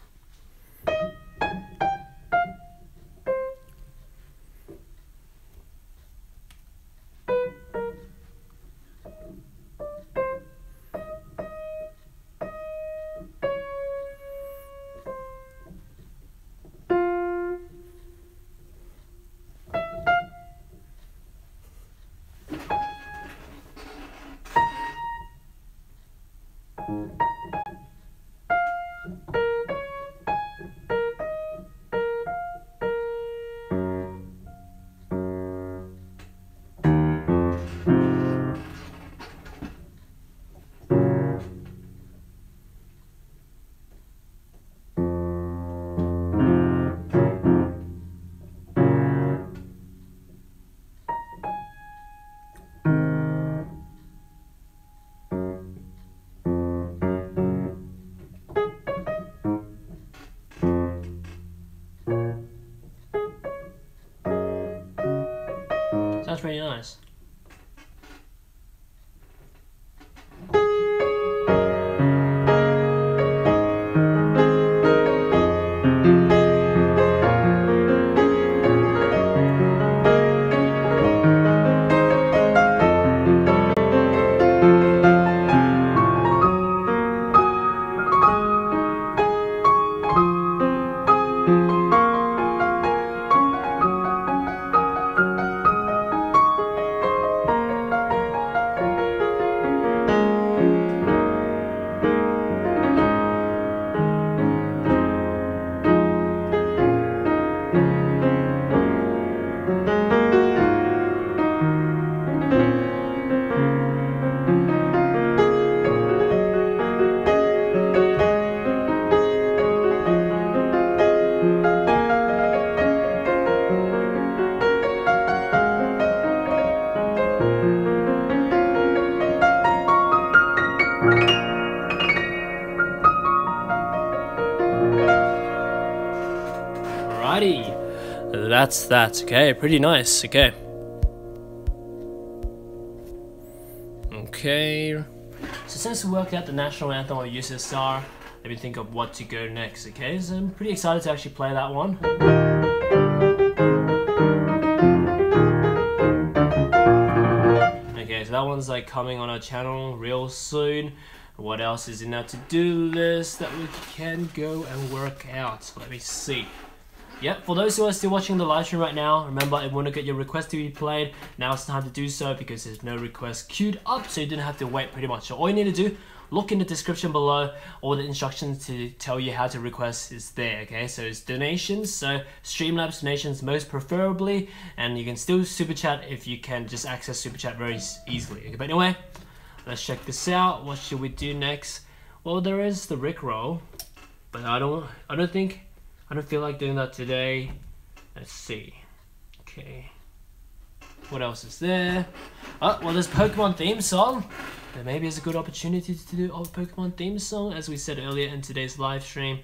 that's really nice. That's that, okay, pretty nice, okay. Okay. So since we worked out the national anthem of U S S R, let me think of what to go next, okay? So I'm pretty excited to actually play that one. Okay, so that one's like coming on our channel real soon. What else is in our to-do list that we can go and work out? Let me see. Yep, for those who are still watching the live stream right now, remember if you want to get your request to be played, now it's time to do so because there's no request queued up, so you didn't have to wait pretty much. So all you need to do, look in the description below, all the instructions to tell you how to request is there, okay? So it's donations, so Streamlabs donations most preferably, and you can still Super Chat if you can just access Super Chat very easily. Okay, but anyway, let's check this out. What should we do next? Well, there is the Rickroll, but I don't, I don't think... I don't feel like doing that today. Let's see. Okay. What else is there? Oh, well, there's Pokemon theme song. There maybe is a good opportunity to do a Pokemon theme song, as we said earlier in today's live stream.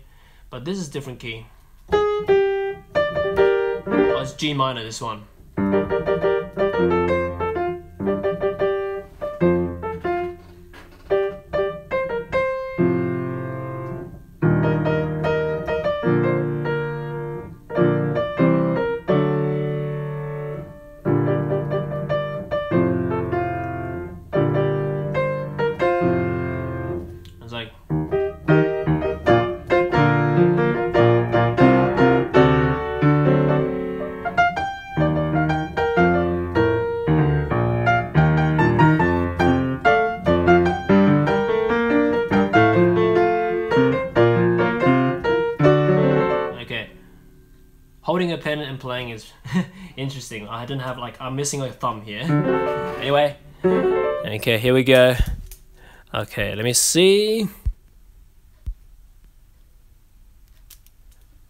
But this is a different key. Oh, it's G minor, this one. Playing is interesting. I didn't have like I'm missing a thumb here. Anyway, okay, here we go. Okay, let me see.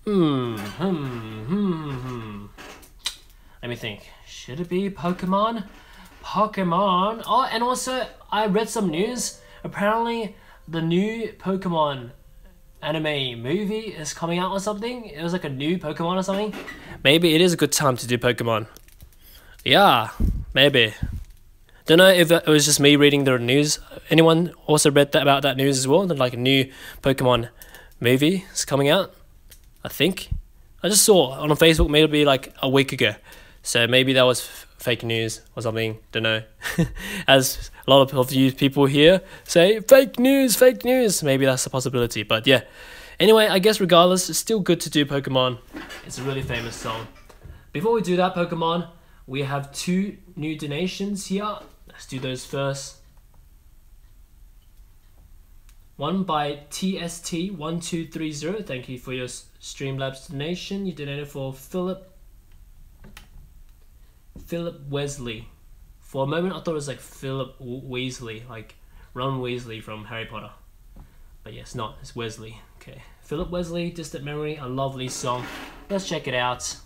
Hmm, hmm, hmm, hmm. Let me think. Should it be Pokemon? Pokemon. Oh, and also I read some news. Apparently, the new Pokemon anime movie is coming out or something. It was like a new Pokemon or something. Maybe it is a good time to do Pokemon. Yeah, maybe. Don't know if it was just me reading the news. Anyone also read that about that news as well? That like a new Pokemon movie is coming out, I think. I just saw on Facebook maybe like a week ago. So maybe that was fake news or something. Don't know. As a lot of you people here say, fake news, fake news. Maybe that's a possibility. But yeah. Anyway, I guess regardless, it's still good to do Pokemon. It's a really famous song. Before we do that, Pokemon, we have two new donations here. Let's do those first. One by T S T one two three zero. Thank you for your Streamlabs donation. You donated for Philip. Philip Wesley. For a moment I thought it was like Philip Weasley, like Ron Weasley from Harry Potter. But yeah, it's not, it's Wesley. Okay. Philip Wesley, Distant Memory, a lovely song. Let's check it out.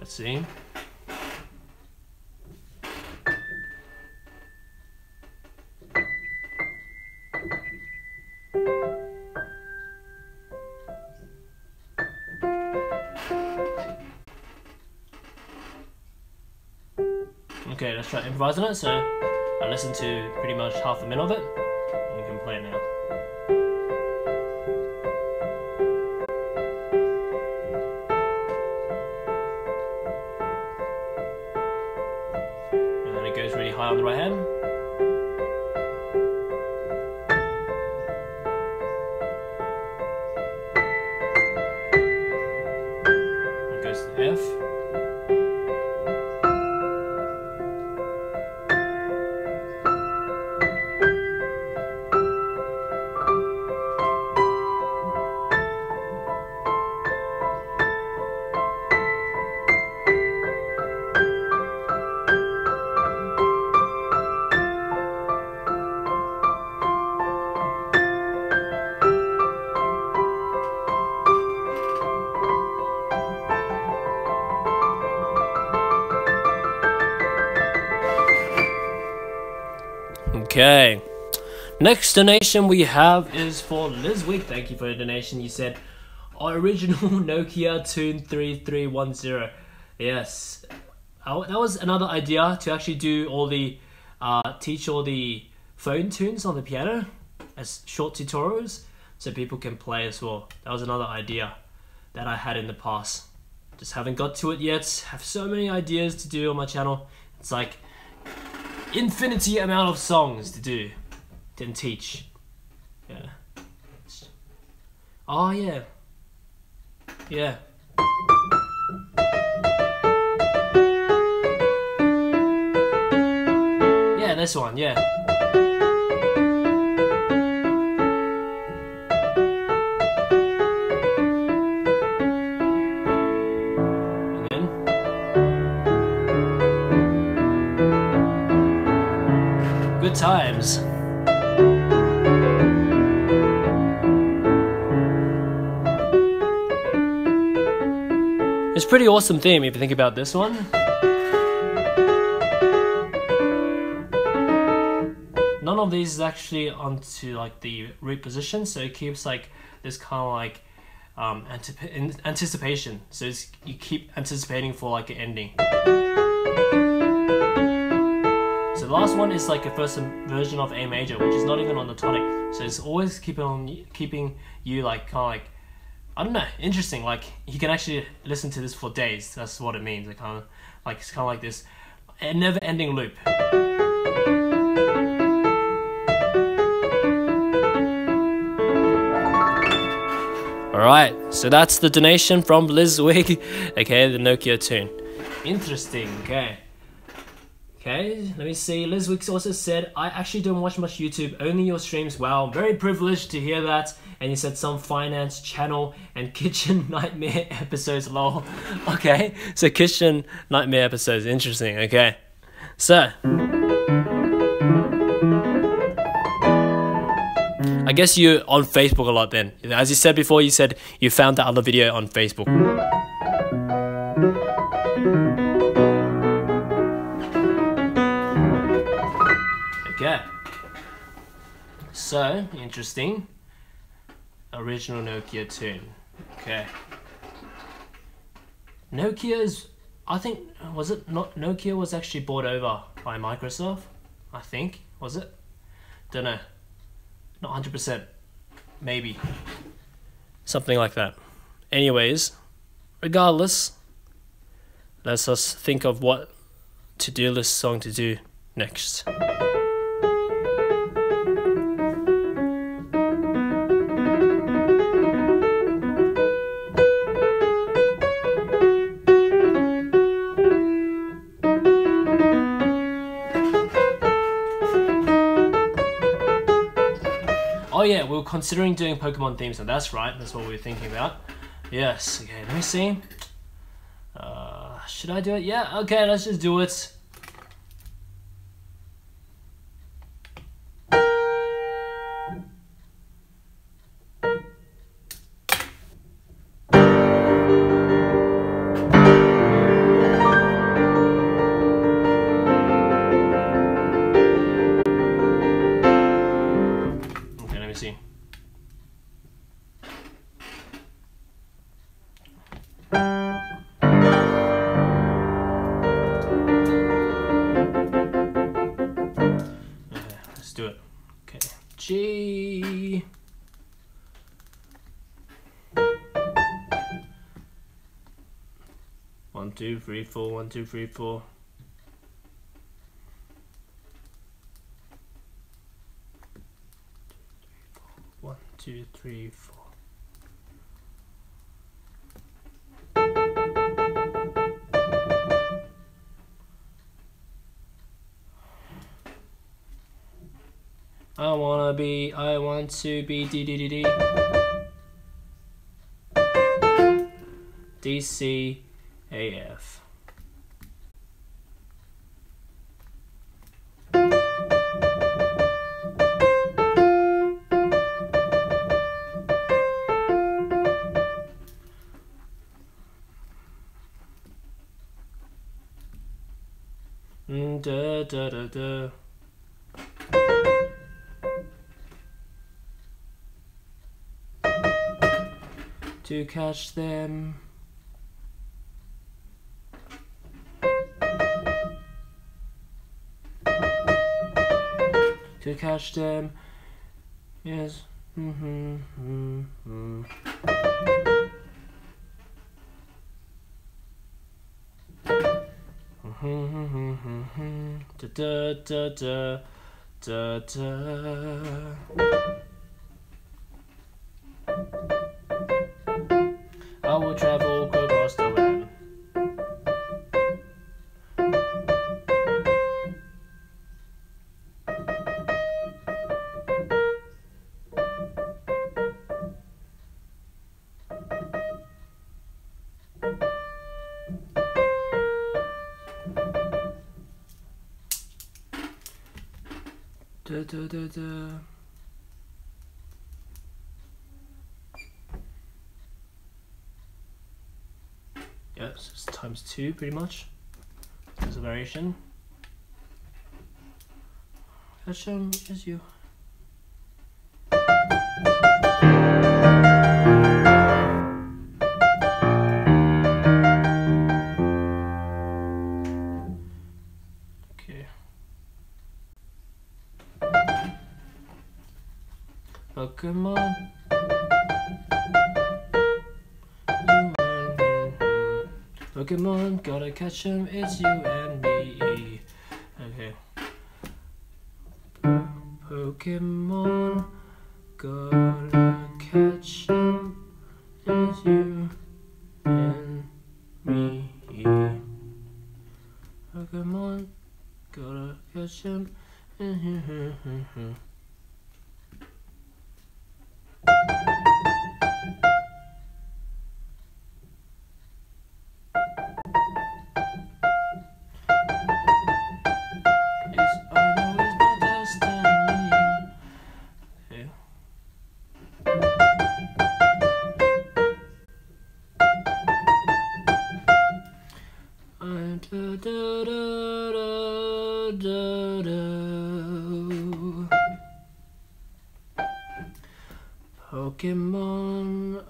Let's see. Okay, let's try improvising it. So I listened to pretty much half the middle of it, and you can play it now. On the right hand. It goes to the F. Okay, next donation we have is for Lizwick. Thank you for your donation. You said original Nokia two three three one zero. Yes, I, that was another idea to actually do all the uh, teach all the phone tunes on the piano as short tutorials so people can play as well. That was another idea that I had in the past. Just haven't got to it yet. Have so many ideas to do on my channel. It's like infinity amount of songs to do and teach. Yeah. Oh yeah. Yeah. Yeah, this one, yeah. Times. It's a pretty awesome theme if you think about this one. None of these is actually onto like the root position, so it keeps like this kind of like um, anticip anticipation. So it's, you keep anticipating for like an ending. So the last one is like a first version of A major, which is not even on the tonic. So it's always keeping on, keeping you like kind of like, I don't know, interesting. Like you can actually listen to this for days. That's what it means. It kind of like it's kind of like this, a never-ending loop. All right, so that's the donation from Lizwig. Okay, the Nokia tune. Interesting. Okay. Okay, let me see. Liz Wicks also said, I actually don't watch much YouTube, only your streams. Wow, very privileged to hear that. And you said some finance channel and kitchen nightmare episodes, lol. Okay, so kitchen nightmare episodes, interesting, okay. So, I guess you're on Facebook a lot then. As you said before, you said you found that other video on Facebook. Okay, so interesting, original Nokia tune. Okay, Nokia is, I think, was it not, Nokia was actually bought over by Microsoft, I think, was it? Don't know, not one hundred percent, maybe, something like that. Anyways, regardless, let's us think of what to-do list song to do next. Oh yeah, we were considering doing Pokemon themes, and that's right, that's what we were thinking about. Yes, okay, let me see. Uh, should I do it? Yeah, okay, let's just do it. One, two, three, four, one, two, three, four. One, two, three, four. I wanna be, I want to be D D D D D C A F. Mm, da da da da. To catch them. To catch them. Yes. Mm-hmm. Mm-hmm. Mm-hmm. Da da da da da da. I will travel across the land. Da da da da. Yes, it's times two pretty much. There's a variation. Hashem is you. Okay. Pokemon. Pokemon, gotta catch them, it's you and me. Okay. Pokemon, gotta catch them, it's you and me. Pokemon, gotta catch them. Pokemon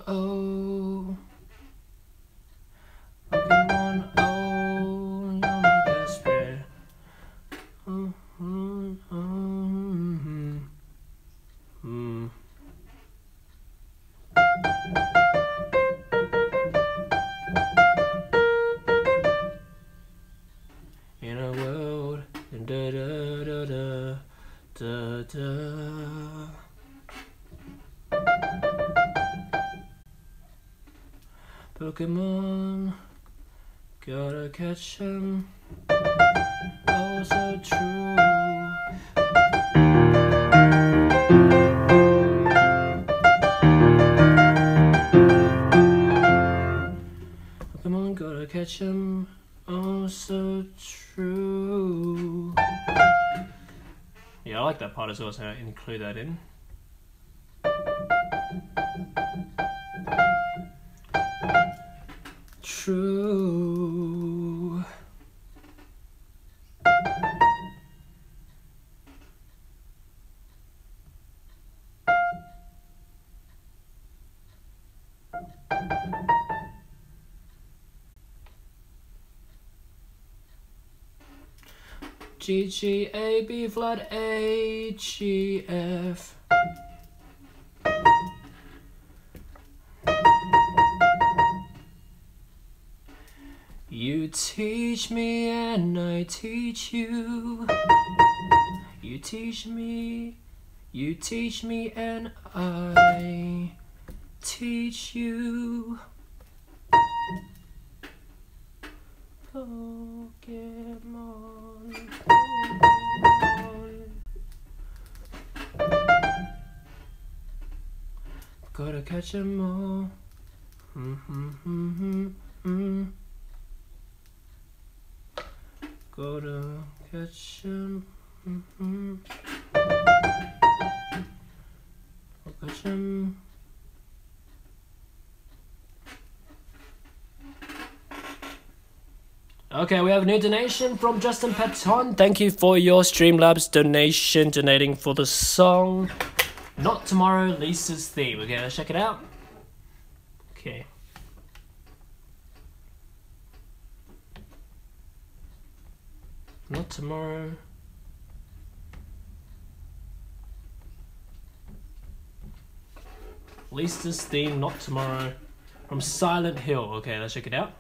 O, Pokemon O, you're my best friend. Oh, oh, oh, mm-hmm. Mm. In a world, da da da da da da. Pokemon, gotta catch them, oh so true. Pokemon, gotta catch them, oh so true. Yeah, I like that part as well, so I include that in. True. G G A B flat A G F. You teach me and I teach you. You teach me, you teach me and I teach you. Pokemon, Pokemon. Gotta catch 'em all. Mm -hmm, mm -hmm, mm. Gotta catch 'em. Mm -hmm. I'll catch 'em. Okay, we have a new donation from Justin Patton. Thank you for your Streamlabs donation, donating for the song Not Tomorrow, Lisa's Theme. Okay, let's check it out. Okay. Not tomorrow. Lisa's Theme, Not Tomorrow, from Silent Hill. Okay, let's check it out.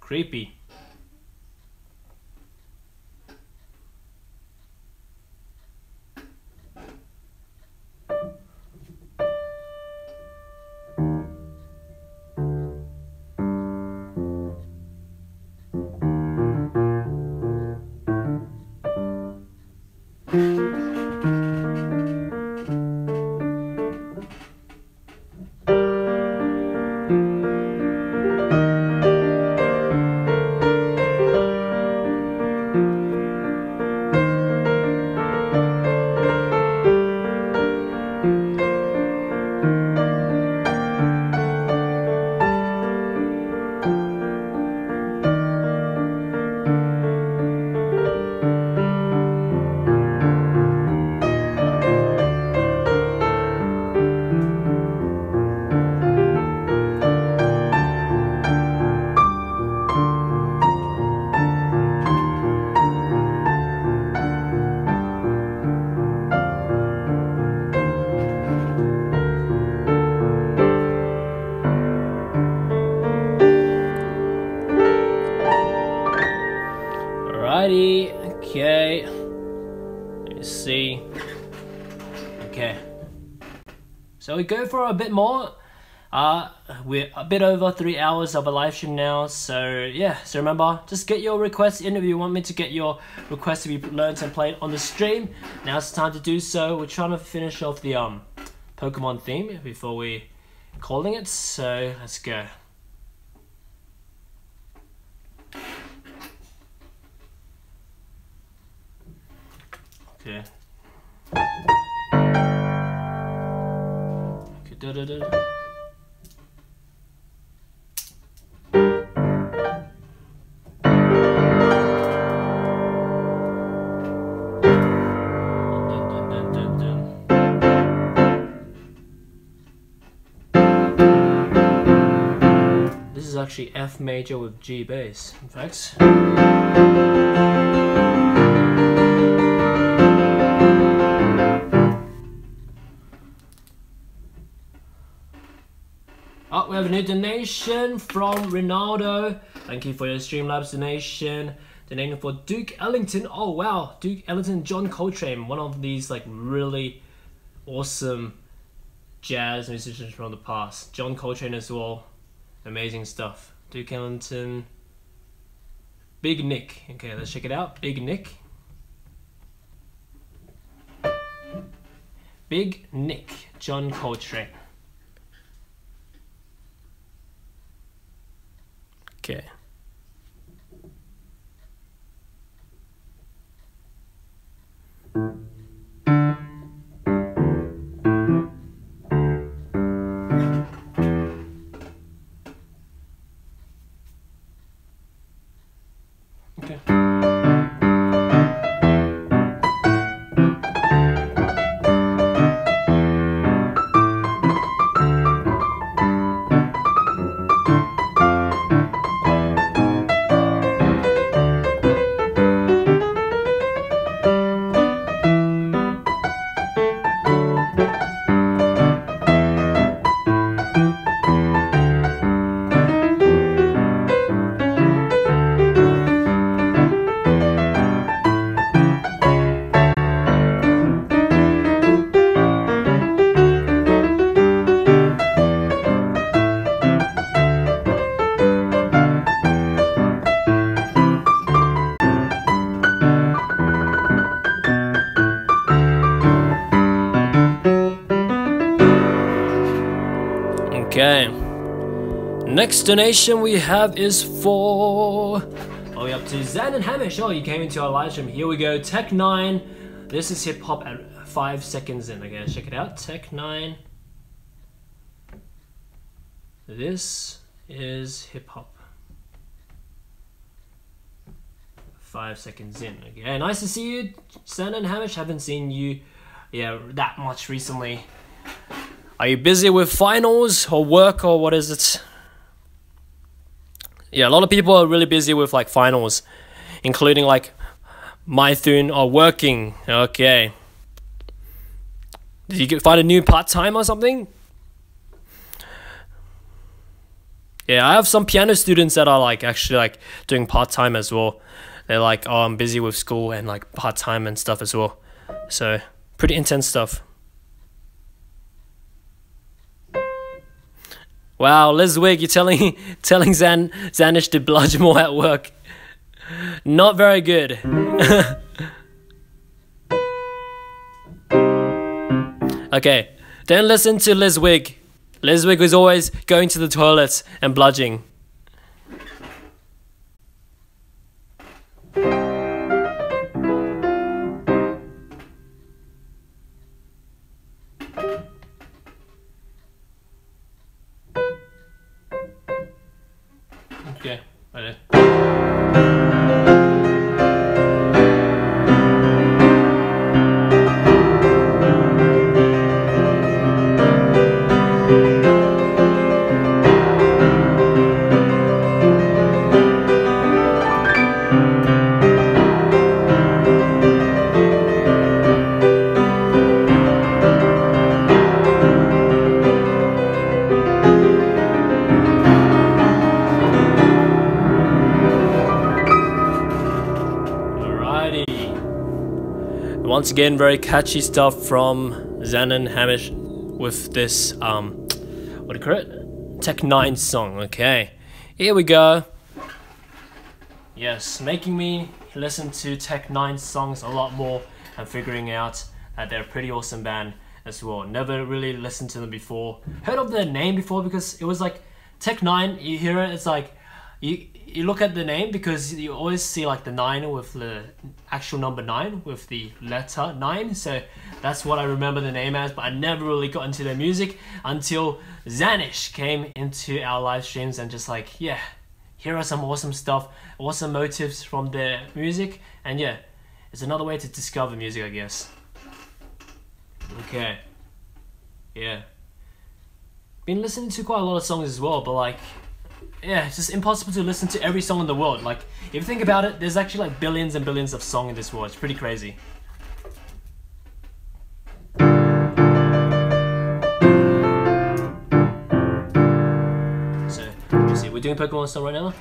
Creepy. We go for a bit more. Uh, we're a bit over three hours of a live stream now, so yeah. So remember, just get your requests in if you want me to get your requests to be learned and played on the stream. Now it's time to do so. We're trying to finish off the um Pokemon theme before we calling it. So let's go. Okay. Da, da, da, da. This is actually F major with G bass, in fact. We have a new donation from Ronaldo. Thank you for your Streamlabs donation. Donating for Duke Ellington. Oh wow, Duke Ellington, John Coltrane, one of these like really awesome jazz musicians from the past. John Coltrane as well, amazing stuff. Duke Ellington, Big Nick. Okay, let's check it out. Big Nick. Big Nick, John Coltrane. Okay. Okay. Next donation we have is for... Are we up to Zan and Hamish? Oh, you came into our live stream. Here we go. Tech nine. This is hip hop at five seconds in. Okay, check it out. Tech nine. This is hip hop. Five seconds in. Okay, nice to see you, Zan and Hamish. Haven't seen you, yeah, that much recently. Are you busy with finals or work or what is it? Yeah, a lot of people are really busy with like finals, including like Mythun are working. Okay. Did you get, find a new part-time or something? Yeah, I have some piano students that are like actually like doing part-time as well. They're like, oh, I'm busy with school and like part-time and stuff as well. So pretty intense stuff. Wow, Lizwig, you're telling telling Zan Zanish to bludge more at work. Not very good. Okay, don't listen to Lizwig. Lizwig is always going to the toilet and bludging. Once again, very catchy stuff from Zanon Hamish with this, um, what do you call it? Tech nine song, okay. Here we go. Yes, making me listen to Tech nine songs a lot more and figuring out that they're a pretty awesome band as well. Never really listened to them before. Heard of their name before because it was like, Tech nine, you hear it, it's like, you, you look at the name because you always see like the nine with the actual number nine with the letter nine, so that's what I remember the name as, but I never really got into their music until Zanish came into our live streams and just like, yeah, here are some awesome stuff, awesome motives from their music, and yeah, it's another way to discover music, I guess. Okay, yeah, been listening to quite a lot of songs as well, but like, yeah, it's just impossible to listen to every song in the world. Like, if you think about it, there's actually like billions and billions of songs in this world. It's pretty crazy. So, let's see, we're doing Pokemon stuff right now.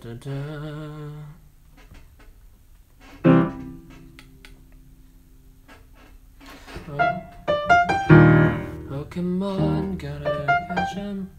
da, da. Oh. Pokemon, gotta catch him.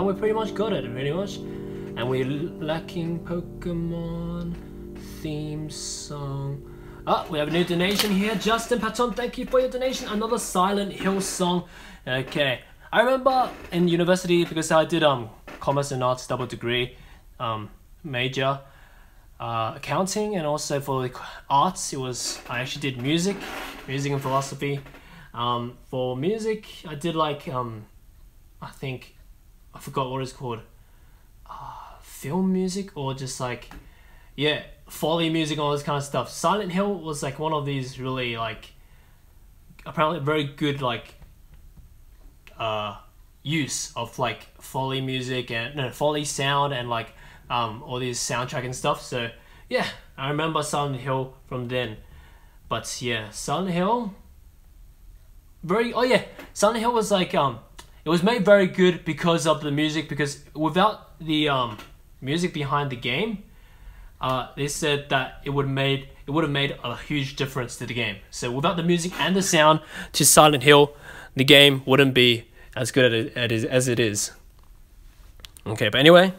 We pretty much got it, pretty much, and we're lacking Pokemon theme song. Oh, we have a new donation here. Justin Patton, thank you for your donation. Another Silent Hill song. Okay, I remember in university, because I did um commerce and arts double degree, um major, uh, accounting, and also for the arts it was I actually did music, music and philosophy. Um, for music I did like um I think. I forgot what it's called, uh, film music or just like, yeah, folly music, all this kind of stuff. Silent Hill was like one of these really like, apparently very good like, uh, use of like folly music and no, folly sound and like um, all these soundtrack and stuff. So yeah, I remember Silent Hill from then, but yeah, Silent Hill, very, oh yeah, Silent Hill was like, um, it was made very good because of the music, because without the um, music behind the game, uh, they said that it would made it would have made a huge difference to the game. So without the music and the sound to Silent Hill, the game wouldn't be as good at it as it is. Okay, but anyway.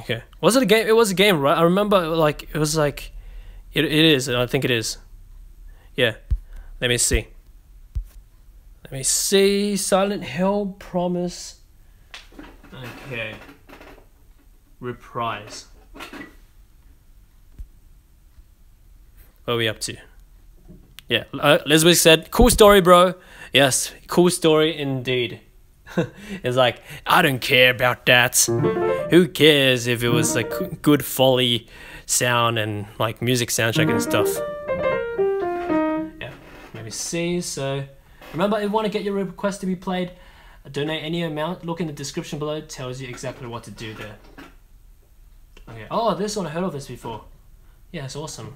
Okay, was it a game? It was a game, right? I remember, like it was like, it it is, and I think it is. Yeah, let me see. Let me see. Silent Hill Promise. Okay. Reprise. What are we up to? Yeah, uh, Elizabeth said, cool story, bro. Yes, cool story indeed. It's like, I don't care about that. Who cares if it was like good folly sound and like music soundtrack and stuff. Let me see. So remember, if you want to get your request to be played, donate any amount, look in the description below, it tells you exactly what to do there. Okay. Oh, this one, I heard of this before. Yeah, it's awesome.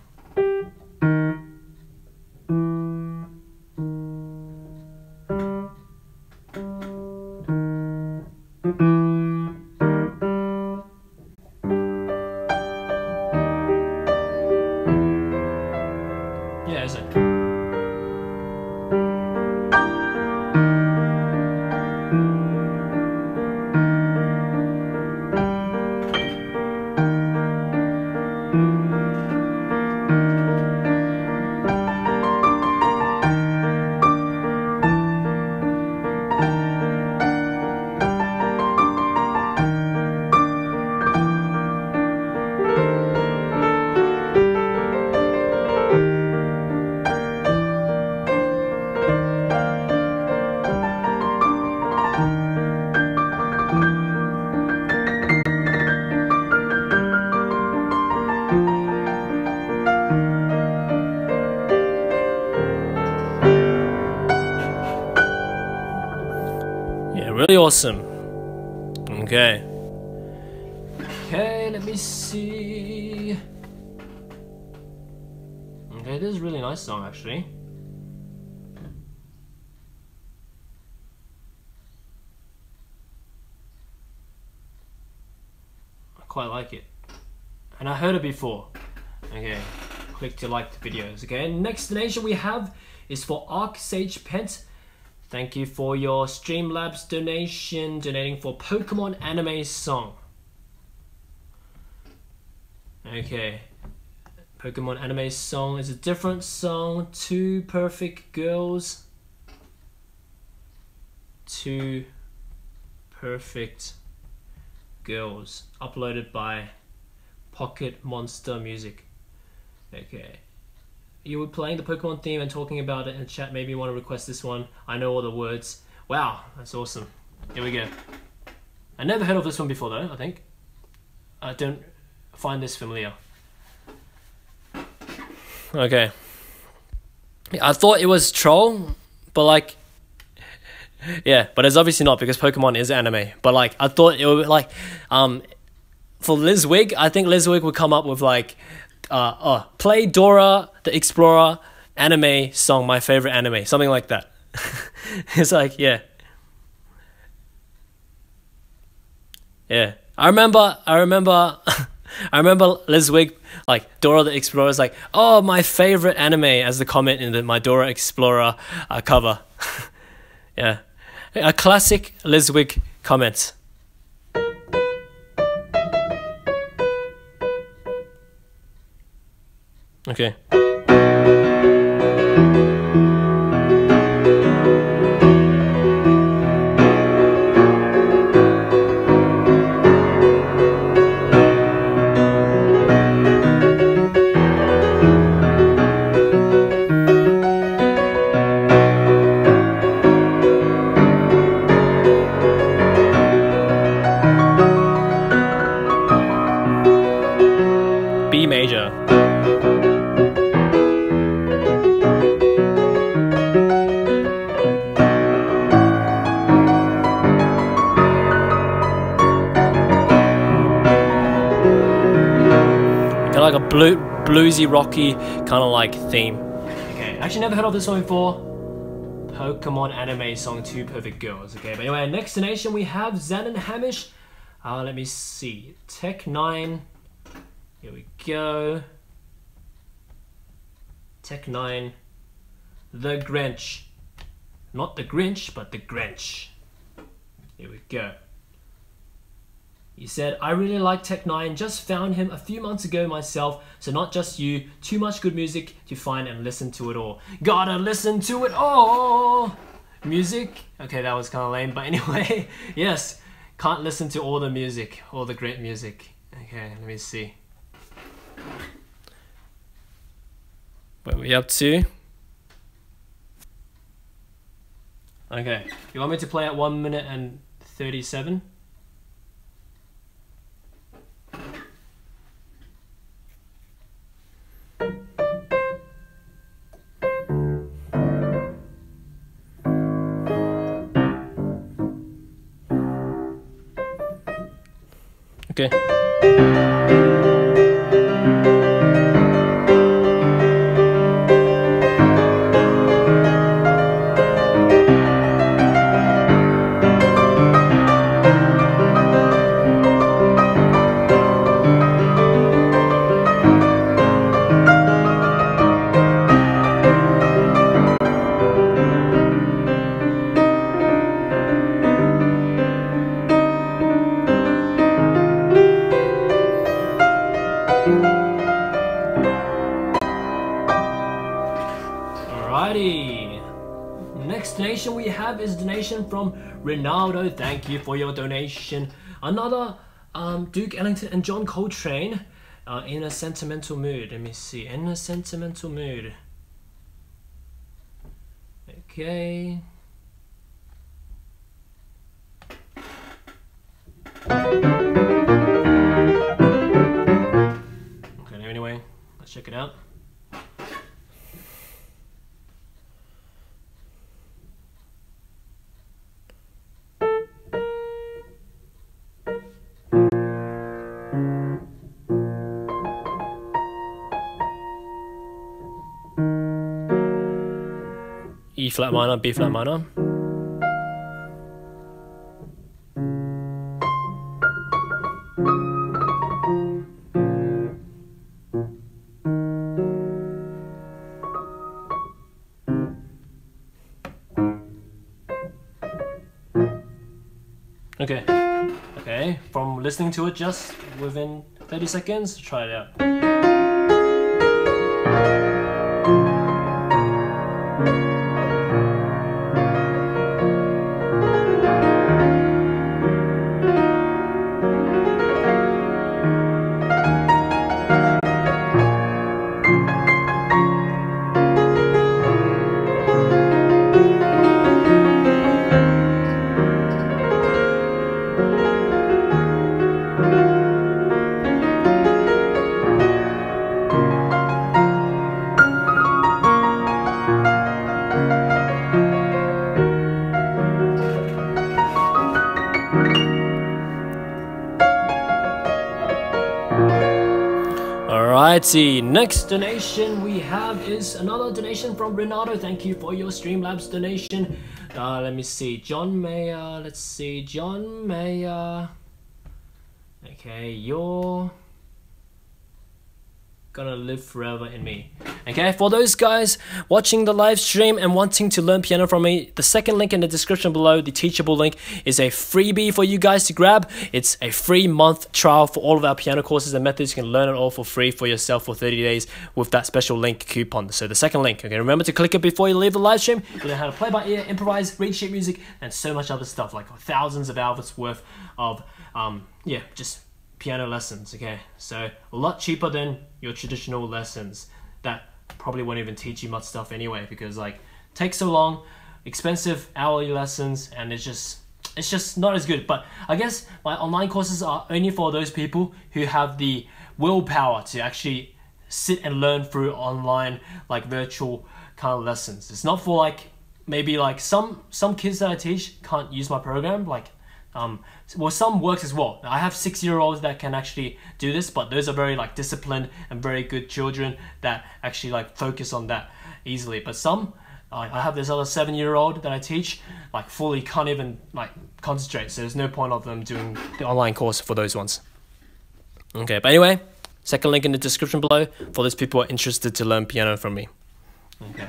Awesome. Okay. Okay, let me see. Okay, this is a really nice song actually. quite like it. And I heard it before. Okay, click to like the videos, okay? Next donation we have is for Arc Sage Pet. Thank you for your Streamlabs donation, donating for Pokemon anime song. Okay, Pokemon anime song is a different song. Two perfect girls. Two perfect girls. Uploaded by Pocket Monster Music. Okay. You were playing the Pokemon theme and talking about it in chat. Maybe you want to request this one. I know all the words. Wow, that's awesome. Here we go. I never heard of this one before though, I think. I don't find this familiar. Okay. I thought it was troll, but like... yeah, but it's obviously not because Pokemon is anime. But like, I thought it would like... um, for Lizwig, I think Lizwig would come up with like... Uh, uh, play Dora the Explorer anime song, my favorite anime, something like that. It's like, yeah. Yeah. I remember, I remember, I remember Lizwig, like, Dora the Explorer is like, oh, my favorite anime, as the comment in the, my Dora Explorer uh, cover. Yeah. A classic Lizwig comment. Okay. B major. Like a blue, bluesy, rocky kind of like theme. Okay, actually never heard of this one before. Pokemon anime song, Two Perfect Girls. Okay, but anyway, next donation we have Zanon Hamish. Uh, let me see, Tech nine. Here we go. Tech nine, The Grinch. Not The Grinch, but The Grinch. Here we go. He said, I really like Tech nine, just found him a few months ago myself, so not just you, too much good music to find and listen to it all. Gotta listen to it all! Music? Okay, that was kind of lame, but anyway, yes, can't listen to all the music, all the great music. Okay, let me see. What are we up to? Okay, you want me to play at one minute and thirty-seven? Okay. From Ronaldo, thank you for your donation. Another um, Duke Ellington and John Coltrane, uh, in a sentimental mood. Let me see, in a sentimental mood. Okay. Okay, anyway, let's check it out. E flat minor, B flat minor. Okay. Okay, from listening to it just within thirty seconds, try it out. See, next donation we have is another donation from Renato. Thank you for your Streamlabs donation. Uh, let me see, John Mayer. Let's see, John Mayer. Okay, you're gonna live forever in me. Okay, for those guys watching the live stream and wanting to learn piano from me, the second link in the description below, the Teachable link, is a freebie for you guys to grab. It's a free month trial for all of our piano courses and methods. You can learn it all for free for yourself for thirty days with that special link coupon. So the second link, okay, remember to click it before you leave the live stream. You learn how to play by ear, improvise, read sheet music, and so much other stuff, like thousands of hours worth of, um, yeah, just piano lessons, okay? So a lot cheaper than your traditional lessons that probably won't even teach you much stuff anyway, because like it takes so long, expensive hourly lessons, and it's just it's just not as good. But I guess my online courses are only for those people who have the willpower to actually sit and learn through online, like virtual kind of lessons. It's not for like maybe like some some kids that I teach can't use my program, like um well some works as well. I have six-year-olds that can actually do this, but those are very like disciplined and very good children that actually like focus on that easily. But some uh, I have this other seven-year-old that I teach, like fully can't even like concentrate, so there's no point of them doing the online course for those ones. Okay, but anyway, second link in the description below for those people who are interested to learn piano from me. Okay.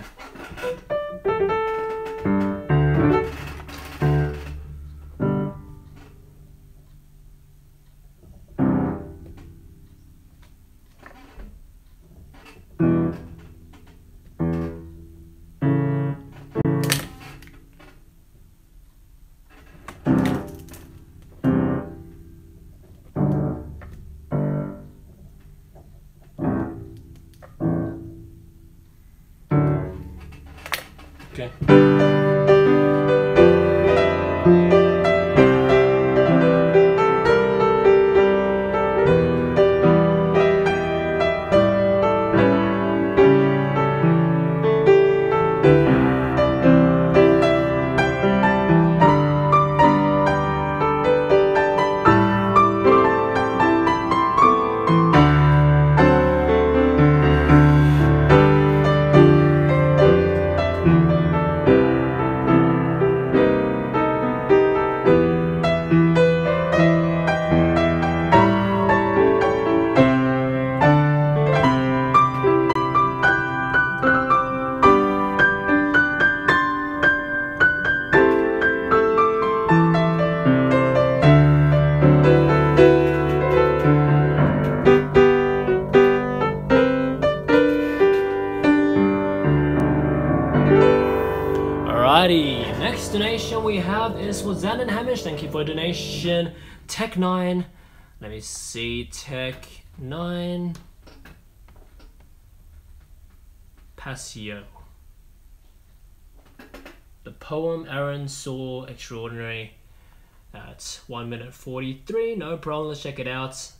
This was Zan and Hamish. Thank you for a donation. Tech nine. Let me see. Tech nine. Passio. The poem Aaron saw extraordinary at one minute forty-three. No problem. Let's check it out.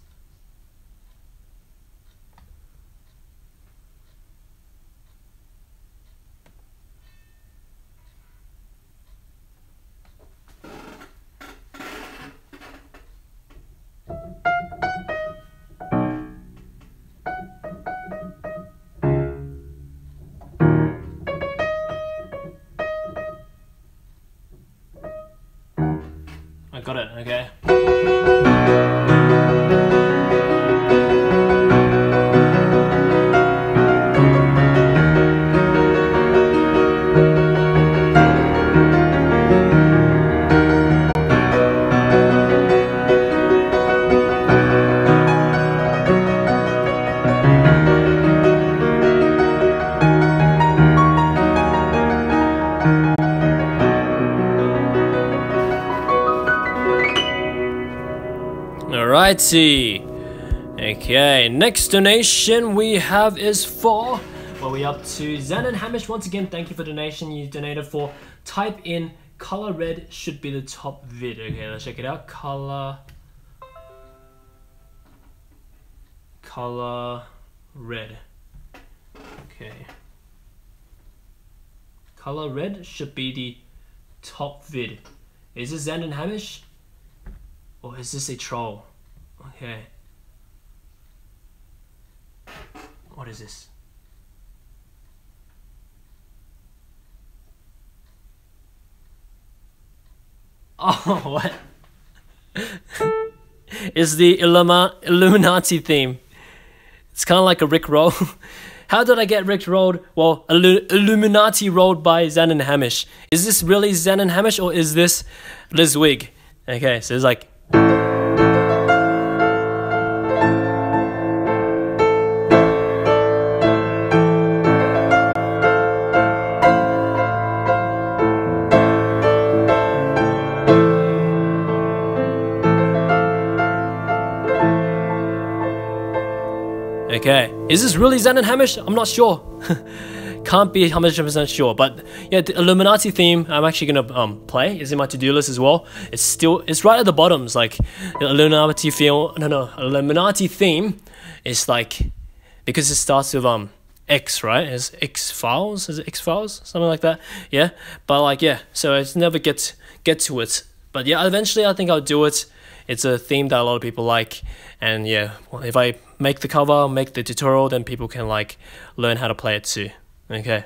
Got it, okay. Alrighty. Okay, next donation we have is for... Well, we're up to Zan and Hamish. Once again, thank you for donation. You donated for type in color red should be the top vid. Okay, let's check it out. Color... Color red. Okay. Color red should be the top vid. Is this Zan and Hamish? Or is this a troll? Okay. What is this? Oh, what? It's the Illuma Illuminati theme. It's kind of like a Rick roll. How did I get Rick rolled? Well, Illu Illuminati rolled by Zan and Hamish. Is this really Zan and Hamish or is this Liz Wig? Okay, so it's like... Okay, is this really Zan and Hamish? I'm not sure. Can't be one hundred percent sure, but yeah, the Illuminati theme I'm actually gonna um play. It's in my to-do list as well. It's still it's right at the bottom. It's like the Illuminati feel. No, no, Illuminati theme. It's like because it starts with um X, right? It's X Files. Is it X Files? Something like that. Yeah, but like yeah. So it's never get get to it. But yeah, eventually I think I'll do it. It's a theme that a lot of people like, and yeah, if I make the cover, make the tutorial, then people can like learn how to play it too. Okay,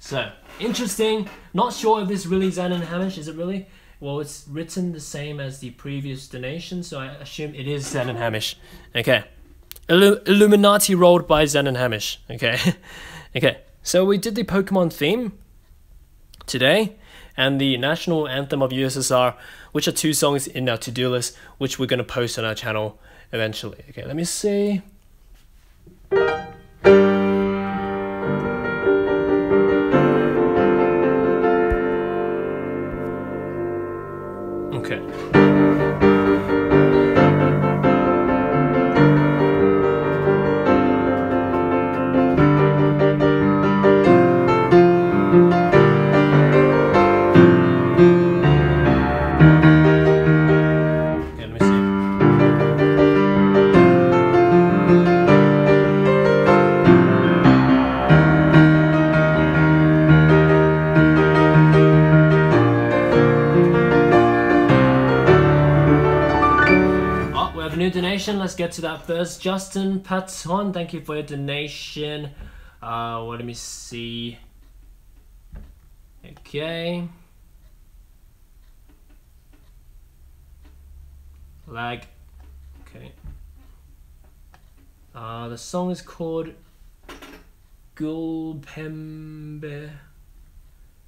so interesting. Not sure if this really Zan and Hamish. Is it really? Well, it's written the same as the previous donation, so I assume it is Zan and Hamish. Okay, Illu Illuminati rolled by Zan and Hamish. Okay, okay. So we did the Pokemon theme today, and the national anthem of U S S R, which are two songs in our to-do list, which we're going to post on our channel eventually. Okay, let me see. Let's get to that first. Justin Patton, thank you for your donation. Uh, well, let me see. Okay. Lag. Okay. Uh, the song is called Gulpembe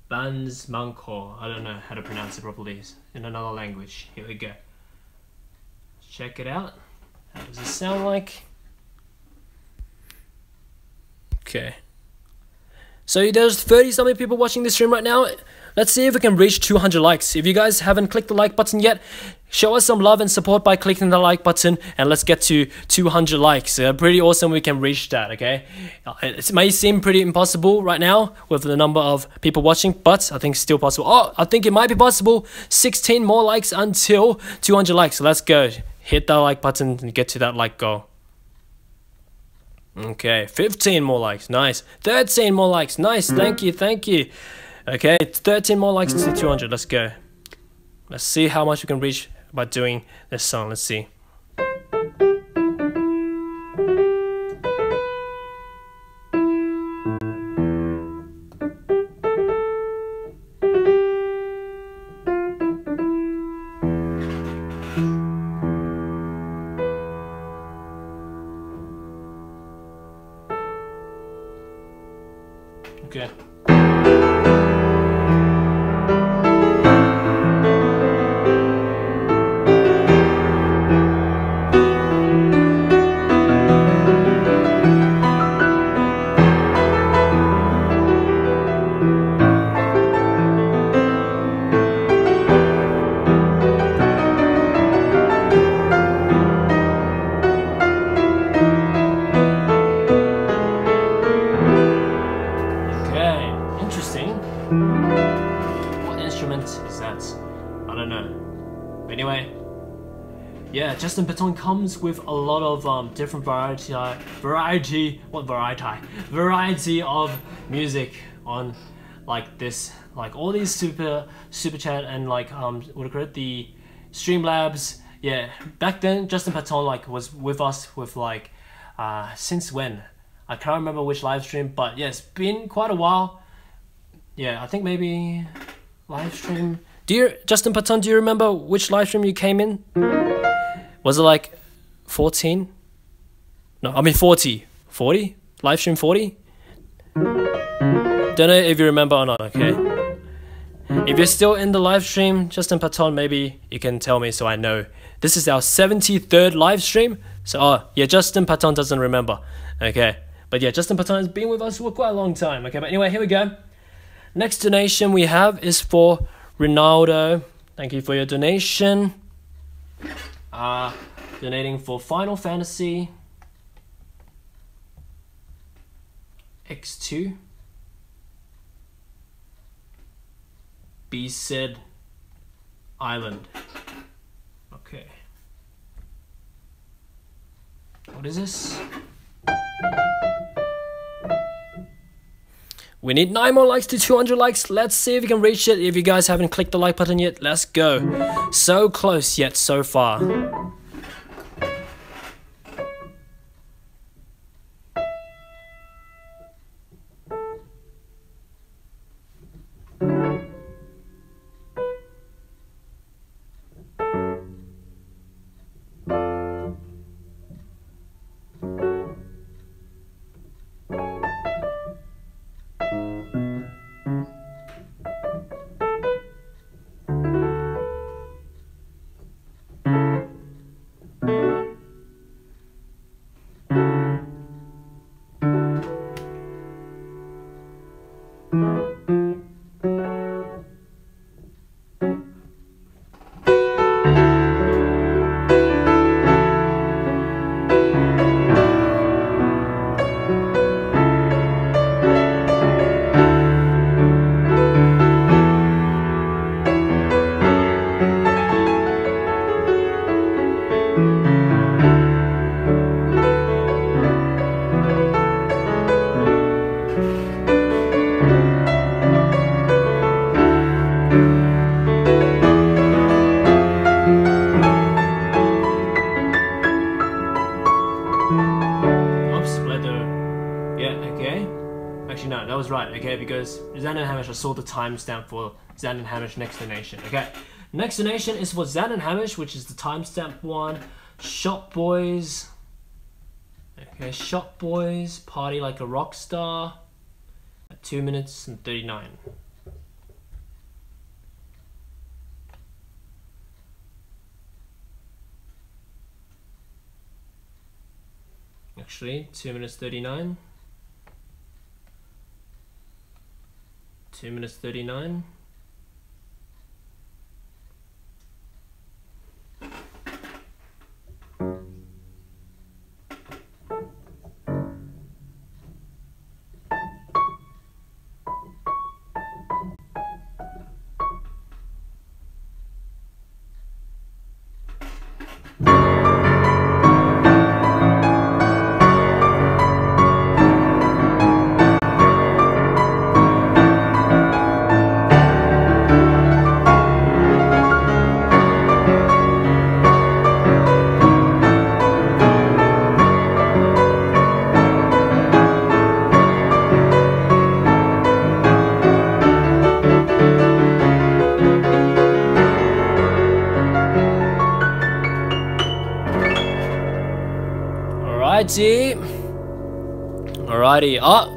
Bans Mankor. I don't know how to pronounce it properly. It's in another language. Here we go. Check it out. How does it sound like? Okay. So there's thirty something people watching this stream right now. Let's see if we can reach two hundred likes. If you guys haven't clicked the like button yet, show us some love and support by clicking the like button, and let's get to two hundred likes. Uh, pretty awesome we can reach that, okay? It may seem pretty impossible right now with the number of people watching, but I think it's still possible. Oh, I think it might be possible. sixteen more likes until two hundred likes. So let's go. Hit that like button and get to that like goal. Okay, fifteen more likes, nice. thirteen more likes, nice, thank you, thank you. Okay, thirteen more likes to two hundred, let's go. Let's see how much we can reach by doing this song, let's see. anyway, yeah, Justin Baton comes with a lot of um, different variety, variety, what variety, variety of music on like this, like all these super, super chat and like um, what do you call it, the Streamlabs. Yeah, back then Justin Baton like was with us with like uh, since when? I can't remember which live stream, but yeah, it's been quite a while. Yeah, I think maybe live stream. Do you, Justin Baton, do you remember which live stream you came in? Was it like fourteen? No, I mean forty. forty? Live stream forty? Don't know if you remember or not, okay? If you're still in the live stream, Justin Baton, maybe you can tell me so I know. This is our seventy-third live stream. So, oh, yeah, Justin Baton doesn't remember, okay? But yeah, Justin Baton has been with us for quite a long time. Okay, but anyway, here we go. Next donation we have is for Ronaldo. Thank you for your donation. Uh, donating for Final Fantasy X two. B said Island. Okay. What is this? We need nine more likes to two hundred likes. Let's see if we can reach it. If you guys haven't clicked the like button yet, let's go. So close yet so far. I saw the timestamp for Zan and Hamish next donation. Okay, next donation is for Zan and Hamish, which is the timestamp one. Shop Boys. Okay, Shop Boys, Party Like a Rock Star. At two minutes and thirty-nine. Actually, two minutes thirty-nine. two minutes thirty-nine. Alrighty, ah,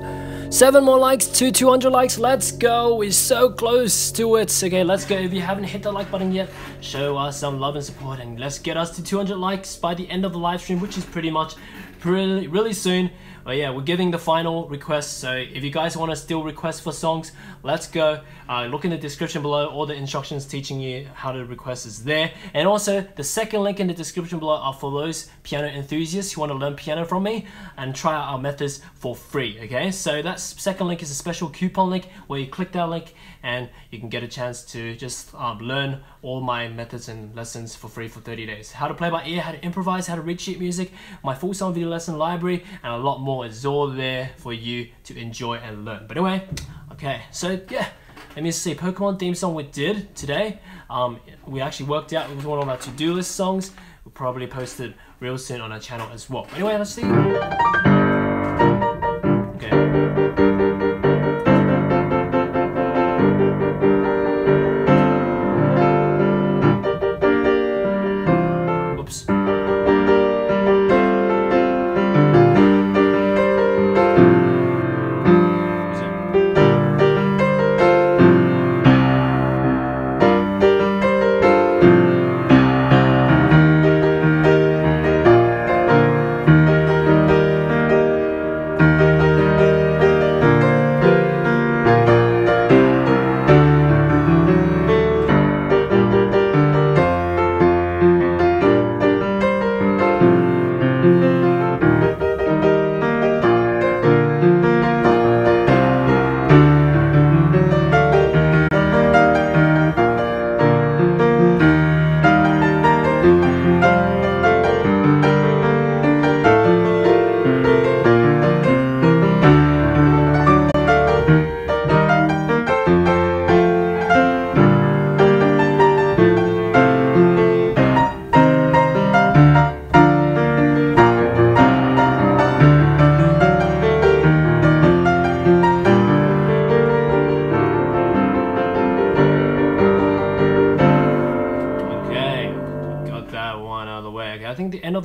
seven more likes to two hundred likes. Let's go, we're so close to it. Okay, let's go. If you haven't hit the like button yet, show us some love and support, and let's get us to two hundred likes by the end of the live stream, which is pretty much pretty really soon. But yeah, we're giving the final request, so if you guys want to still request for songs, let's go. Uh, look in the description below, all the instructions teaching you how to request is there. And also, the second link in the description below are for those piano enthusiasts who want to learn piano from me and try out our methods for free, okay? So that second link is a special coupon link where you click that link, and you can get a chance to just um, learn all my methods and lessons for free for thirty days. How to play by ear, how to improvise, how to read sheet music, my full song video lesson library, and a lot more is all there for you to enjoy and learn. But anyway, okay, so yeah, let me see, Pokemon theme song we did today. Um, we actually worked out, it was one of our to-do list songs. We'll probably post it real soon on our channel as well. But anyway, let's see.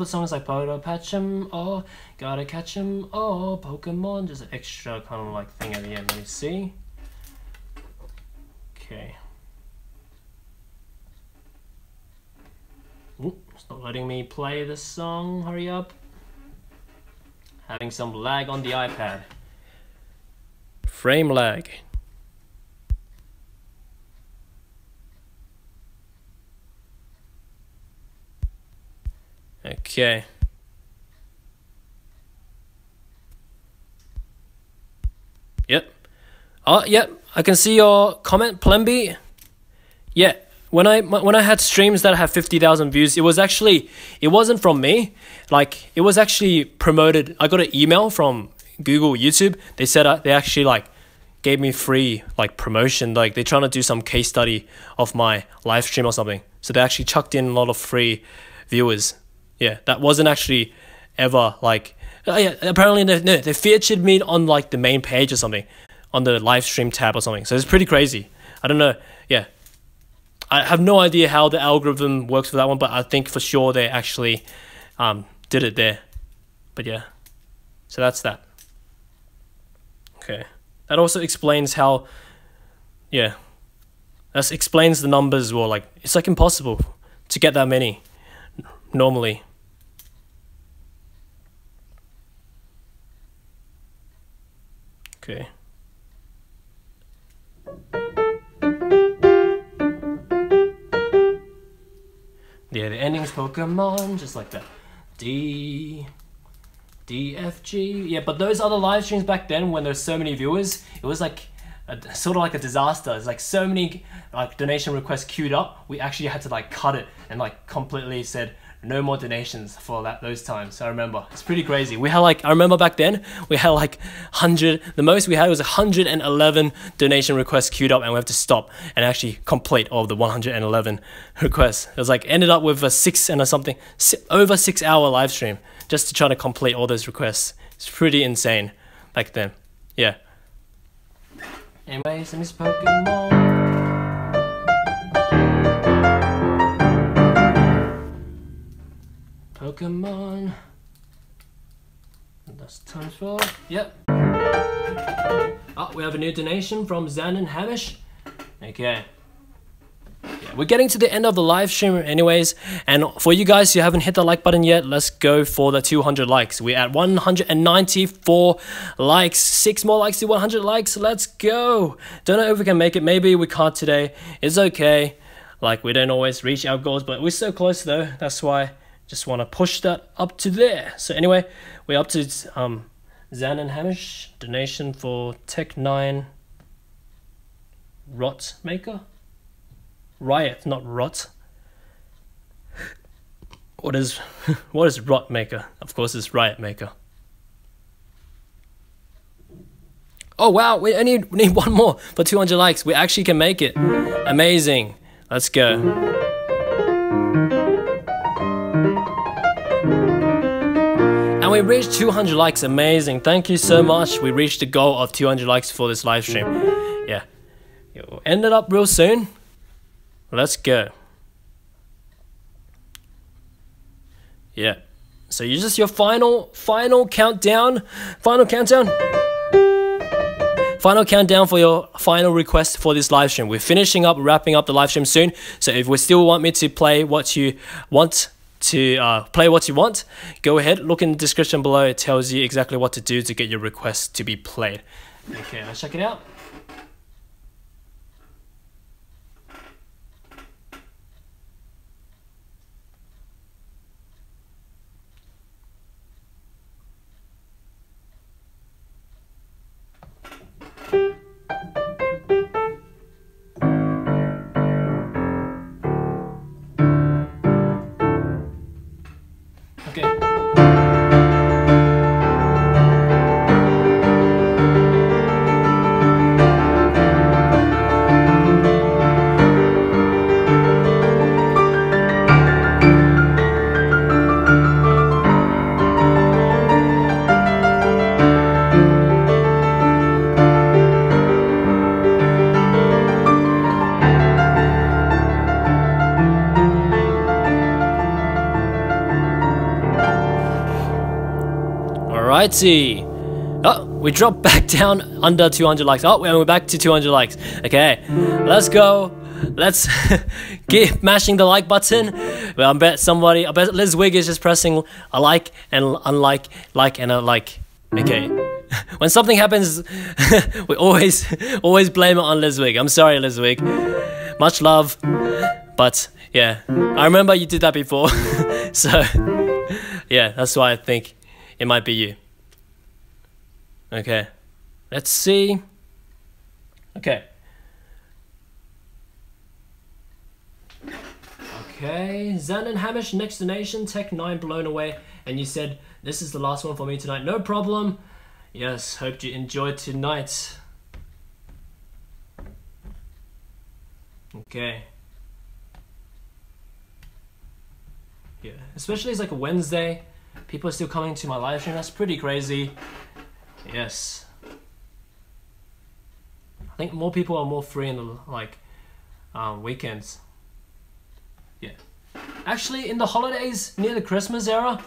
Songs like Pogo Patch 'em, oh, gotta catch 'em, oh, Pokemon, just an extra kind of like thing at the end. Let me see. Okay. Ooh, it's not letting me play this song. Hurry up. Having some lag on the iPad. Frame lag. Okay. Yep. Oh, yep. I can see your comment, Plemby. Yeah. When I when I had streams that have fifty thousand views, it was actually it wasn't from me. Like it was actually promoted. I got an email from Google, YouTube. They said uh, they actually like gave me free like promotion. Like they're trying to do some case study of my live stream or something. So they actually chucked in a lot of free viewers. Yeah, that wasn't actually ever like. Uh, yeah, apparently no, no, they featured me on like the main page or something, on the live stream tab or something. So it's pretty crazy. I don't know. Yeah, I have no idea how the algorithm works for that one, but I think for sure they actually um, did it there. But yeah, so that's that. Okay, that also explains how. Yeah, that explains the numbers. Well, like it's like impossible to get that many normally. Okay. Yeah, the ending's Pokemon, just like that. D, D, F, G. Yeah, but those other live streams back then, when there's so many viewers, it was like a, sort of like a disaster. It's like so many like donation requests queued up. We actually had to like cut it and like completely said, no more donations for that those times. I remember it's pretty crazy. We had like I remember back then we had like hundred. The most we had was one hundred eleven donation requests queued up, and we have to stop and actually complete all of the one hundred eleven requests. It was like ended up with a six and a something over six hour live stream just to try to complete all those requests. It's pretty insane back then. Yeah. Anyways, let me speak more. Pokemon. And that's times four. Yep. Oh, we have a new donation from Zan and Hamish. Okay. Yeah, we're getting to the end of the live stream anyways. And for you guys who haven't hit the like button yet, let's go for the two hundred likes. We're at one hundred ninety-four likes. Six more likes to one hundred likes. Let's go. Don't know if we can make it. Maybe we can't today. It's okay. Like, we don't always reach our goals, but we're so close though. That's why. Just want to push that up to there. So anyway, we're up to um, Zan and Hamish donation for Tech nine. Rot Maker? Riot, not Rot. What is what is Rot Maker? Of course it's Riot Maker. Oh wow, we only need one more for two hundred likes. We actually can make it. Amazing. Let's go. And we reached two hundred likes. Amazing. Thank you so much. We reached the goal of two hundred likes for this live stream. Yeah. We'll end it up real soon. Let's go. Yeah. So you just your final final countdown. Final countdown. Final countdown for your final request for this live stream. We're finishing up, wrapping up the live stream soon. So if we still want me to play what you want to uh, play what you want, go ahead. Look in the description below. It tells you exactly what to do to get your request to be played. Okay, let's check it out. Righty. Oh, we dropped back down under two hundred likes. Oh, and we're back to two hundred likes. Okay, let's go. Let's keep mashing the like button. Well, I bet somebody, I bet Liz Wig is just pressing a like and unlike, like and a like. Okay. When something happens, we always, always blame it on Liz Wig. I'm sorry, Liz Wig. Much love. But yeah, I remember you did that before. So yeah, that's why I think it might be you. Okay, let's see. Okay. Okay, Zan and Hamish, Next Donation, Tech nine Blown Away. And you said, this is the last one for me tonight. No problem. Yes, hope you enjoyed tonight. Okay. Yeah, especially it's like a Wednesday. People are still coming to my live stream. That's pretty crazy. Yes, I think more people are more free in the like um, weekends. Yeah, actually in the holidays near the Christmas era,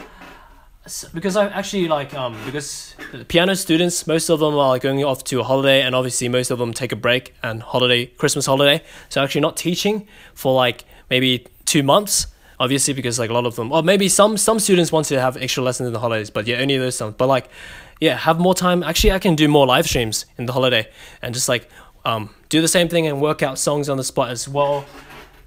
because I actually like um because the piano students, most of them are like going off to a holiday, and obviously most of them take a break and holiday, Christmas holiday. So actually not teaching for like maybe two months. Obviously, because like a lot of them, or maybe some some students want to have extra lessons in the holidays, but yeah, only those some. But like, yeah, have more time. Actually, I can do more live streams in the holiday and just like um, do the same thing and work out songs on the spot as well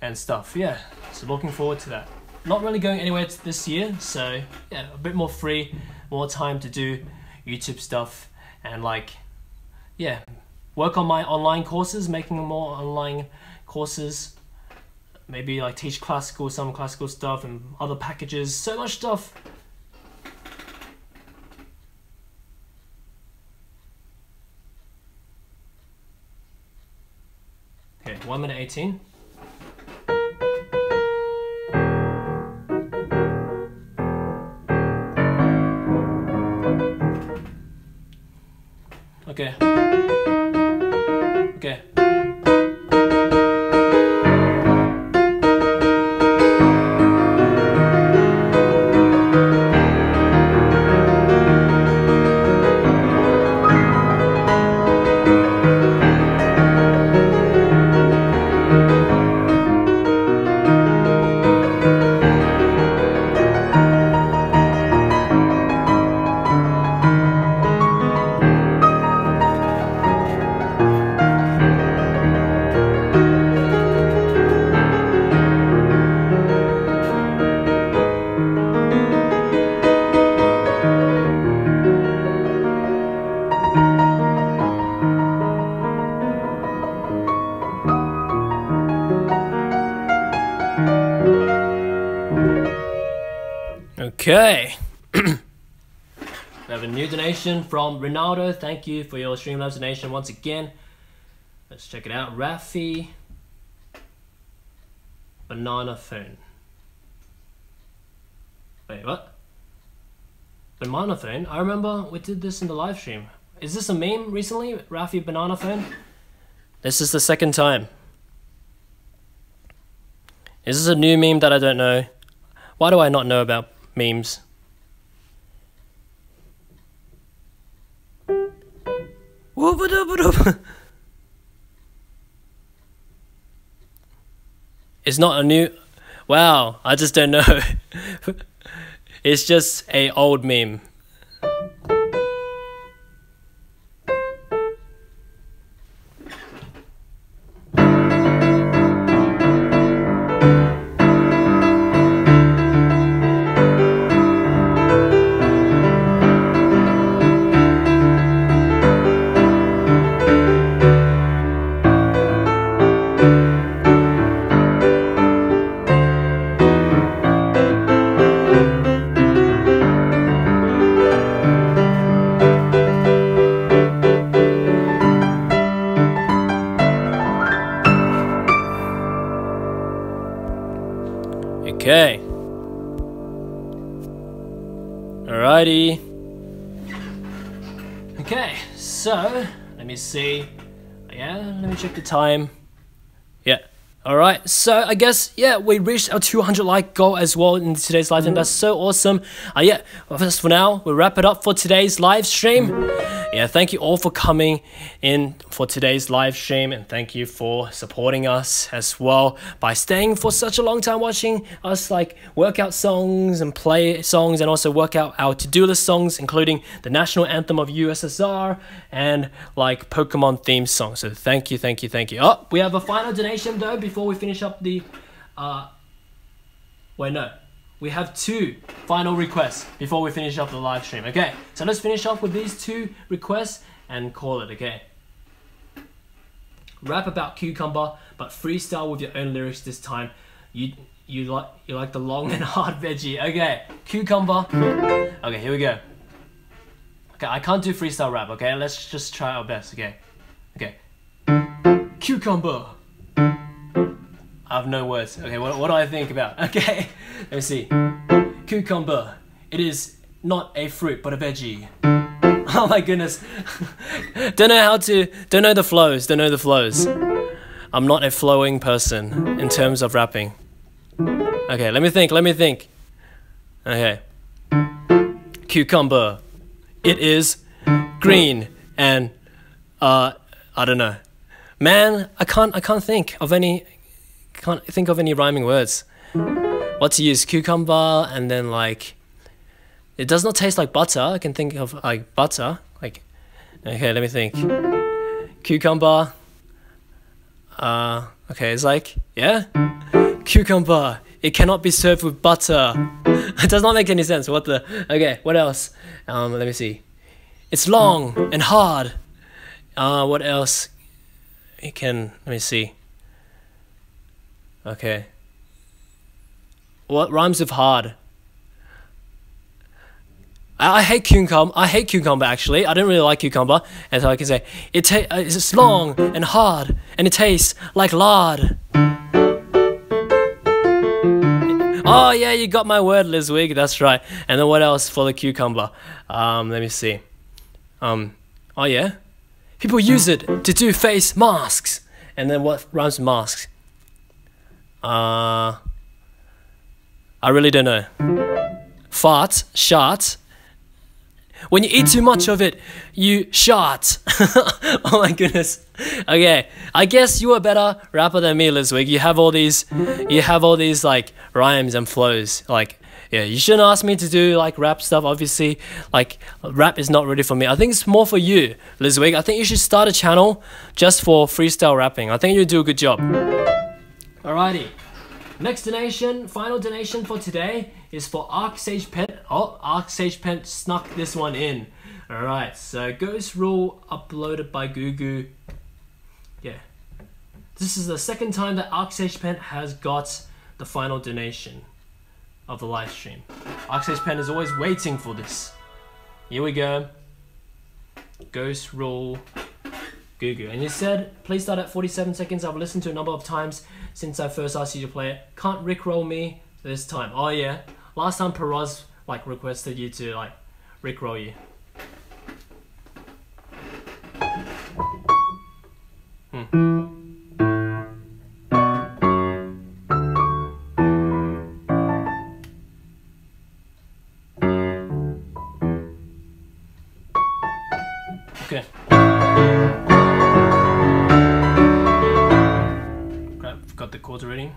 and stuff. Yeah, so looking forward to that. Not really going anywhere this year, so yeah, a bit more free, more time to do YouTube stuff and like, yeah, work on my online courses, making more online courses. Maybe like teach classical, some classical stuff and other packages, so much stuff. Okay, one minute eighteen. Okay. Okay. Okay. We have a new donation from Ronaldo. Thank you for your Streamlabs donation once again. Let's check it out. Rafi Banana Phone. Wait, what? Banana Phone? I remember we did this in the live stream. Is this a meme recently? Rafi Banana Phone? This is the second time. Is this a new meme that I don't know? Why do I not know about memes? It's not a new... Wow, I just don't know. It's just a old meme. Okay. Alrighty. Okay, so let me see. Yeah, let me check the time. Yeah. Alright, so I guess, yeah, we reached our two hundred like goal as well in today's live stream. That's so awesome. Uh, yeah, just for now, we'll wrap it up for today's live stream. Yeah, thank you all for coming in for today's live stream, and thank you for supporting us as well by staying for such a long time watching us like work out songs and play songs, and also work out our to-do list songs, including the national anthem of U S S R and like Pokemon theme songs. So thank you, thank you, thank you. Oh, we have a final donation though before we finish up the... Uh, wait, no. We have two final requests before we finish up the live stream. Okay, so let's finish up with these two requests and call it, okay? Rap about cucumber, but freestyle with your own lyrics this time. You you like you like the long and hard veggie. Okay, cucumber. Okay, here we go. Okay, I can't do freestyle rap, okay? Let's just try our best, okay? Okay. Cucumber. I have no words. Okay, what, what do I think about? Okay, let me see. Cucumber. It is not a fruit, but a veggie. Oh my goodness. Don't know how to, don't know the flows, don't know the flows. I'm not a flowing person in terms of rapping. Okay, let me think, let me think. Okay. Cucumber. It is green and, uh, I don't know. Man, I can't, I can't think of any... Can't think of any rhyming words. What to use? Cucumber, and then like, it does not taste like butter. I can think of like butter. Like, okay, let me think. Cucumber. Uh, okay, it's like, yeah. Cucumber. It cannot be served with butter. It does not make any sense. What the? Okay, what else? Um, let me see. It's long and hard. Uh, what else? It can. Let me see. Okay. What rhymes with hard? I, I hate cucumber. I hate cucumber actually. I don't really like cucumber, and so I can say it ta it's long and hard, and it tastes like lard. Oh yeah, you got my word, Lizwig. That's right. And then what else for the cucumber? Um, let me see. Um, oh yeah, people use it to do face masks. And then what rhymes with masks? Uh, I really don't know. Fart, shart. When you eat too much of it, you shart. Oh my goodness. Okay, I guess you are a better rapper than me, Lizwig. You have all these, you have all these like rhymes and flows. Like, yeah, you shouldn't ask me to do like rap stuff. Obviously, like rap is not really for me. I think it's more for you, Lizwig. I think you should start a channel just for freestyle rapping. I think you do a good job. Alrighty, next donation, final donation for today is for Arcsage Pet. Oh, Arcsage Pet snuck this one in. Alright, so Ghost Rule uploaded by Gugu. Yeah, this is the second time that Arcsage Pet has got the final donation. of the live stream. ArcSagePen is always waiting for this. Here we go. Ghost Rule. Gugu. And you said, please start at forty-seven seconds. I've listened to a number of times since I first asked you to play it. Can't Rickroll me this time. Oh yeah. Last time Peraz like requested you to like Rickroll you. Hmm. Okay. I've got the chords already.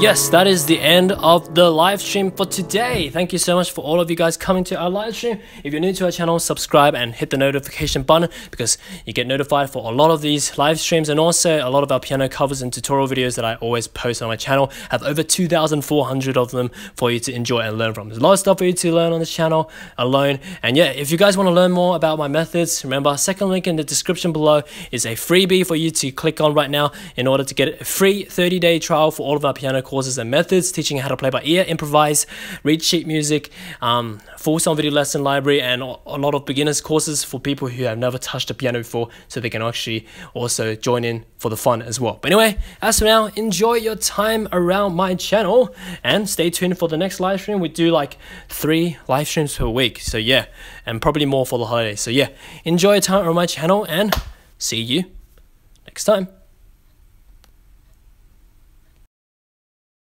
Yes, that is the end of the live stream for today. Thank you so much for all of you guys coming to our live stream. If you're new to our channel, subscribe and hit the notification button because you get notified for a lot of these live streams, and also a lot of our piano covers and tutorial videos that I always post on my channel. I have over two thousand four hundred of them for you to enjoy and learn from. There's a lot of stuff for you to learn on this channel alone. And yeah, if you guys want to learn more about my methods, remember, second link in the description below is a freebie for you to click on right now in order to get a free thirty day trial for all of our piano courses and methods, teaching how to play by ear, improvise, read sheet music, um, full song video lesson library, and a lot of beginners courses for people who have never touched the piano before, so they can actually also join in for the fun as well. But anyway, as for now, enjoy your time around my channel and stay tuned for the next live stream. We do like three live streams per week, so yeah, and probably more for the holidays. So yeah, enjoy your time on my channel and see you next time.